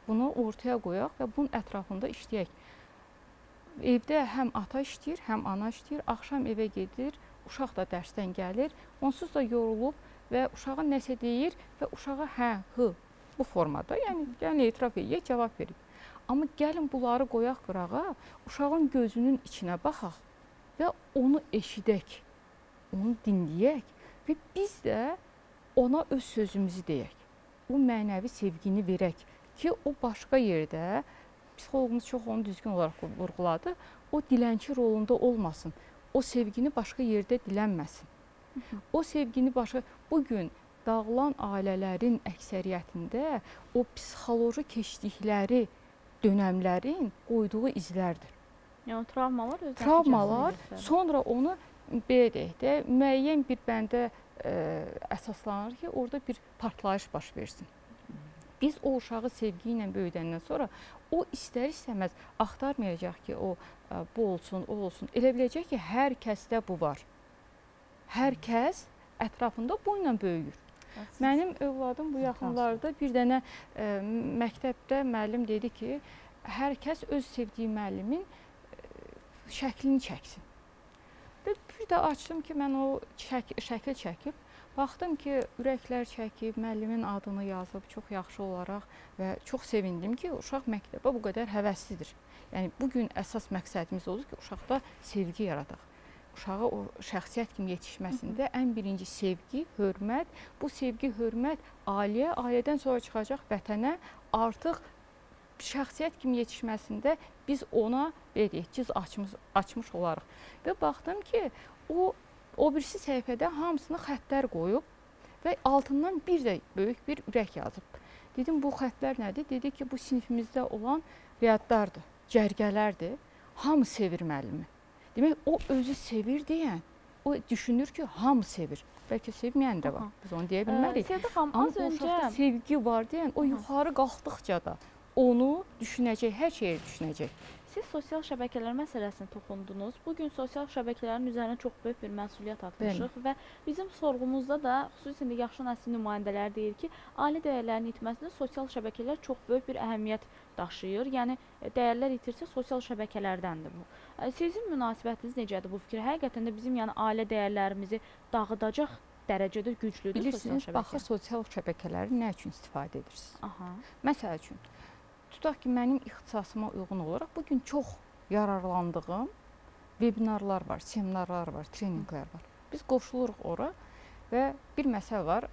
bunu ortaya qoyaq və bunun ətrafında işləyək. Evdə həm ata işləyir, həm ana işləyir, axşam evə gedir, uşaq da dərsdən gəlir, onsuz da yorulub və uşağa nəsə deyir və uşağa hə, hı bu formada, yəni, yəni etiraf edir, cavab verir. Amma gəlin bunları qoyaq qırağa, uşağın gözünün içinə baxaq və onu eşidək, onu dinləyək və biz də ona öz sözümüzü deyək. O mənəvi sevgini verək ki, o başqa yerdə, psixoloqumuz çox onu düzgün olaraq vurğuladı, o dilənçi rolunda olmasın, o sevgini başqa yerdə dilənməsin. O sevgini başa, bugün dağılan ailələrin əksəriyyətində o psixoloji keçdikləri dönəmlərin qoyduğu izlərdir. Yəni, travmalar özlərini keçdikləri. Travmalar, sonra onu belə deyək də, müəyyən bir bəndə əsaslanır ki, orada bir partlayış baş versin. Biz o uşağı sevgi ilə böyüdəndən sonra o istər-istəməz axtarmayacaq ki, o bu olsun, o olsun. Elə biləcək ki, hər kəsdə bu var. Hər kəs ətrafında bununla böyüyür. Mənim övladım bu yaxınlarda bir dənə məktəbdə müəllim dedi ki, hər kəs öz sevdiyi müəllimin şəklini çəksin. Bir də açdım ki, mən o şəkil çəkib, baxdım ki, ürəklər çəkib, müəllimin adını yazıb çox yaxşı olaraq və çox sevindim ki, uşaq məktəbə bu qədər həvəslidir. Yəni, bugün əsas məqsədimiz olur ki, uşaqda sevgi yaradaq. Uşağa o şəxsiyyət kimi yetişməsində ən birinci sevgi, hörmət, bu sevgi, hörmət ailəyə, ailədən sonra çıxacaq vətənə, artıq şəxsiyyət kimi yetişməsində biz ona, belə deyək, ciz açmış, açmış olarıq. Və baxdım ki, o, o birisi səhifədə hamısını xəttlər qoyub və altından bir də böyük bir ürək yazıb. Dedim, bu xəttlər nədir? Dedi ki, bu sinifimizdə olan riyadlardır, cərgələrdir, hamı sevir müəllimi. Demək, o özü sevir deyən, o düşünür ki, hamı sevir. Bəlkə sevməyən də var, biz onu deyə bilmərik. Amma o uşaqda sevgi var deyən, o yuxarı qalxdıqca da onu düşünəcək, hər şeyi düşünəcək. Siz sosial şəbəkələr məsələsini toxundunuz. Bugün sosial şəbəkələrin üzərinə çox böyük bir məsuliyyət atmışıq və bizim sorğumuzda da xüsusən də yaxşı nəsil nümayəndələri deyir ki, ailə dəyərlərinin itməsində sosial şəbəkələr çox böyük bir əhəmiyyət daşıyır. Yəni, dəyərlər itirsə sosial şəbəkələrdəndir bu. Sizin münasibətiniz necədir bu fikir? Həqiqətən də bizim yəni ailə dəyərlərimizi dağıdacaq dərəcədə güclüdür sosial şəbəkə. Bilirsiniz, baxı sosial şəbəkələri nə üçün istifadə edirsiniz? Məsəl üçün, tutaq ki, mənim ixtisasıma uyğun olaraq bugün çox yararlandığım webinarlar var, seminarlar var, treninqlər var. Biz qoşuluruq ora və bir məsəl var,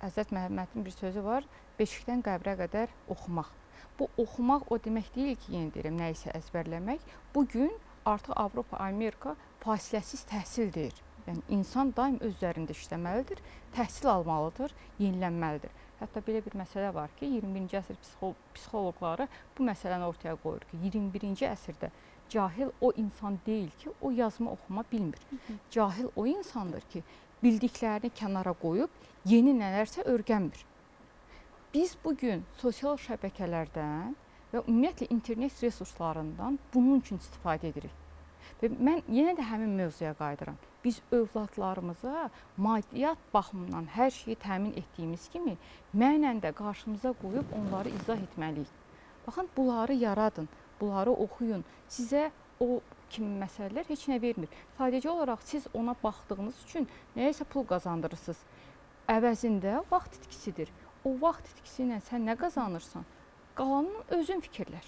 Həzrət Məhəmmədin bir sözü var, beşikdən qəbrə qədər oxumaq. Bu oxumaq o demək deyil ki, yenə deyirəm, nə isə əzbərləmək. Bugün artıq Avropa, Amerika fasiləsiz təhsil deyir. Yəni, insan daim öz üzərində işləməlidir, təhsil almalıdır, yenilənməlidir. Hətta belə bir məsələ var ki, iyirmi birinci əsr psixoloqları bu məsələni ortaya qoyur ki, iyirmi birinci əsrdə cahil o insan deyil ki, o yazma oxuma bilmir. Cahil o insandır ki, bildiklərini kənara qoyub, yeni nələrsə öyrənmir. Biz bugün sosial şəbəkələrdən və ümumiyyətlə internet resurslarından bunun üçün istifadə edirik. Və mən yenə də həmin mövzuya qayıdıram. Biz övladlarımıza maddiyyat baxımından hər şeyi təmin etdiyimiz kimi mənən də qarşımıza qoyub onları izah etməliyik. Baxın, bunları yaradın, bunları oxuyun. Sizə o kimi məsələlər heç nə vermir. Sadəcə olaraq siz ona baxdığınız üçün nəyəsə pul qazandırırsınız. Əvəzində vaxt itkisidir. O vaxt itkisi ilə sən nə qazanırsan, qalanını özün fikirlər.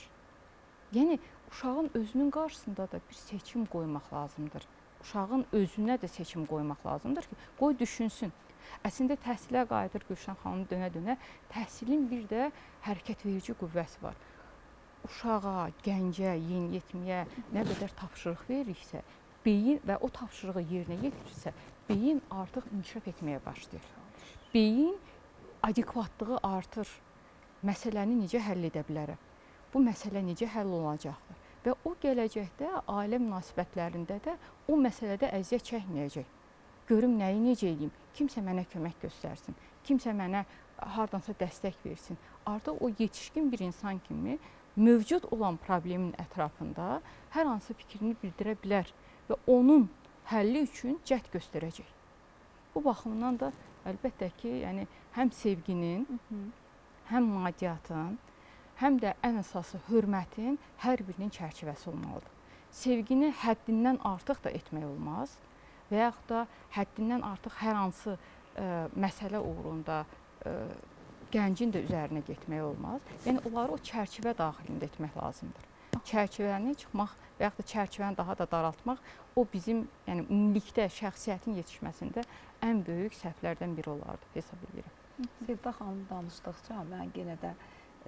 Yəni, uşağın özünün qarşısında da bir seçim qoymaq lazımdır. Uşağın özünə də seçim qoymaq lazımdır ki, qoy düşünsün. Əslində, təhsilə qayıdır Gülşən xanım dönə-dönə, təhsilin bir də hərəkət verici qüvvəsi var. uşağa, gəncə, yeniyetməyə nə qədər tapşırıq veririksə, beyin və o tapşırığı yerinə yetirirsə, beyin artıq inkişaf etməyə başlayır. Beyin adekvatlığı artır. Məsələni necə həll edə bilərəm? Bu məsələ necə həll olacaqdır? Və o gələcəkdə, ailə münasibətlərində də o məsələdə əziyyət çəkməyəcək. Görüm nəyi necə edeyim? Kimsə mənə kömək göstərsin, kimsə mənə hardansa dəstək versin. Artıq o yetişkin bir insan kimi mövcud olan problemin ətrafında hər hansı fikrini bildirə bilər və onun həlli üçün cəhd göstərəcək. Bu baxımdan da əlbəttə ki, yəni, həm sevginin, həm maddiyyatın, həm də ən əsası hörmətin hər birinin çərçivəsi olmalıdır. Sevgini həddindən artıq da etmək olmaz və yaxud da həddindən artıq hər hansı ə, məsələ uğrunda ə, gəncin də üzərinə getmək olmaz. Yəni, onları o çərçivə daxilində etmək lazımdır. Çərçivəni çıxmaq və yaxud da çərçivəni daha da daraltmaq, o bizim yəni, ümumilikdə şəxsiyyətin yetişməsində ən böyük səhvlərdən biri olardı, hesab edirəm. Sevda xanım danışdıqca mən yenə də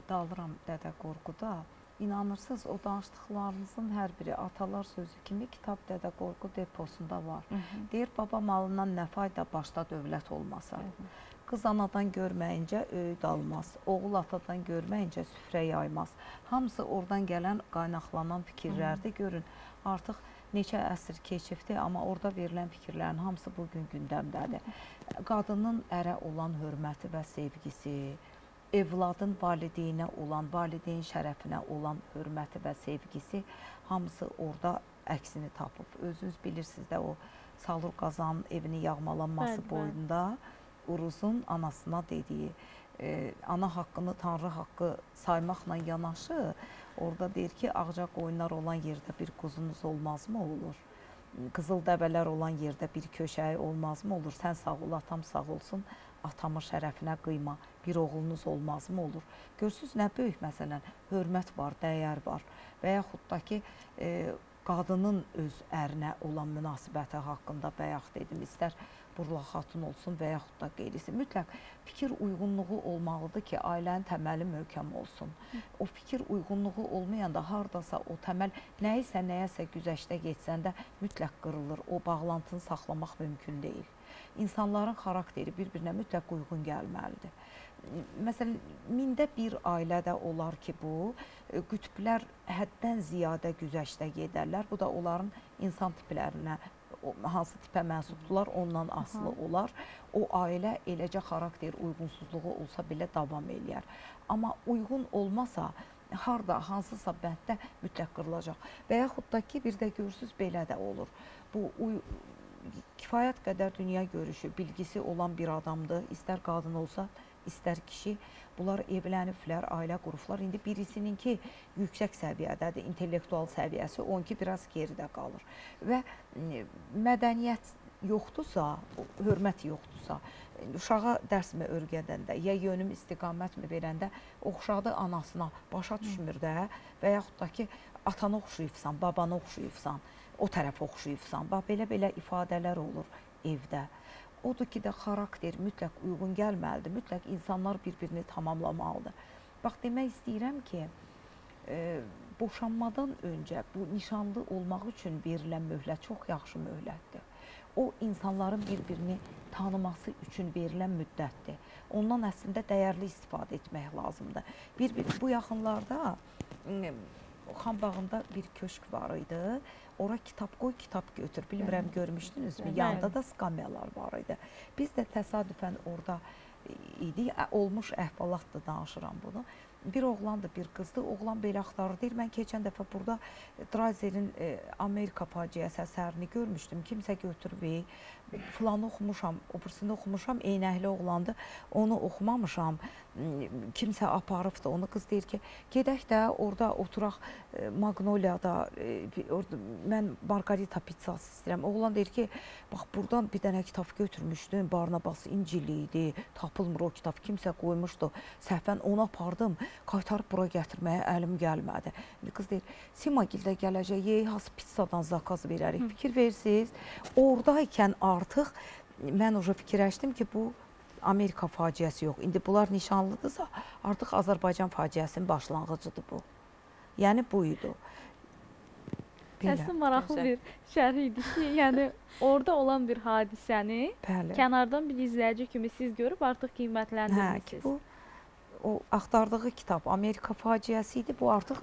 dalıram Dədə Qorquda. İnanırsınız, o danışdıqlarınızın hər biri atalar sözü kimi Kitab Dədə Qorqud deposunda var. Hı -hı. Deyir, baba malından nə fayda başda dövlət olmasa. Hı -hı. Qız anadan görməyincə öyüd almaz, oğul atadan görməyincə süfrə yaymaz. Hamısı oradan gələn, qaynaqlanan fikirlərdir. Görün, artıq neçə əsr keçibdir, amma orada verilən fikirlərin hamısı bugün gündəmdədir. Qadının ərə olan hörməti və sevgisi, evladın valideynə olan, valideyn şərəfinə olan hörməti və sevgisi hamısı orada əksini tapıb. Özünüz bilirsiniz də o Salur Qazanın evini yağmalanması bəl, boyunda Uruzun anasına dediyi, e, ana haqqını Tanrı haqqı saymaqla yanaşı, orada deyir ki, ağca qoyunlar olan yerdə bir quzunuz olmazmı olur? Qızıl dəvələr olan yerdə bir köşəyi olmazmı olur? Sən sağ ol, atam sağ olsun. Atamın şərəfinə qıyma, bir oğlunuz olmazmı olur? Görsünüz, nə böyük məsələn, hörmət var, dəyər var və yaxud da ki, e, qadının öz ərinə olan münasibəti haqqında bayaq dedim, istər Burla Xatun olsun və yaxud da qeyrisi. Mütləq fikir uyğunluğu olmalıdır ki, ailənin təməli möhkəm olsun. O fikir uyğunluğu olmayanda haradasa o təməl nəyisə, nəyəsə güzəşdə geçsən də mütləq qırılır. O bağlantını saxlamaq mümkün deyil. İnsanların xarakteri bir-birinə mütləq uyğun gəlməlidir. Məsələn, mində bir ailədə olar ki, bu, qütblər həddən ziyadə güzəşdə gedərlər. Bu da onların insan tiplərinə, hansı tipə mənsubdurlar, ondan asılı olar. O ailə eləcə xarakter uyğunsuzluğu olsa belə davam eləyər. Amma uyğun olmasa, harda, hansısa bənddə mütləq qırılacaq. Və yaxud da ki, bir də görürsünüz, belə də olur. Bu, uyğun... Kifayət qədər dünya görüşü, bilgisi olan bir adamdır. İstər qadın olsa, istər kişi. Bunlar evləniblər, ailə qurublar. İndi birisininki yüksək səviyyədədir, intellektual səviyyəsi, onunki biraz geridə qalır. Və mədəniyyət yoxdursa, hörmət yoxdursa, uşağa dərsmi örgədəndə, ya yönüm istiqamətmi verəndə, o uşaqda anasına başa düşmür də və yaxud da ki, atana oxşuyubsan, babana oxşuyubsan, o tərəf oxşuyubsan, belə-belə ifadələr olur evdə. Odur ki də xarakter mütləq uyğun gəlməlidir, mütləq insanlar bir-birini tamamlamalıdır. Bax, demək istəyirəm ki, e, boşanmadan öncə bu nişanlı olmaq üçün verilən möhlət çox yaxşı möhlətdir. O, insanların bir-birini tanıması üçün verilən müddətdir. Ondan əslində dəyərli istifadə etmək lazımdır. Bir-bir, bu yaxınlarda e, Xanbağında bir köşk var idi. Ora kitab qoy, kitab götür. Bilmirəm, görmüşdünüzmü? Yanında da skamyalar var idi. Biz də təsadüfən orada idik. Olmuş əhvalatdır, danışıram bunu. Bir oğlandı, bir qızdı. Oğlan belə axtarır deyir. Mən keçən dəfə burada Drazer'in Amerika faciəsi əsərini görmüşdüm. Kimsə götürməyik. Filanı oxumuşam, obursunu oxumuşam. Eynəkli oğlandı. Onu oxumamışam. Kimsə aparıbdı onu. Qız deyir ki, gedək də orada oturaq Magnolia'da. Mən Margarita pizzası istəyirəm. Oğlan deyir ki, bax, buradan bir dənə kitab götürmüşdüm. Barnabas İncili idi. Tapılmır o kitab. Kimsə qoymuşdu. Səhvən ona apardım. Qaytarıb bura gətirməyə əlim gəlmədi. Qız deyir, Simagildə gələcək, has pizzadan zakaz verərik, fikir verirsiniz. Oradaykən artıq mən oca fikirləşdim ki, bu Amerika faciəsi yox. İndi bunlar nişanlıdırsa, artıq Azərbaycan faciəsinin başlanğıcıdır bu. Yəni buydu. Əslində maraqlı bir şərh idi ki, yəni orada olan bir hadisəni Bəli. Kənardan bir izləyici kimi siz görüb artıq qiymətləndirmişsiniz. Hə, ki, bu o axtardığı kitab Amerika faciəsi idi. Bu artıq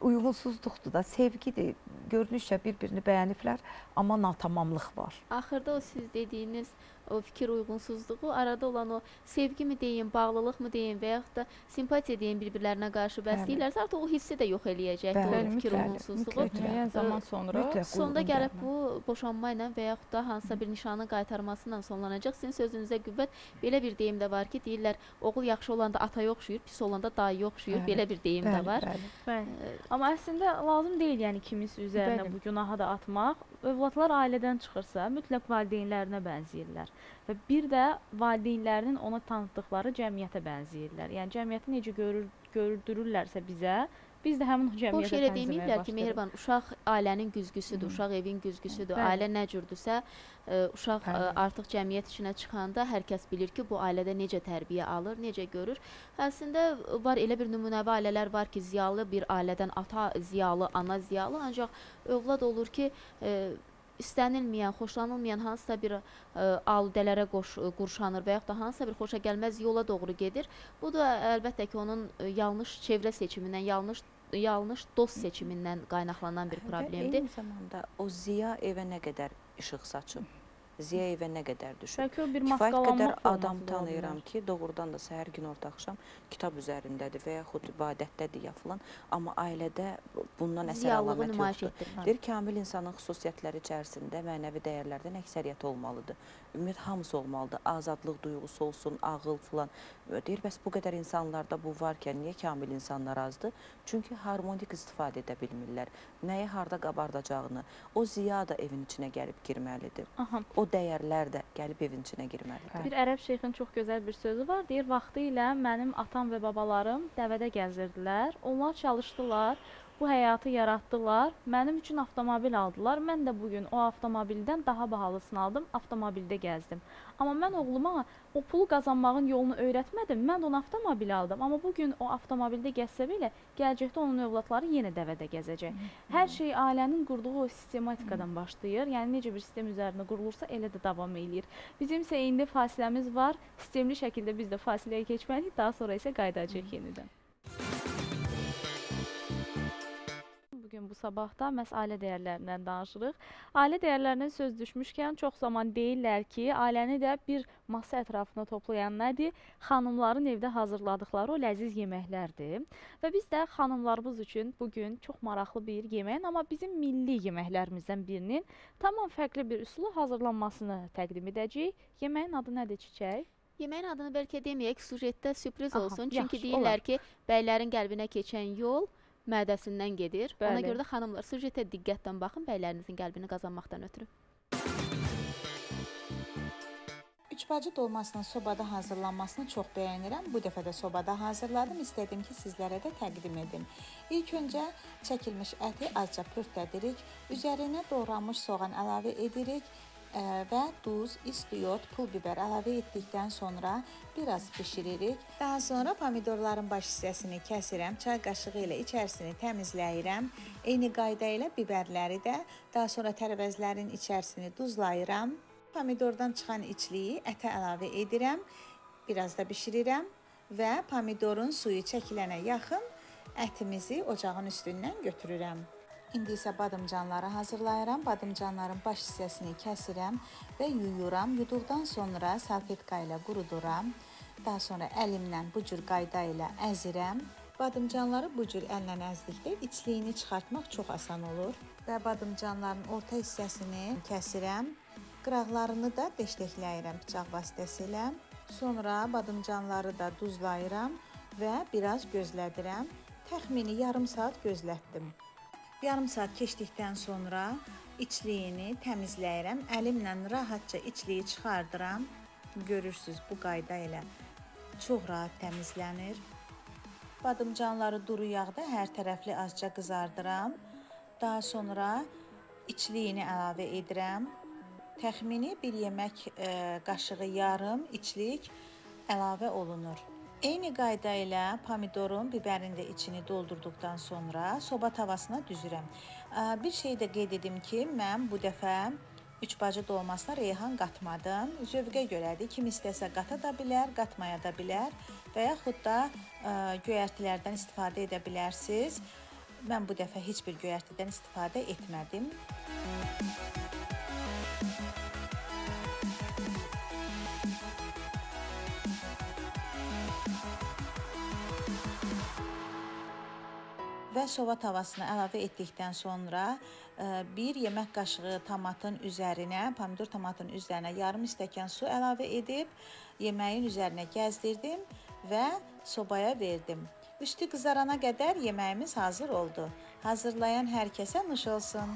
uyğunsuzluqdur da, sevgidir. Görünüşcə bir-birini bəyəniblər, amma natamamlıq var. Axırda o siz dediyiniz o fikir uyğunsuzluğu, arada olan o sevgi mi deyim, bağlılıq mı deyim və yaxud da simpatiya deyim bir-birlərinə qarşı bəsləyirlərsə, artıq o hissi də yox eləyəcəkdir, o fikir uyğunsuzluğu. Mütləq, zaman sonra. Sonda gəlib bu boşanma ilə və yaxud da hansısa bir nişanın qaytarması ilə sonlanacaq. Sizin sözünüzə qüvvət, belə bir deyim də var ki, deyirlər, oğul yaxşı olanda ata yoxşuyur, pis olanda dayı yoxşuyur, belə bir deyim də var. Amma əslində lazım deyil, yəni kimisi üzərinə bu günaha da atmaq. Övladlar ailədən çıxırsa, mütləq valideynlərinə bənziyirlər. Və bir də valideynlərinin ona tanıtdıqları cəmiyyətə bənziyirlər. Yəni cəmiyyəti necə görür, gördürürlərsə bizə, biz də həmin cəmiyyətə bənzəməyə başlayırıq. Boş yerə deməyiblər ki, Mehriban, uşaq ailənin güzgüsüdür, Hı. uşaq evin güzgüsüdür. Bəli. Ailə nə cürdürsə, uşaq Bəli. Artıq cəmiyyət içinə çıxanda hər kəs bilir ki, bu ailədə necə tərbiyə alır, necə görür. Əslində var elə bir nümunəvi ailələr var ki, ziyalı bir ailədən ata ziyalı, ana ziyalı, ancaq övlad olur ki, istənilməyən, xoşlanılmayan hansısa bir ə, aldələrə qoş, ə, qurşanır və yaxud da hansısa bir xoşa gəlməz yola doğru gedir. Bu da əlbəttə ki, onun ə, yanlış çevrə seçimindən, yanlış, yanlış dost seçimindən qaynaqlanan bir problemdir. Və eyni zamanda o ziya evə nə qədər işıq saçıb, ziya evə nə qədər düşür. Kifayət qədər adam tanıyıram ki, doğrudan da səhər gün orta axşam kitab üzərindədir və yaxud ibadətdədir ya filan, amma ailədə bundan əsər alamət yoxdur. Bir kamil insanın xüsusiyyətləri içərisində mənəvi dəyərlərdən əksəriyyət olmalıdır. Ümumiyyət hamısı olmalıdır. Azadlıq duyğusu olsun, ağıl filan. Deyir, bəs bu qədər insanlarda bu varkən niyə kamil insanlar azdır? Çünki harmonik istifadə edə bilmirlər. Nəyi harda qabardacağını, o ziya da evin içinə gəlib girməlidir. Aha. O dəyərlər də gəlib evin içinə girməlidir. Bir ərəb şeyxin çox gözəl bir sözü var. Deyir, vaxtı ilə mənim atam və babalarım dəvədə gəzirdilər. Onlar çalışdılar, bu həyatı yaratdılar, mənim üçün avtomobil aldılar. Mən də bugün o avtomobildən daha bahalısını aldım, avtomobildə gəzdim. Amma mən oğluma o pulu qazanmağın yolunu öyrətmədim, mən ona avtomobil aldım. Amma bugün o avtomobildə gəzsə belə, gələcəkdə onun övladları yenə dəvədə gəzəcək. Hər şey ailənin qurduğu o sistematikadan başlayır. Yəni necə bir sistem üzərində qurulursa, elə də davam eləyir. Bizim isə indi fasiləmiz var. Sistemli şəkildə biz də fasiləyə keçməliyik, daha sonra isə qayıdacağıq yenidən. Bugün bu sabahda məhz ailə dəyərlərindən danışırıq. Ailə dəyərlərindən söz düşmüşkən çox zaman deyirlər ki, ailəni də bir masa ətrafına toplayan nədir? Xanımların evdə hazırladıqları o ləziz yeməklərdir. Və biz də xanımlarımız üçün bugün çox maraqlı bir yeməyin, amma bizim milli yeməklərimizdən birinin tamam fərqli bir üsulla hazırlanmasını təqdim edəcəyik. Yeməyin adı nədir Çiçək? Yeməyin adını bəlkə deməyək, sujetdə sürpriz Aha, olsun. Çünki yaxşı, deyirlər olar. Ki, bəylərin qəlbinə keçən yol mədəsindən gedir. Bəli. Ona görə də xanımlar, sujetə diqqətlə baxın, bəylərinizin qəlbini qazanmaqdan ötürü. Üç bacı dolmasının sobada hazırlanmasını çox bəyənirəm. Bu dəfə də sobada hazırladım. İstədim ki, sizlərə də təqdim edim. İlk öncə çəkilmiş əti azca pörtlədirik. Üzərinə doğranmış soğan əlavə edirik və duz, istiot, pul biber əlavə etdikdən sonra biraz pişiririk. Daha sonra pomidorların baş hissəsini kəsirəm, çay qaşığı ilə içərisini təmizləyirəm. Eyni qayda ilə biberləri də, daha sonra tərəvəzlərin içərisini duzlayıram. Pomidordan çıxan içliyi ətə əlavə edirəm, biraz da pişirirəm və pomidorun suyu çəkilənə yaxın ətimizi ocağın üstündən götürürəm. İndi isə badımcanları hazırlayıram. Badımcanların baş hissəsini kəsirəm və yuyuram. Yuduqdan sonra salfetka ilə quruduram. Daha sonra əlimlə bu cür qayda ilə əzirəm. Badımcanları bu cür əllə əzdikdə içliyini çıxartmaq çox asan olur. Və badımcanların orta hissəsini kəsirəm. Qıraqlarını da deşdəkləyirəm bıçaq vasitəsilə. Sonra badımcanları da duzlayıram və biraz gözlədirəm. Təxmini yarım saat gözlətdim. Yarım saat keçdikdən sonra içliyini təmizləyirəm. Əlimlə rahatca içliyi çıxardıram. Görürsünüz, bu qayda ilə çox rahat təmizlənir. Badımcanları duru yağda hər tərəfli azca qızardıram. Daha sonra içliyini əlavə edirəm. Təxmini bir yemək e, qaşığı yarım içlik əlavə olunur. Eyni qayda ilə pomidorun, biberin də içini doldurduqdan sonra soba tavasına düzürəm. Bir şey də qeyd edim ki, mən bu dəfə üç bacı dolmasına reyhan qatmadım. Zövqə görədir. Kim istəsə qata da bilər, qatmaya da bilər və yaxud da göyərtilərdən istifadə edə bilərsiniz. Mən bu dəfə heç bir göyərtidən istifadə etmədim. Və soba tavasına əlavə etdikdən sonra bir yemək qaşığı tomatın üzərinə, pomidor tomatın üzərinə yarım stəkan su əlavə edib, yeməyin üzərinə gəzdirdim və sobaya verdim. Üstü qızarana qədər yeməyimiz hazır oldu. Hazırlayan hər kəsə nuş olsun.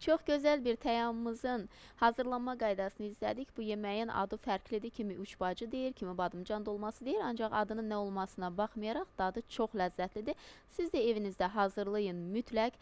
Çox gözəl bir təyyamımızın hazırlanma qaydasını izlədik. Bu yeməyin adı fərqlidir. Kimi üç bacı deyir, kimi badımcan dolması deyir. Ancaq adının nə olmasına baxmayaraq dadı çox ləzzətlidir. Siz də evinizdə hazırlayın mütləq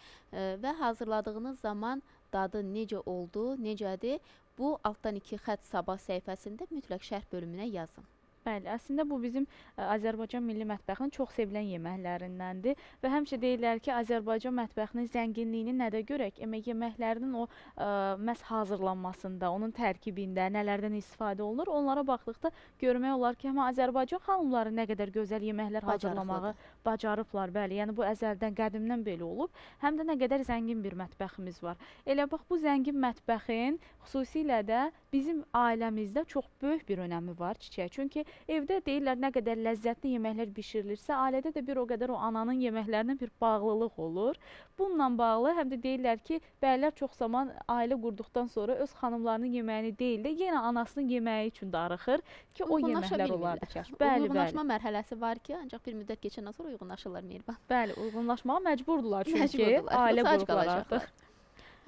və hazırladığınız zaman dadı necə oldu, necədir? Bu altdan iki xətt sabah səhifəsində mütləq şərh bölümünə yazın. Bəli, əslində bu bizim Azərbaycan milli mətbəxinin çox sevilən yeməklərindəndir və həmişə deyirlər ki, Azərbaycan mətbəxinin zənginliyini nədə görək? Emək yeməklərinin o ə, məhz hazırlanmasında, onun tərkibində, nələrdən istifadə olunur? Onlara baxdıqda görmək olar ki, həm Azərbaycan xanımları nə qədər gözəl yeməklər hazırlamağı bacarıblar. Bəli, yəni bu əzəldən, qədimdən belə olub, həm də nə qədər zəngin bir mətbəximiz var. Elə bax, bu zəngin mətbəxin xüsusilə də bizim ailəmizdə çox böyük bir önəmi var çiçək. Çünki evdə deyirlər nə qədər ləzzətli yeməklər bişirilirsə, ailədə də bir o qədər o ananın yeməklərinə bir bağlılıq olur. Bununla bağlı həm də deyirlər ki, bəylər çox zaman ailə qurduqdan sonra öz xanımlarının yeməyini deyil də yenə anasının yeməyi üçün darıxır ki, o yeməklər olardı ki. Bəli, uyğunlaşma bəli. Mərhələsi var ki, ancaq bir müddət keçəndən sonra uyğunlaşırlar Mehriban. Bəli, uyğunlaşmağa məcburdurlar çünki məcburdurlar. Ailə qurduqlar artıq.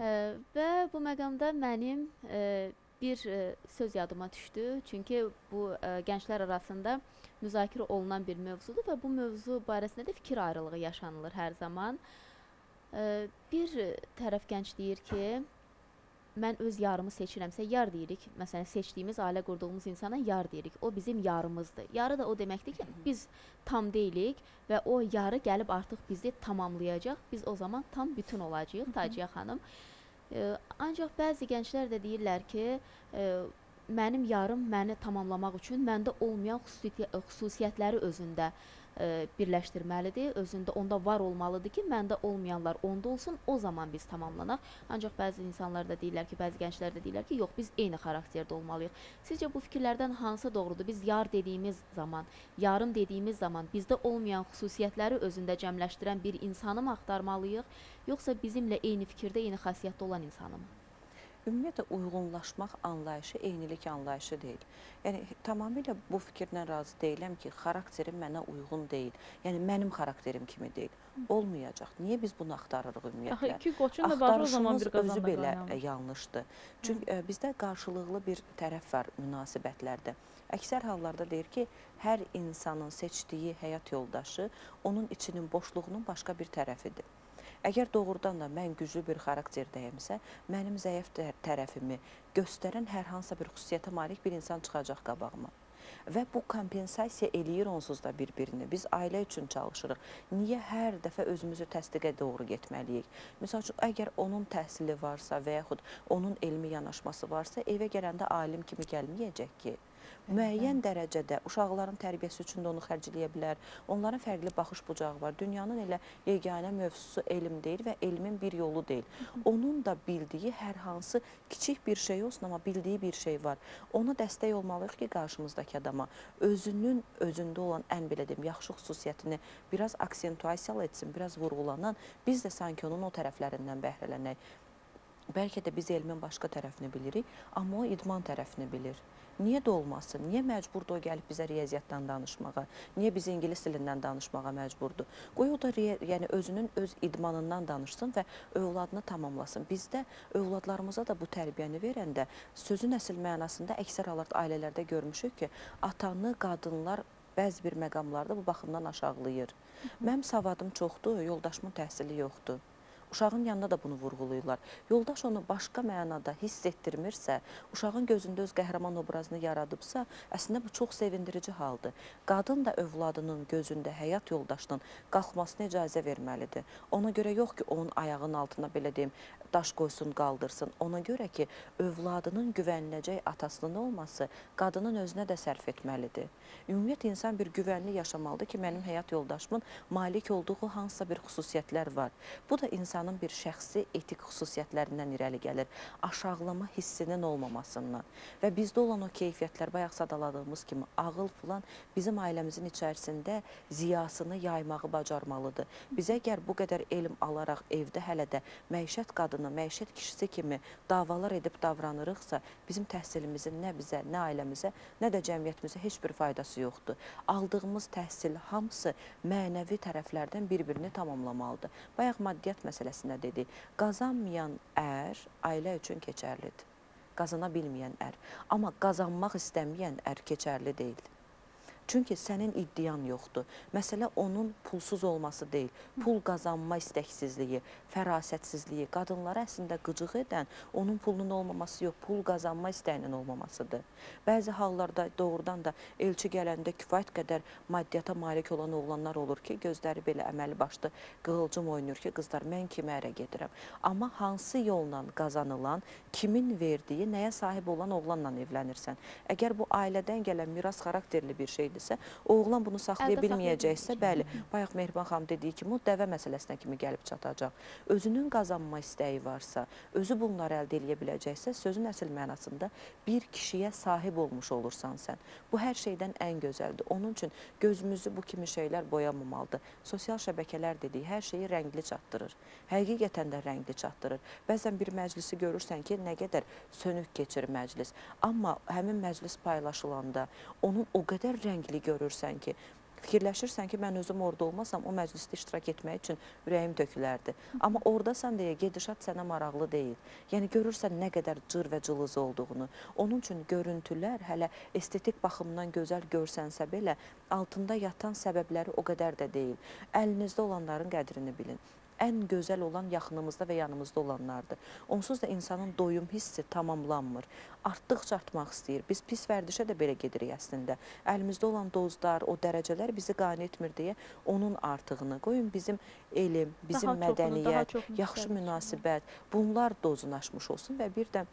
E, və bu məqamda mənim e, bir söz yadıma düşdü, çünki bu gənclər arasında müzakirə olunan bir mövzudur və bu mövzu barəsində də fikir ayrılığı yaşanılır hər zaman. Bir tərəf gənc deyir ki, mən öz yarımı seçirəmsə yar deyirik, məsələn seçdiyimiz, ailə qurduğumuz insana yar deyirik, o bizim yarımızdır. Yarı da o deməkdir ki, biz tam deyilik və o yarı gəlib artıq bizi tamamlayacaq, biz o zaman tam bütün olacağıq, Taciye xanım. Ancaq bəzi gənclər də deyirlər ki, mənim yarım məni tamamlamaq üçün məndə olmayan xüsusiyyətləri özündə birləşdirməlidir, özündə onda var olmalıdır ki, məndə olmayanlar onda olsun, o zaman biz tamamlanaq. Ancaq bəzi insanlar da deyirlər ki, bəzi gənclər də deyirlər ki, yox, biz eyni xarakterdə olmalıyıq. Sizcə bu fikirlərdən hansı doğrudur? Biz yar dediyimiz zaman, yarım dediyimiz zaman bizdə olmayan xüsusiyyətləri özündə cəmləşdirən bir insanı mı axtarmalıyıq, yoxsa bizimlə eyni fikirdə, eyni xasiyyətdə olan insanı mı? Ümumiyyətlə, uyğunlaşmaq anlayışı eynilik anlayışı deyil. Yəni, tamamilə bu fikirlə razı deyiləm ki, xarakterim mənə uyğun deyil. Yəni, mənim xarakterim kimi deyil. Olmayacaq. Niyə biz bunu axtarırıq ümumiyyətlə? Axı, iki qoçun da barı o zaman bir qazanla qaynaq. Axtarışımız özü belə yanlışdır. Çünki Hı. bizdə qarşılıqlı bir tərəf var münasibətlərdə. Əksər hallarda deyir ki, hər insanın seçdiyi həyat yoldaşı onun içinin boşluğunun başqa bir tərəfidir. Əgər doğrudan da mən güclü bir xarakterdəyəmsə, mənim zəif tərəfimi göstərən hər hansısa bir xüsusiyyətə malik bir insan çıxacaq qabağıma. Və bu kompensasiya eləyir onsuz da bir-birini. Biz ailə üçün çalışırıq. Niyə hər dəfə özümüzü təsdiqə doğru getməliyik? Məsəl üçün, əgər onun təhsili varsa və yaxud onun elmi yanaşması varsa, evə gələndə alim kimi gəlməyəcək ki. Müəyyən dərəcədə uşaqların tərbiyəsi üçün də onu xərcləyə bilər. Onların fərqli baxış bucağı var. Dünyanın elə yeganə mövzusu elm deyil və elmin bir yolu deyil. Onun da bildiyi hər hansı kiçik bir şey olsun, amma bildiyi bir şey var. Ona dəstək olmalıyıq ki, qarşımızdakı adama özünün özündə olan ən belə deyim, yaxşı xüsusiyyətini biraz aksentuasiyalı etsin, biraz vurğulanan, biz də sanki onun o tərəflərindən bəhrələnək. Bəlkə də biz elmin başqa tərəfini bilirik, amma o idman tərəfini bilir. Niyə də olmasın? Niyə məcburdur o gəlib bizə riyaziyyatdan danışmağa? Niyə biz ingilis dilindən danışmağa məcburdur? Qoy o da yəni, özünün öz idmanından danışsın və övladını tamamlasın. Biz də övladlarımıza da bu tərbiyəni verəndə sözün əsl mənasında əksər hallarda ailələrdə görmüşük ki, atanı qadınlar bəzi bir məqamlarda bu baxımdan aşağılayır. Mənim savadım çoxdur, yoldaşımın təhsili yoxdur. uşağın yanında da bunu vurğuluyurlar. Yoldaş onu başqa mənada hiss etdirmirsə, uşağın gözündə öz qəhrəman obrazını yaradıbsa, əslində bu çox sevindirici haldır. Qadın da övladının gözündə həyat yoldaşının qalxmasına icazə verməlidir. Ona görə yox ki, onun ayağının altına belə deyim, daş qoysun, qaldırsın. Ona görə ki, övladının güvəniləcək atasının olması qadının özünə də sərf etməlidir. Ümumiyyət insan bir güvənli yaşamalıdır ki, mənim həyat yoldaşımın malik olduğu hansısa bir xüsusiyyətlər var. Bu da insanın bir şəxsi etik xüsusiyyətlərindən irəli gəlir. Aşağılama hissinin olmamasından. Və bizdə olan o keyfiyyətlər, bayaq sadaladığımız kimi ağıl filan bizim ailəmizin içərisində ziyasını yaymağı bacarmalıdır. Bizə əgər bu qədər elm alaraq evdə hələ də məişət qadını, məişət kişisi kimi davalar edib davranırıqsa, bizim təhsilimizin nə bizə, nə ailəmizə, nə də cəmiyyətimizə heç bir faydası yoxdur. Aldığımız təhsil hamısı mənəvi tərəflərdən bir-birini tamamlamalıdır. Bayaq maddiyyat məsələsində dedi, qazanmayan ər ailə üçün keçərlidir. Qazana bilməyən ər. Amma qazanmaq istəməyən ər keçərli deyil. Çünki sənin iddian yoxdur. Məsələ onun pulsuz olması deyil. Pul qazanma istəksizliyi, fərasətsizliyi, qadınlara əslində qıcıq edən onun pulunun olmaması yox, pul qazanma istəyinin olmamasıdır. Bəzi hallarda doğrudan da elçi gələndə kifayət qədər maddiyyata malik olan oğlanlar olur ki, gözləri belə əməli başlı qığılcım oynayır ki, qızlar mən kimə ərə gedirəm. Amma hansı yolla qazanılan, kimin verdiyi, nəyə sahib olan oğlanla evlənirsən. Əgər bu ailədən gələn miras xarakterli bir şeydir, oğlan bunu saxlaya bilməyəcəksə, bəli, bayaq Mehriban xanım dediyi kimi, o dəvə məsələsinə kimi gəlib çatacaq. Özünün qazanma istəyi varsa, özü bunları əldə edə biləcəksə, sözün əsl mənasında bir kişiyə sahib olmuş olursan sən. Bu, hər şeydən ən gözəldir. Onun üçün gözümüzü bu kimi şeylər boyamamalıdır. Sosial şəbəkələr dediyi hər şeyi rəngli çatdırır. Həqiqətən də rəngli çatdırır. Bəzən bir məclisi görürsən ki, nə qədər sönük keçir məclis. Amma həmin məclis paylaşılanda onun o qədər rəngli görürsən ki, fikirləşirsən ki, mən özüm orada olmasam, o məclisdə iştirak etmək üçün ürəyim tökülərdi. Amma oradasan deyə gedişat sənə maraqlı deyil. Yəni, görürsən nə qədər cır və cılız olduğunu. Onun üçün görüntülər hələ estetik baxımdan gözəl görsənsə belə, altında yatan səbəbləri o qədər də deyil. Əlinizdə olanların qədrini bilin. Ən gözəl olan yaxınımızda və yanımızda olanlardır. Onsuz da insanın doyum hissi tamamlanmır. Artdıqca artmaq istəyir. Biz pis vərdişə də belə gedirik əslində. Əlimizdə olan dozlar, o dərəcələr bizi qane etmir deyə onun artığını qoyun. Bizim elm, bizim mədəniyyət, yaxşı münasibət, bunlar dozun aşmış olsun və bir də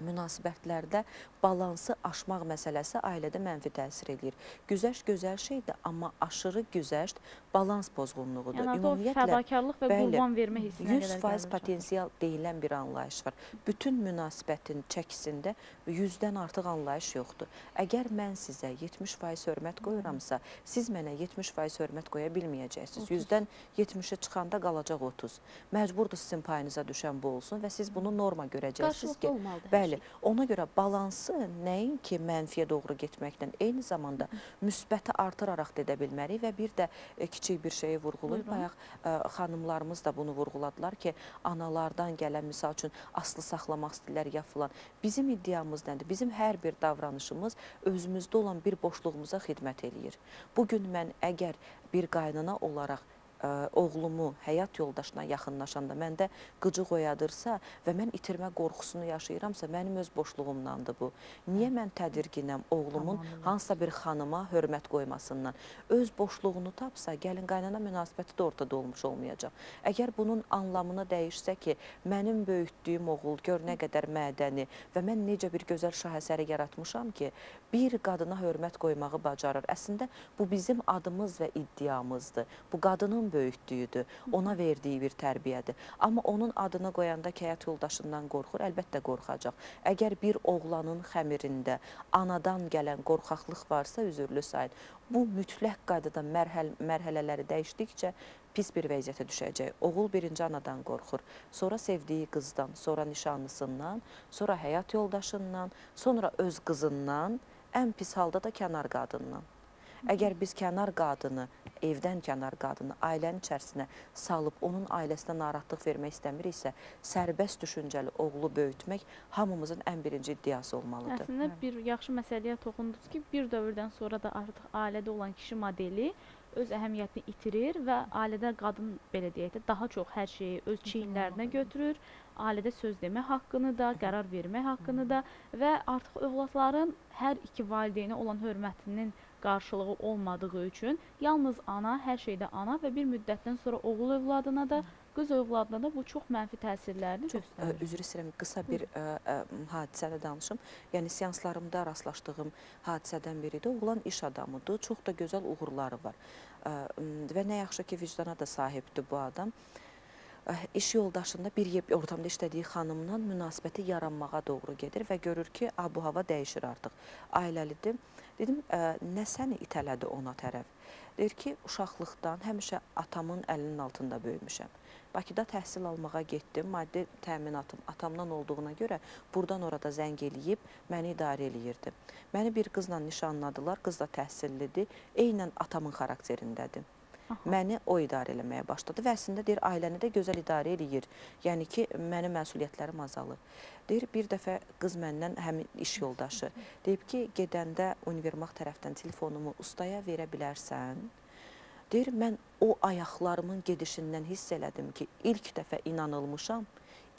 münasibətlərdə balansı aşmaq məsələsi ailədə mənfi təsir edir. Güzəşt gözəl şeydir, amma aşırı güzəşt balans pozğunluğudur. Yəni, o fədakarlıq və qurban vermə hissinə qədər gəlir. yüz faiz potensial deyilən bir anlayış var. Bütün münasibətin çəkisində yüzdən artıq anlayış yoxdur. Əgər mən sizə yetmiş faiz hörmət qoyuramsa, siz mənə yetmiş faiz hörmət qoya bilməyəcəksiniz. yüzdən yetmişə çıxanda qalacaq otuz. Məcburdur sizin payınıza düşən bu olsun və siz bunu norma görəcəksiniz ki, bəli, ona görə balansı nəinki mənfiyə doğru getməklə, eyni zamanda müsbəti artıraraq dedə bilməliyik və bir də kiçik bir şeyi vurğulayıb. Bayaq xanımlarımız da bunu vurğuladılar ki, analardan gələn, misal üçün, aslı saxlamaq istəyirlər ya filan. Bizim iddiamız nədir? Bizim hər bir davranışımız özümüzdə olan bir boşluğumuza xidmət eləyir. Bugün mən əgər bir qaynana olaraq oğlumu həyat yoldaşına yaxınlaşanda məndə qıcıq oyadırsa və mən itirmə qorxusunu yaşayıramsa, mənim öz boşluğumdandır bu. Niyə mən tədirginəm oğlumun hansısa bir xanıma hörmət qoymasından? Öz boşluğunu tapsa, gəlin qaynana münasibəti də ortada olmuş olmayacaq. Əgər bunun anlamını dəyişsə ki, mənim böyütdüyüm oğul gör nə qədər mədəni və mən necə bir gözəl şahəsəri yaratmışam ki, bir qadına hörmət qoymağı bacarır. Əslində, bu bizim adımız və iddiamızdır. Bu, qadının böyütdüyüdür, ona verdiyi bir tərbiyədir. Amma onun adını qoyanda həyat yoldaşından qorxur, əlbəttə qorxacaq. Əgər bir oğlanın xəmirində anadan gələn qorxaqlıq varsa, üzürlü sayın, bu mütləq qaydada mərhələləri dəyişdikcə pis bir vəziyyətə düşəcək. Oğul birinci anadan qorxur, sonra sevdiyi qızdan, sonra nişanlısından, sonra həyat yoldaşından, sonra öz qızından, ən pis halda da kənar qadından. Əgər biz kənar qadını, evdən kənar qadını ailənin içərisinə salıb onun ailəsinə narahatlıq vermək istəmiriksə, sərbəst düşüncəli oğlu böyütmək hamımızın ən birinci iddiası olmalıdır. Əslində, bir yaxşı məsələyə toxundunuz ki, bir dövrdən sonra da artıq ailədə olan kişi modeli öz əhəmiyyətini itirir və ailədə qadın, belə deyək də, daha çox hər şeyi öz çiyinlərinə götürür. Ailədə söz demək haqqını da, qərar vermək haqqını da və artıq övladların hər iki valideynə olan hörmətinin qarşılığı olmadığı üçün yalnız ana, hər şeydə ana və bir müddətdən sonra oğul övladına da, qız övladına da bu çox mənfi təsirlərini göstərir. Üzr istəyirəm, qısa bir ə, ə, hadisədə danışım. Yəni, seanslarımda rastlaşdığım hadisədən biri də oğlan iş adamıdır. Çox da gözəl uğurları var. Ə, və nə yaxşı ki, vicdana da sahibdir bu adam. Ə, iş yoldaşında bir ortamda işlədiyi xanımla münasibəti yaranmağa doğru gedir və görür ki, bu hava dəyişir artıq. Ailəlidir. Dedim, ə, nə səni itələdi ona tərəf? Deyir ki, uşaqlıqdan həmişə atamın əlinin altında böyümüşəm. Bakıda təhsil almağa getdim, maddi təminatım atamdan olduğuna görə buradan orada zəng eləyib, məni idarə eləyirdi. Məni bir qızla nişanladılar, qız da təhsillidir, eynən atamın xarakterindədir. Aha. Məni o idarə eləməyə başladı və əslində deyir, ailəni də gözəl idarə eləyir, yəni ki, mənim məsuliyyətlərim azalır. Deyir, bir dəfə qız məndən həmin iş yoldaşı deyib ki, gedəndə univermaq tərəfdən telefonumu ustaya verə bilərsən. Deyir, mən o ayaqlarımın gedişindən hiss elədim ki, ilk dəfə inanılmışam,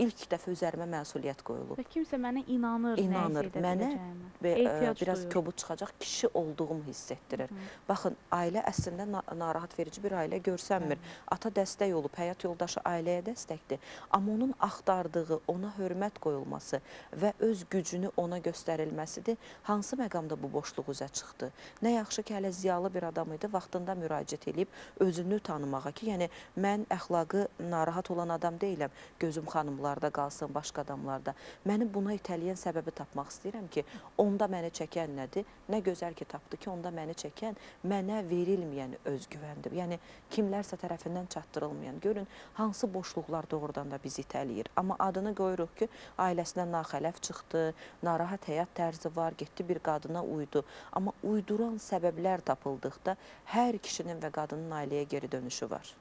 ilk dəfə üzərimə məsuliyyət qoyulub. Və kimsə mənə inanır, inanır nəyəsə edəcəyimə. Mənə biraz köbut çıxacaq kişi olduğumu hiss etdirir. Hı. Baxın, ailə əslində narahat verici bir ailə görsənmir. Hı. Ata dəstək olub, həyat yoldaşı ailəyə dəstəkdir. Amma onun axtardığı, ona hörmət qoyulması və öz gücünü ona göstərilməsidir. Hansı məqamda bu boşluq üzə çıxdı? Nə yaxşı ki, hələ ziyalı bir adam idi, vaxtında müraciət edib özünü tanımağa ki, yəni mən əxlaqı narahat olan adam deyiləm, gözüm xanımla qalsın, başqa adamlarda. Məni buna itələyən səbəbi tapmaq istəyirəm ki, onda məni çəkən nədir? Nə gözəl ki, tapdı ki, onda məni çəkən mənə verilməyən özgüvəndir. Yəni, kimlərsə tərəfindən çatdırılmayan. Görün, hansı boşluqlar doğrudan da bizi itələyir. Amma adını qoyuruq ki, ailəsindən naxələf çıxdı, narahat həyat tərzi var, getdi bir qadına uydu. Amma uyduran səbəblər tapıldıqda hər kişinin və qadının ailəyə geri dönüşü var.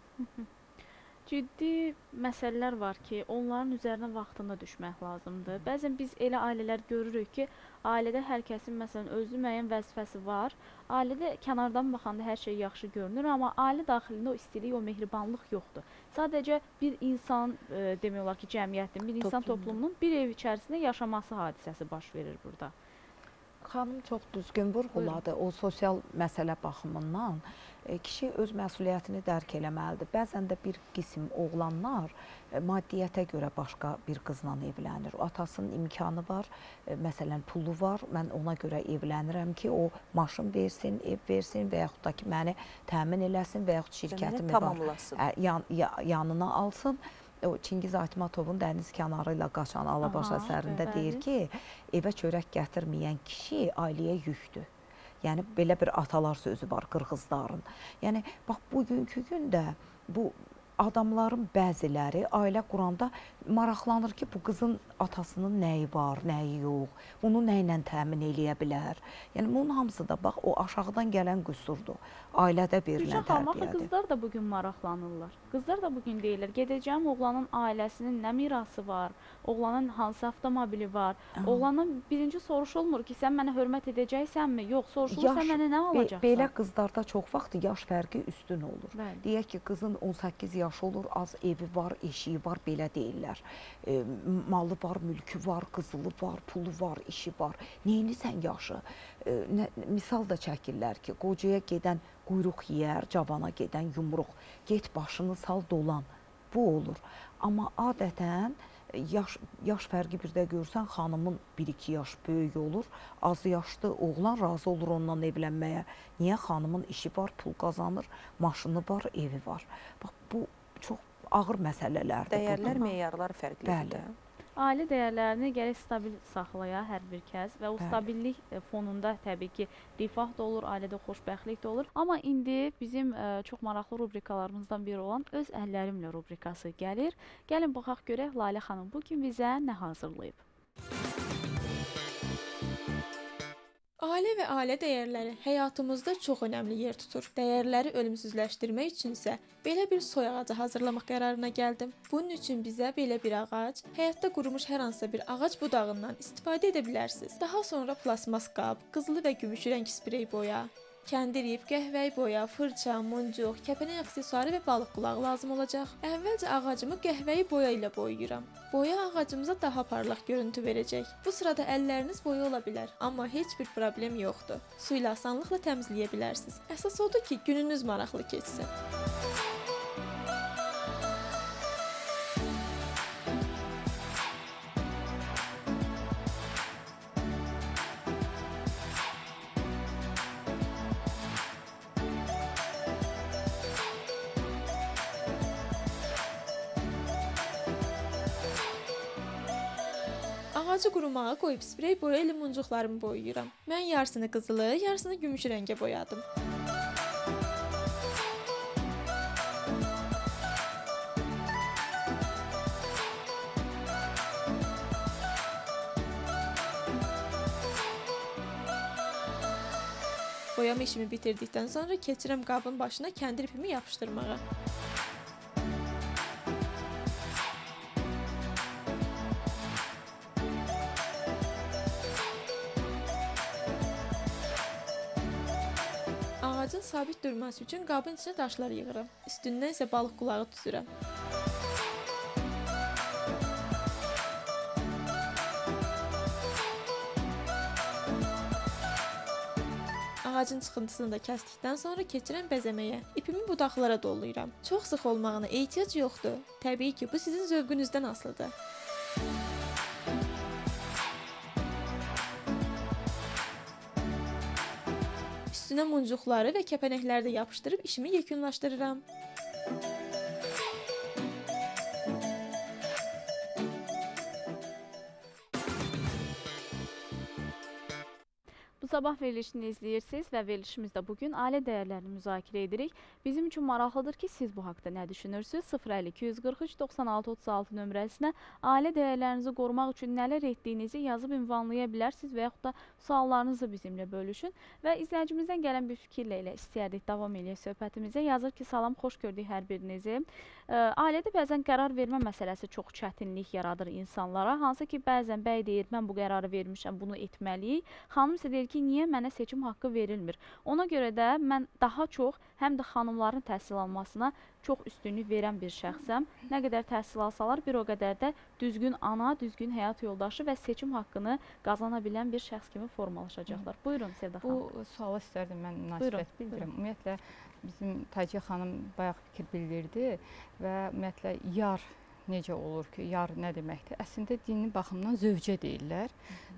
Ciddi məsələlər var ki, onların üzərinə vaxtında düşmək lazımdır. Bəzən biz elə ailələr görürük ki, ailədə hər kəsin, məsələn, özü müəyyən vəzifəsi var. Ailədə kənardan baxanda hər şey yaxşı görünür, amma ailə daxilində o istilik, o mehribanlıq yoxdur. Sadəcə bir insan, e, demək olar ki, cəmiyyətin, bir insan toplumunun bir ev içərisində yaşaması hadisəsi baş verir burada. Xanım çox düzgün vurğuladı o sosial məsələ baxımından. Kişi öz məsuliyyətini dərk eləməlidir. Bəzən də bir qism oğlanlar maddiyyətə görə başqa bir qızla evlənir. Atasının imkanı var, məsələn, pulu var, mən ona görə evlənirəm ki, o maşın versin, ev versin və yaxud da ki, məni təmin eləsin və yaxud şirkətimi var, yan, yanına alsın. O, Çingiz Aytmatovun Dəniz kənarı ilə qaçan Alabaş əsərində deyir ki, evə çörək gətirməyən kişi ailəyə yükdür. Yəni, belə bir atalar sözü var qırğızların. Yəni, bax, bugünkü gündə bu adamların bəziləri ailə quranda maraqlanır ki, bu qızın atasının nəyi var, nəyi yox, bunu nə ilə təmin eləyə bilər. Yəni, bunun hamısı da, bax, o aşağıdan gələn qüsurdur. Ailədə verilən tərbiyədir. Uşaq almaqla qızlar da bugün maraqlanırlar. Qızlar da bugün deyirlər, gedəcəm oğlanın ailəsinin nə mirası var, oğlanın hansı avtomobili var, oğlanın birinci soruşulmur ki, sən mənə hörmət edəcəksənmi? Yox, soruşulur, sən mənə nə alacaqsan? Belə qızlarda çox vaxt yaş fərqi üstün olur. Deyək ki, qızın on səkkiz yaşı olur, az evi var, eşiyi var, belə deyirlər. Malı var, mülkü var, qızılı var, pulu var, işi var. Neyini sən yaşı? Misal da çəkirlər ki, qocaya gedən quyruq yiyər, cavana gedən yumruq, get başını sal dolan, bu olur. Amma adətən yaş, yaş fərqi bir də görsən, xanımın bir iki yaş böyük olur, az yaşlı oğlan razı olur ondan evlənməyə. Niyə? Xanımın işi var, pul qazanır, maşını var, evi var. Bax, bu çox ağır məsələlərdir. Dəyərlər, meyarlar fərqlidir. Ailə dəyərlərini gərək stabil saxlaya hər bir kəs və o stabillik fonunda təbii ki, rifah da olur, ailədə xoşbəxtlik də olur. Amma indi bizim çox maraqlı rubrikalarımızdan biri olan Öz Əllərimlə rubrikası gəlir. Gəlin baxaq görək Lalə xanım bugün bizə nə hazırlayıb? Ailə və ailə dəyərləri həyatımızda çox önəmli yer tutur. Dəyərləri ölümsüzləşdirmək üçün isə belə bir soy ağacı hazırlamaq qərarına gəldim. Bunun üçün bizə belə bir ağac, həyatda qurumuş hər hansısa bir ağac budağından istifadə edə bilərsiniz. Daha sonra plasmas qab, qızılı və gümüşü rəng sprey boya, kəndir, ip, qəhvəyi boya, fırça, muncuq, kəpənək aksesuarı və balıq qulağı lazım olacaq. Əvvəlcə ağacımı qəhvəyi boya ilə boyayıram. Boya ağacımıza daha parlaq görüntü verəcək. Bu sırada əlləriniz boya ola bilər, amma heç bir problem yoxdur. Su ilə asanlıqla təmizləyə bilərsiniz. Əsas odur ki, gününüz maraqlı keçsin. Ağacı qurumağa qoyub sprey boya ilə muncuqlarımı boyayıram. Mən yarısını qızılı, yarısını gümüş rəngə boyadım. Boyama işimi bitirdikdən sonra keçirəm qabın başına kəndir ipimi yapışdırmağa. Ağacın sabit durması üçün qabın içinə daşlar yığıram. Üstündən isə balıq qulağı düzürəm. Ağacın çıxıntısını da kəsdikdən sonra keçirəm bəzəməyə. İpimi budaqlara dolayıram. Çox sıx olmağına ehtiyac yoxdur. Təbii ki, bu sizin zövqünüzdən asılıdır. Üstünə muncuqları və kəpənəkləri də yapışdırıb işimi yekunlaşdırıram. Bu sabah verilişini izləyirsiniz və verilişimizdə bugün ailə dəyərlərini müzakirə edirik. Bizim üçün maraqlıdır ki, siz bu haqda nə düşünürsünüz? sıfır əlli iki qırx üç doxsan altı otuz altı nömrəsinə ailə dəyərlərinizi qorumaq üçün nələr etdiyinizi yazıb ünvanlaya bilərsiniz və yaxud da suallarınızı bizimlə bölüşün. Və izləyicimizdən gələn bir fikirlə ilə istəyərdik davam eləyək söhbətimizə. Yazır ki, salam, xoş gördük hər birinizi. Ailədə bəzən qərar vermə məsələsi çox çətinlik yaradır insanlara. Hansı ki, bəzən bəy deyir, mən bu qərarı vermişəm, bunu etməliyik. Xanım isə deyir ki, niyə mənə seçim haqqı verilmir? Ona görə də mən daha çox həm də xanımların təhsil almasına çox üstünlük verən bir şəxsəm. Nə qədər təhsil alsalar, bir o qədər də düzgün ana, düzgün həyat yoldaşı və seçim haqqını qazana bilən bir şəxs kimi formalaşacaqlar. Buyurun Sevda xanım. Bu suala istərdim mən münasibət bildirəm. Ümumiyyətlə, bizim Taciye xanım bayaq fikir bildirdi və ümumiyyətlə, yar necə olur ki, yar nə deməkdir? Əslində, dini baxımdan zövcə deyirlər.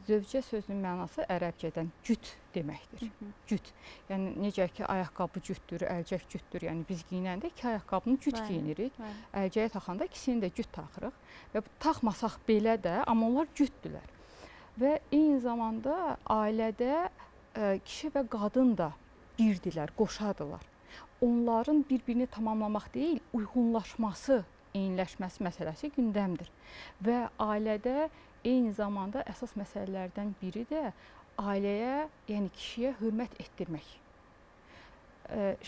Zövcə sözünün mənası ərəbcədən cüt deməkdir. Cüt. Yəni, necə ki, ayaqqabı cütdür, əlcək cütdür. Yəni, biz giyinəndə iki ayaqqabını cüt giyinirik. Əlcəyə taxanda ikisini də cüt taxırıq. Və taxmasaq belə də, amma onlar cütdürlər. Və eyni zamanda ailədə kişi və qadın da birdirlər, qoşadırlar. Onların bir-birini tamamlamaq deyil, uyğunlaşması, eyniləşməsi məsələsi gündəmdir və ailədə eyni zamanda əsas məsələlərdən biri də ailəyə, yəni kişiyə hörmət etdirmək.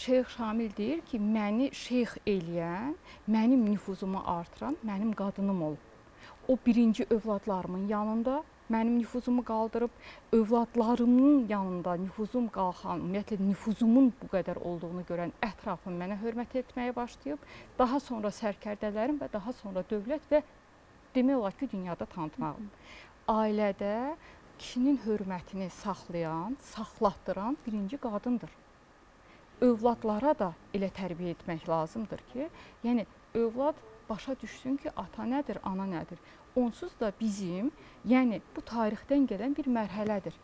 Şeyh Şamil deyir ki, məni şeyx eləyən, mənim nüfuzumu artıran mənim qadınım olub. O birinci övladlarımın yanında mənim nüfuzumu qaldırıb, övladlarımın yanında nüfuzum qalxan, ümumiyyətlə, nüfuzumun bu qədər olduğunu görən ətrafım mənə hörmət etməyə başlayıb, daha sonra sərkərdələrim və daha sonra dövlət və demək olar ki, dünyada tanıtmağım. Ailədə kişinin hörmətini saxlayan, saxlatdıran birinci qadındır. Övladlara da elə tərbiyə etmək lazımdır ki, yəni, övlad başa düşsün ki, ata nədir, ana nədir? Onsuz da bizim, yəni bu tarixdən gələn bir mərhələdir.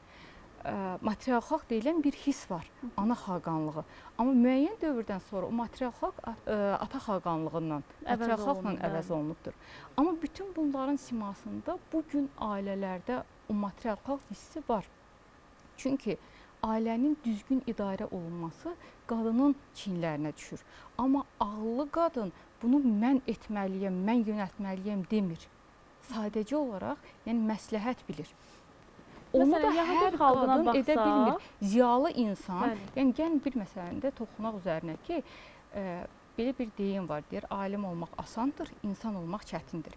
Material xalq deyilən bir his var, ana xaqanlığı. Amma müəyyən dövrdən sonra o material xalq ata xaqanlığından, material xalqla əvəz olunubdur. Amma bütün bunların simasında bugün ailələrdə o material xalq hissi var. Çünki ailənin düzgün idarə olunması qadının çiyinlərinə düşür. Amma ağıllı qadın bunu mən etməliyəm, mən yönətməliyəm demir. Sadəcə olaraq, yəni məsləhət bilir. Onu da hər qadın edə bilmir. Ziyalı insan, yəni gəlin bir məsələndə toxunaq üzərinə ki, belə bir deyim var, deyir, alim olmaq asandır, insan olmaq çətindir.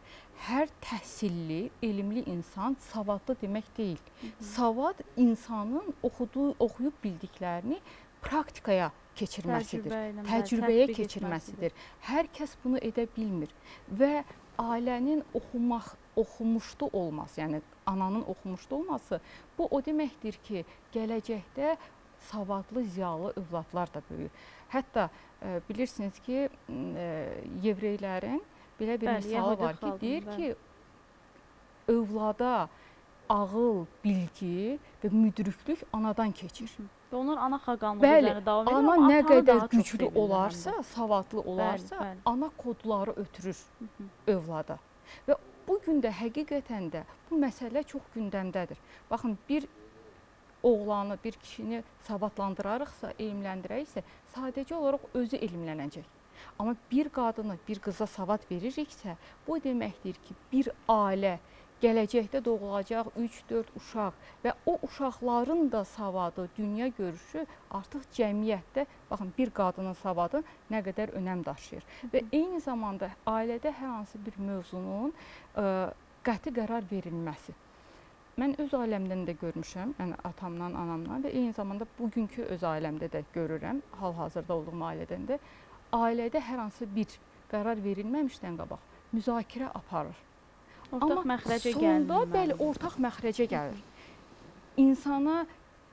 Hər təhsilli, elmli insan savadlı demək deyil. Savad insanın oxuyub bildiklərini praktikaya keçirməsidir, təcrübəyə, təcrübəyə keçirməsidir. Hər kəs bunu edə bilmir və ailənin oxumaq, oxumuşdu olması, yəni ananın oxumuşdu olması, bu o deməkdir ki, gələcəkdə savadlı, ziyalı övladlar da böyüyür. Hətta e, bilirsiniz ki, e, yevreylərin belə bir misalı var ki, deyir bəli. Ki, övlada ağıl, bilgi və müdrüklük anadan keçir. Və onlar ana xaqanlığı üzərində davam edir. Ana nə qədər güclü olarsa, savadlı olarsa, bəli, bəli. Ana kodları ötürür Hı -hı. övlada. Və bugün də həqiqətən də bu məsələ çox gündəmdədir. Baxın, bir oğlanı, bir kişini savadlandırarıqsa, elmləndirəriksə, sadəcə olaraq özü elmlənəcək. Amma bir qadını, bir qıza savad veririksə, bu deməkdir ki, bir ailə gələcəkdə doğulacaq üç dörd uşaq və o uşaqların da savadı, dünya görüşü artıq cəmiyyətdə, baxın, bir qadının savadı nə qədər önəm daşıyır. Və eyni zamanda ailədə hər hansı bir mövzunun ə, qəti qərar verilməsi. Mən öz ailəmdən də görmüşəm, yəni atamdan, anamdan və eyni zamanda bugünkü öz ailəmdə də görürəm, hal-hazırda olduğum ailədən də. Ailədə hər hansı bir qərar verilməmişdən qabaq müzakirə aparır. Ortaq Amma məxrəcə sonda bəli, ortaq məxrəcə gəlir. İnsana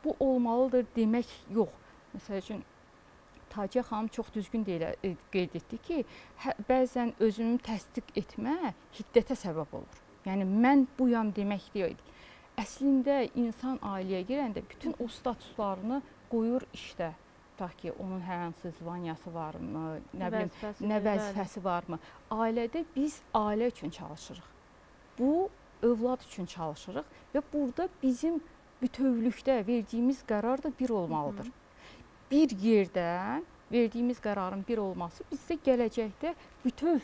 bu olmalıdır demək yox. Məsəl üçün, Taciye xanım çox düzgün deyilə, qeyd etdi ki, hə, bəzən özünü təsdiq etmə hiddətə səbəb olur. Yəni, mən buyam demək deyil. Əslində, insan ailəyə girəndə bütün o statuslarını qoyur işdə. Ta ki, onun hər hansı zvaniyası varmı, nə, bilim, vəzifəsi, nə vəzifəsi varmı. Ailədə biz ailə üçün çalışırıq. Bu, övlad üçün çalışırıq və burada bizim bütövlükdə verdiyimiz qərar da bir olmalıdır. Hı -hı. Bir yerdən verdiyimiz qərarın bir olması bizdə gələcəkdə bütöv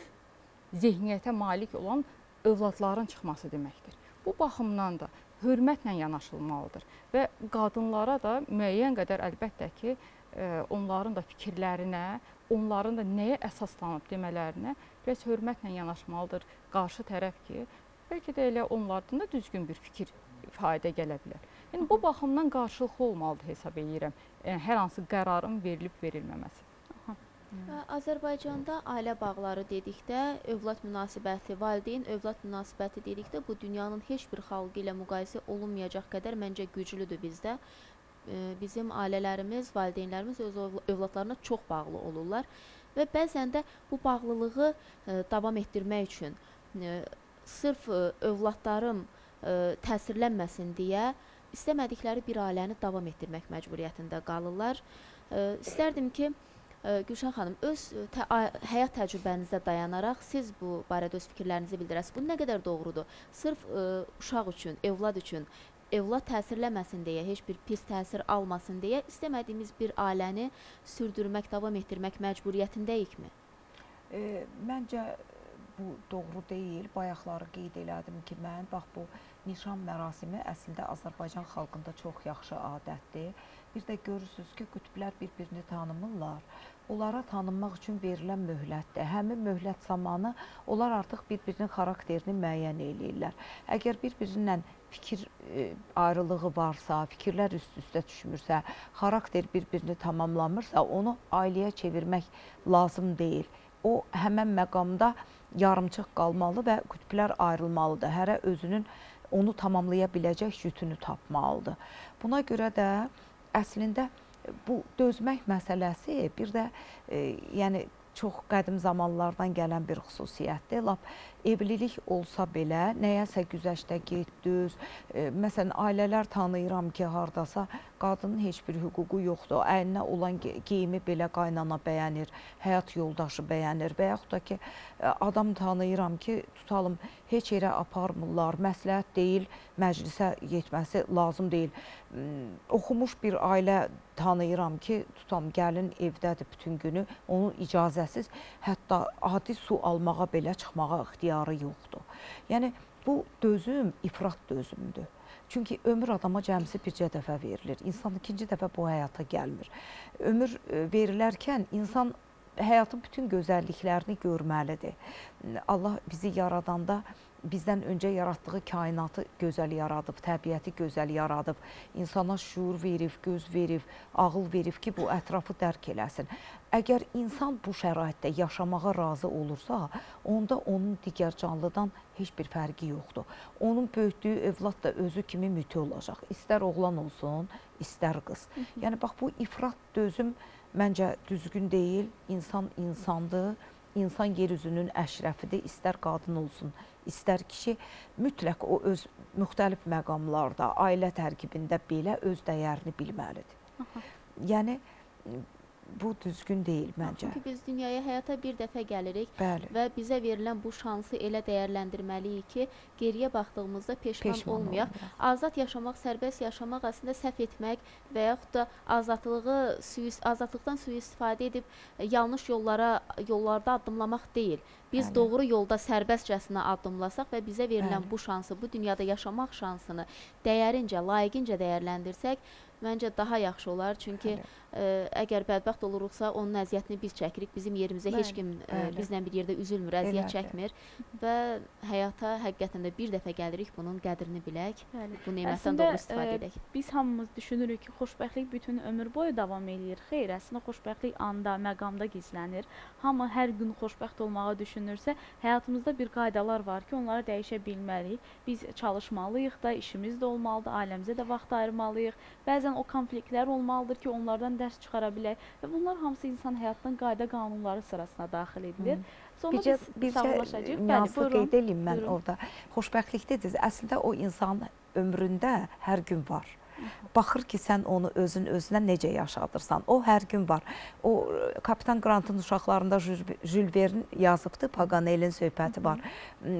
zehniyyətə malik olan övladların çıxması deməkdir. Bu baxımdan da hörmətlə yanaşılmalıdır və qadınlara da müəyyən qədər əlbəttə ki, onların da fikirlərinə, onların da nəyə əsaslanıb demələrinə biraz hörmətlə yanaşmalıdır qarşı tərəf ki, bəlkə də elə onlardan da düzgün bir fikir fayda gələ bilər. Yəni, bu baxımdan qarşılıqlı olmalıdır hesab edirəm, yəni, hər hansı qərarın verilib-verilməməsi. Azərbaycanda ailə bağları dedikdə, övlad münasibəti, valideyn övlad münasibəti dedikdə bu dünyanın heç bir xalqı ilə müqayisə olunmayacaq qədər məncə güclüdür bizdə. Bizim ailələrimiz, valideynlərimiz öz övladlarına çox bağlı olurlar və bəzən də bu bağlılığı davam etdirmək üçün sırf övladlarım təsirlənməsin deyə istəmədikləri bir ailəni davam etdirmək məcburiyyətində qalırlar. İstərdim ki, Gülşən xanım, öz həyat təcrübənizə dayanaraq siz bu barədə öz fikirlərinizi bildirəsiniz. Bu nə qədər doğrudur? Sırf uşaq üçün, övlad üçün, evlad təsirləməsin deyə, heç bir pis təsir almasın deyə istəmədiyimiz bir ailəni sürdürmək, davam etdirmək məcburiyyətindəyikmi? E, məncə bu doğru deyil. Bayaqları qeyd elədim ki, mən bax bu nişan mərasimi əslində Azərbaycan xalqında çox yaxşı adətdir. Bir də görürsünüz ki, qütblər bir-birini tanımırlar. Onlara tanınmaq üçün verilən möhlətdir. Həmin möhlət zamanı onlar artıq bir-birinin xarakterini müəyyən eləyirlər. Əgər bir-birindən fikir ayrılığı varsa, fikirlər üst-üstə düşmürsə, xarakter bir-birini tamamlamırsa, onu ailəyə çevirmək lazım deyil. O, həmən məqamda yarımçıq qalmalı və qütblər ayrılmalıdır. Hərə özünün onu tamamlaya biləcək yükünü tapmalıdır. Buna görə də əslində bu dözmək məsələsi bir də e, yəni çox qədim zamanlardan gələn bir xüsusiyyətdir. Lap evlilik olsa belə nəyəsə güzəştə get, düz. E, məsələn, ailələr tanıyıram ki, hardasa qadının heç bir hüququ yoxdur. Əlinə olan geyimi belə qaynana bəyənir, həyat yoldaşı bəyənir və yaxud da ki, adam tanıyıram ki, tutalım, heç yerə aparmırlar, məsləhət deyil, məclisə yetməsi lazım deyil. Oxumuş bir ailə tanıyıram ki, tutam, gəlin evdədir bütün günü, onun icazəsiz, hətta adi su almağa belə çıxmağa ixtiyarı yoxdur. Yəni, bu dözüm ifrat dözümdür. Çünki ömür adama cəmsi bircə dəfə verilir. İnsan ikinci dəfə bu həyata gəlmir. Ömür verilərkən insan həyatın bütün gözəlliklərini görməlidir. Allah bizi yaradanda bizdən öncə yaratdığı kainatı gözəl yaradıb, təbiəti gözəl yaradıb, insana şuur verib, göz verib, ağıl verib ki, bu ətrafı dərk eləsin. Əgər insan bu şəraitdə yaşamağa razı olursa, onda onun digər canlıdan heç bir fərqi yoxdur. Onun böyütdüyü övlad da özü kimi müti olacaq. İstər oğlan olsun, istər qız. Yəni, bax, bu ifrat dözüm məncə düzgün deyil, insan insandır. İnsan yeryüzünün əşrəfidir, istər qadın olsun, istər kişi, mütləq o öz müxtəlif məqamlarda, ailə tərkibində belə öz dəyərini bilməlidir. Aha. Yəni, bu düzgün deyil məncə. Çünki biz dünyaya, həyata bir dəfə gəlirik. Bəli. Və bizə verilən bu şansı elə dəyərləndirməliyik ki, geriyə baxdığımızda peşman, peşman olmayaq. olmayaq. Azad yaşamaq, sərbəst yaşamaq əslində səhv etmək və yaxud da azadlığı, azadlıqdan sui-istifadə edib yanlış yollara, yollarda addımlamaq deyil. Biz Bəli. Doğru yolda sərbəstcəsinə addımlasaq və bizə verilən Bəli. Bu şansı, bu dünyada yaşamaq şansını dəyərincə, layiqincə dəyərləndirsək, məncə daha yaxşı olar. Çünki ə, əgər bədbəxt olursa, onun əziyyətini biz çəkirik. Bizim yerimizə Bəli. Heç kim ə, bizlə bir yerdə üzülmür, əziyyət çəkmir. Və həyata həqiqətən də bir dəfə gəlirik, bunun qədrini bilək, Bəli. Bu nemətdən doğru istifadə edək. Biz hamımız düşünürük ki, xoşbəxtlik bütün ömür boyu davam edir. Xeyr, əslində xoşbəxtlik anda, məqamda gizlənir. Hamı hər gün xoşbəxt olmağa düşür. Düşünürsə, həyatımızda bir qaydalar var ki, onları dəyişə bilməliyik. Biz çalışmalıyıq da, işimiz də olmalıdır, ailəmizə də vaxt ayırmalıyıq. Bəzən o konfliktlər olmalıdır ki, onlardan dərs çıxara bilək. Və bunlar hamısı insan həyatının qayda qanunları sırasına daxil edilir. Sonra Bicə, biz sağlaşacaq. Nüansı qeyd edeyim mən buyurun. Orada. Xoşbəxtlik dediniz, əslində o insan ömründə hər gün var. Baxır ki, sən onu özün özünə necə yaşadırsan. O, hər gün var. O, Kapitan Grant'ın uşaqlarında Jülver'in yazıbdır, Paganel'in söhbəti var.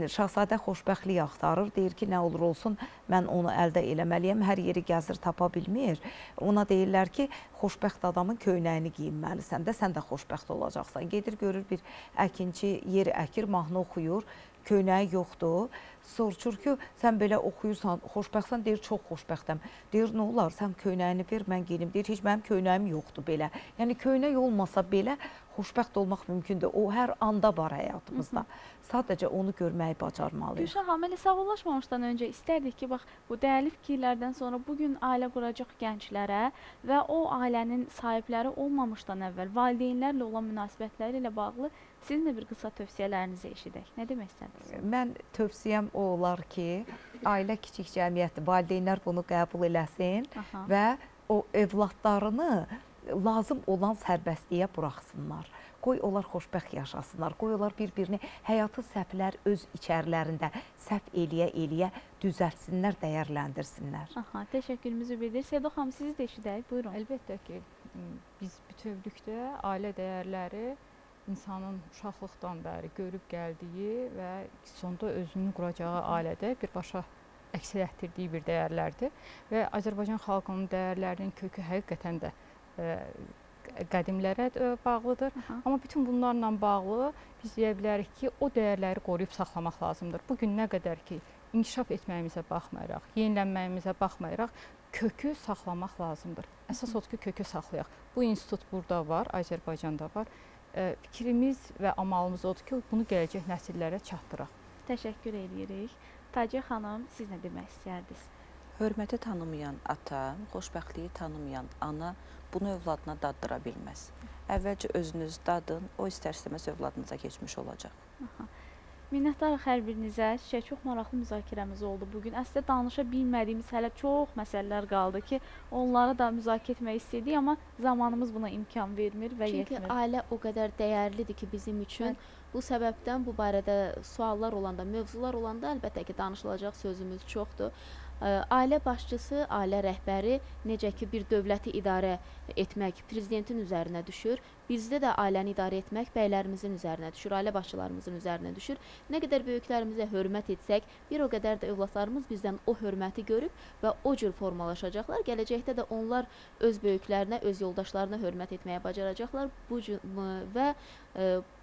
Şahzadə xoşbəxtlik axtarır, deyir ki, nə olur olsun, mən onu əldə eləməliyəm, hər yeri gəzir, tapa bilmir. Ona deyirlər ki, xoşbəxt adamın köynəyini giyinməlisən də, sən də xoşbəxt olacaqsan. Gedir, görür bir əkinçi, yeri əkir, mahnı oxuyur. Köynəyi yoxdur. Soruşur ki, sən belə oxuyursan, xoşbəxtsən, deyir, çox xoşbəxtəm. Deyir, nə olar, sən köynəyini ver, mən geyinim. Deyir, heç mənim köynəyim yoxdur belə. Yəni, köynək olmasa belə xoşbəxt olmaq mümkündür. O, hər anda var həyatımızda. Sadəcə onu görməyi bacarmalıyıq. Gülşən xanım, elə sağollaşmamışdan öncə istərdik ki, bax, bu dəyərli fikirlərdən sonra bugün ailə quracaq gənclərə və o ailənin sahibləri olmamışdan əvvəl valideynlərlə olan münasibətləri ilə bağlı sizin də bir qısa tövsiyələrinizi eşidək. Nə demək istədiniz? Mən tövsiyəm o olar ki, ailə kiçik cəmiyyətdir. Valideynlər bunu qəbul eləsin. Aha. Və o evlatlarını lazım olan sərbəstliyə buraxsınlar. Qoy onlar xoşbəxt yaşasınlar, qoy onlar bir-birini həyatı səhvlər öz içərilərində səhv eləyə-eləyə düzəltsinlər, dəyərləndirsinlər. Aha, təşəkkürümüzü bildirir. Sevda xanım, sizi də eşidək, buyurun. Əlbəttə ki, biz bütövlükdə ailə dəyərləri insanın uşaqlıqdan bəri görüb gəldiyi və sonda özünün quracağı ailədə birbaşa əks etdirdiyi bir dəyərlərdir. Və Azərbaycan xalqının dəyərlərinin kökü həqiqətən də qədimlərə bağlıdır. Aha. Amma bütün bunlarla bağlı biz deyə bilərik ki, o dəyərləri qoruyub saxlamaq lazımdır. Bugün nə qədər ki, inkişaf etməyimizə baxmayaraq, yenilənməyimizə baxmayaraq, kökü saxlamaq lazımdır. Əsas odur ki, kökü saxlayaq. Bu institut burada var, Azərbaycanda var. Fikrimiz və amalımız odur ki, bunu gələcək nəsillərə çatdıraq. Təşəkkür edirik. Taciye xanım, siz nə demək istəyirdiniz? Hörməti tanımayan ata, xoşbəxtliyi tanımayan ana bunu övladına daddıra bilməz. Əvvəlcə özünüz dadın, o istər-istəməz övladınıza keçmiş olacaq. Aha. Minnətdarıq hər birinizə. Şişə, çox maraqlı müzakirəmiz oldu bugün. Əslində danışa bilmədiyimiz hələ çox məsələlər qaldı ki, onları da müzakirə etmək istəyirdik, amma zamanımız buna imkan vermir və yetmir. Çünki ailə o qədər dəyərlidir ki, bizim üçün. Mən... Bu səbəbdən bu barədə suallar olanda, mövzular olanda əlbəttə ki, danışılacaq sözümüz çoxdur. Ailə başçısı, ailə rəhbəri necə ki, bir dövləti idarə etmək prezidentin üzərinə düşür. Bizdə də ailəni idarə etmək bəylərimizin üzərinə düşür, ailə başçılarımızın üzərinə düşür. Nə qədər böyüklərimizə hörmət etsək, bir o qədər də övladlarımız bizdən o hörməti görüb və o cür formalaşacaqlar. Gələcəkdə də onlar öz böyüklərinə, öz yoldaşlarına hörmət etməyə bacaracaqlar. Bu və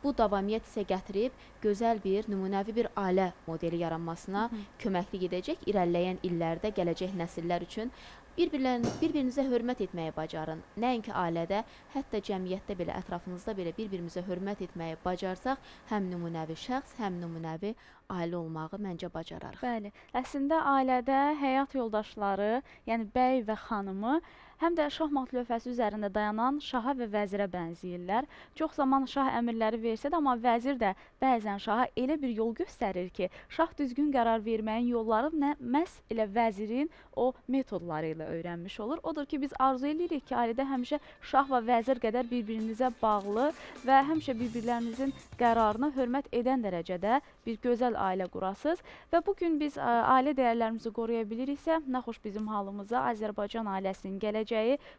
bu davamiyyət isə gətirib gözəl bir, nümunəvi bir ailə modeli yaranmasına köməklik edəcək irəliləyən illərdə gələcək nəsillər üçün. Bir-birinizə hörmət etməyi bacarın. Nəinki ailədə, hətta cəmiyyətdə belə, ətrafınızda belə bir-birimizə hörmət etməyi bacarsaq, həm nümunəvi şəxs, həm nümunəvi ailə olmağı məncə bacararıq. Bəli, əslində ailədə həyat yoldaşları, yəni bəy və xanımı həm də şahmat lövhəsi üzərində dayanan şaha və vəzirə bənziyirlər. Çox zaman şah əmirləri versə də, amma vəzir də bəzən şaha elə bir yol göstərir ki, şah düzgün qərar verməyin yolları məhz elə vəzirin o metodları ilə öyrənmiş olur. Odur ki, biz arzu edirik ki, ailədə həmişə şah və vəzir qədər bir-birinizə bağlı və həmişə bir-birlərinizin qərarına hörmət edən dərəcədə bir gözəl ailə qurasız. Və bugün biz ailə dəyərlərimizi qoruya biliriksə, naxoş bizim halımıza Azərbaycan ailəsinin gələcək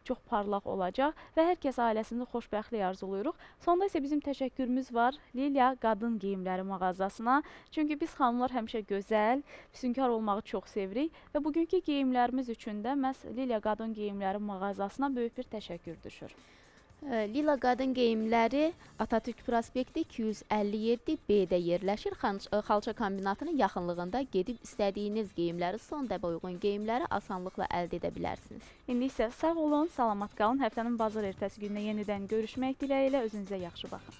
çox parlaq olacaq və hər kəs ailəsində xoşbəxtlik arzuluyuruq. Sonda isə bizim təşəkkürümüz var Lilia Qadın Geyimləri mağazasına. Çünki biz xanımlar həmişə gözəl, füsunkar olmağı çox sevirik və bugünkü geyimlərimiz üçün də məhz Lilia Qadın Geyimləri mağazasına böyük bir təşəkkür düşür. Lilia Qadın Geyimləri Atatürk prospekti iki yüz əlli yeddi B-də yerləşir. Xalça kombinatının yaxınlığında gedib istədiyiniz geyimləri, son dəbə uyğun geyimləri asanlıqla əldə edə bilərsiniz. İndi isə sağ olun, salamat qalın. Həftənin bazar ertəsi gününə yenidən görüşmək diləyilə. Özünüzə yaxşı baxın.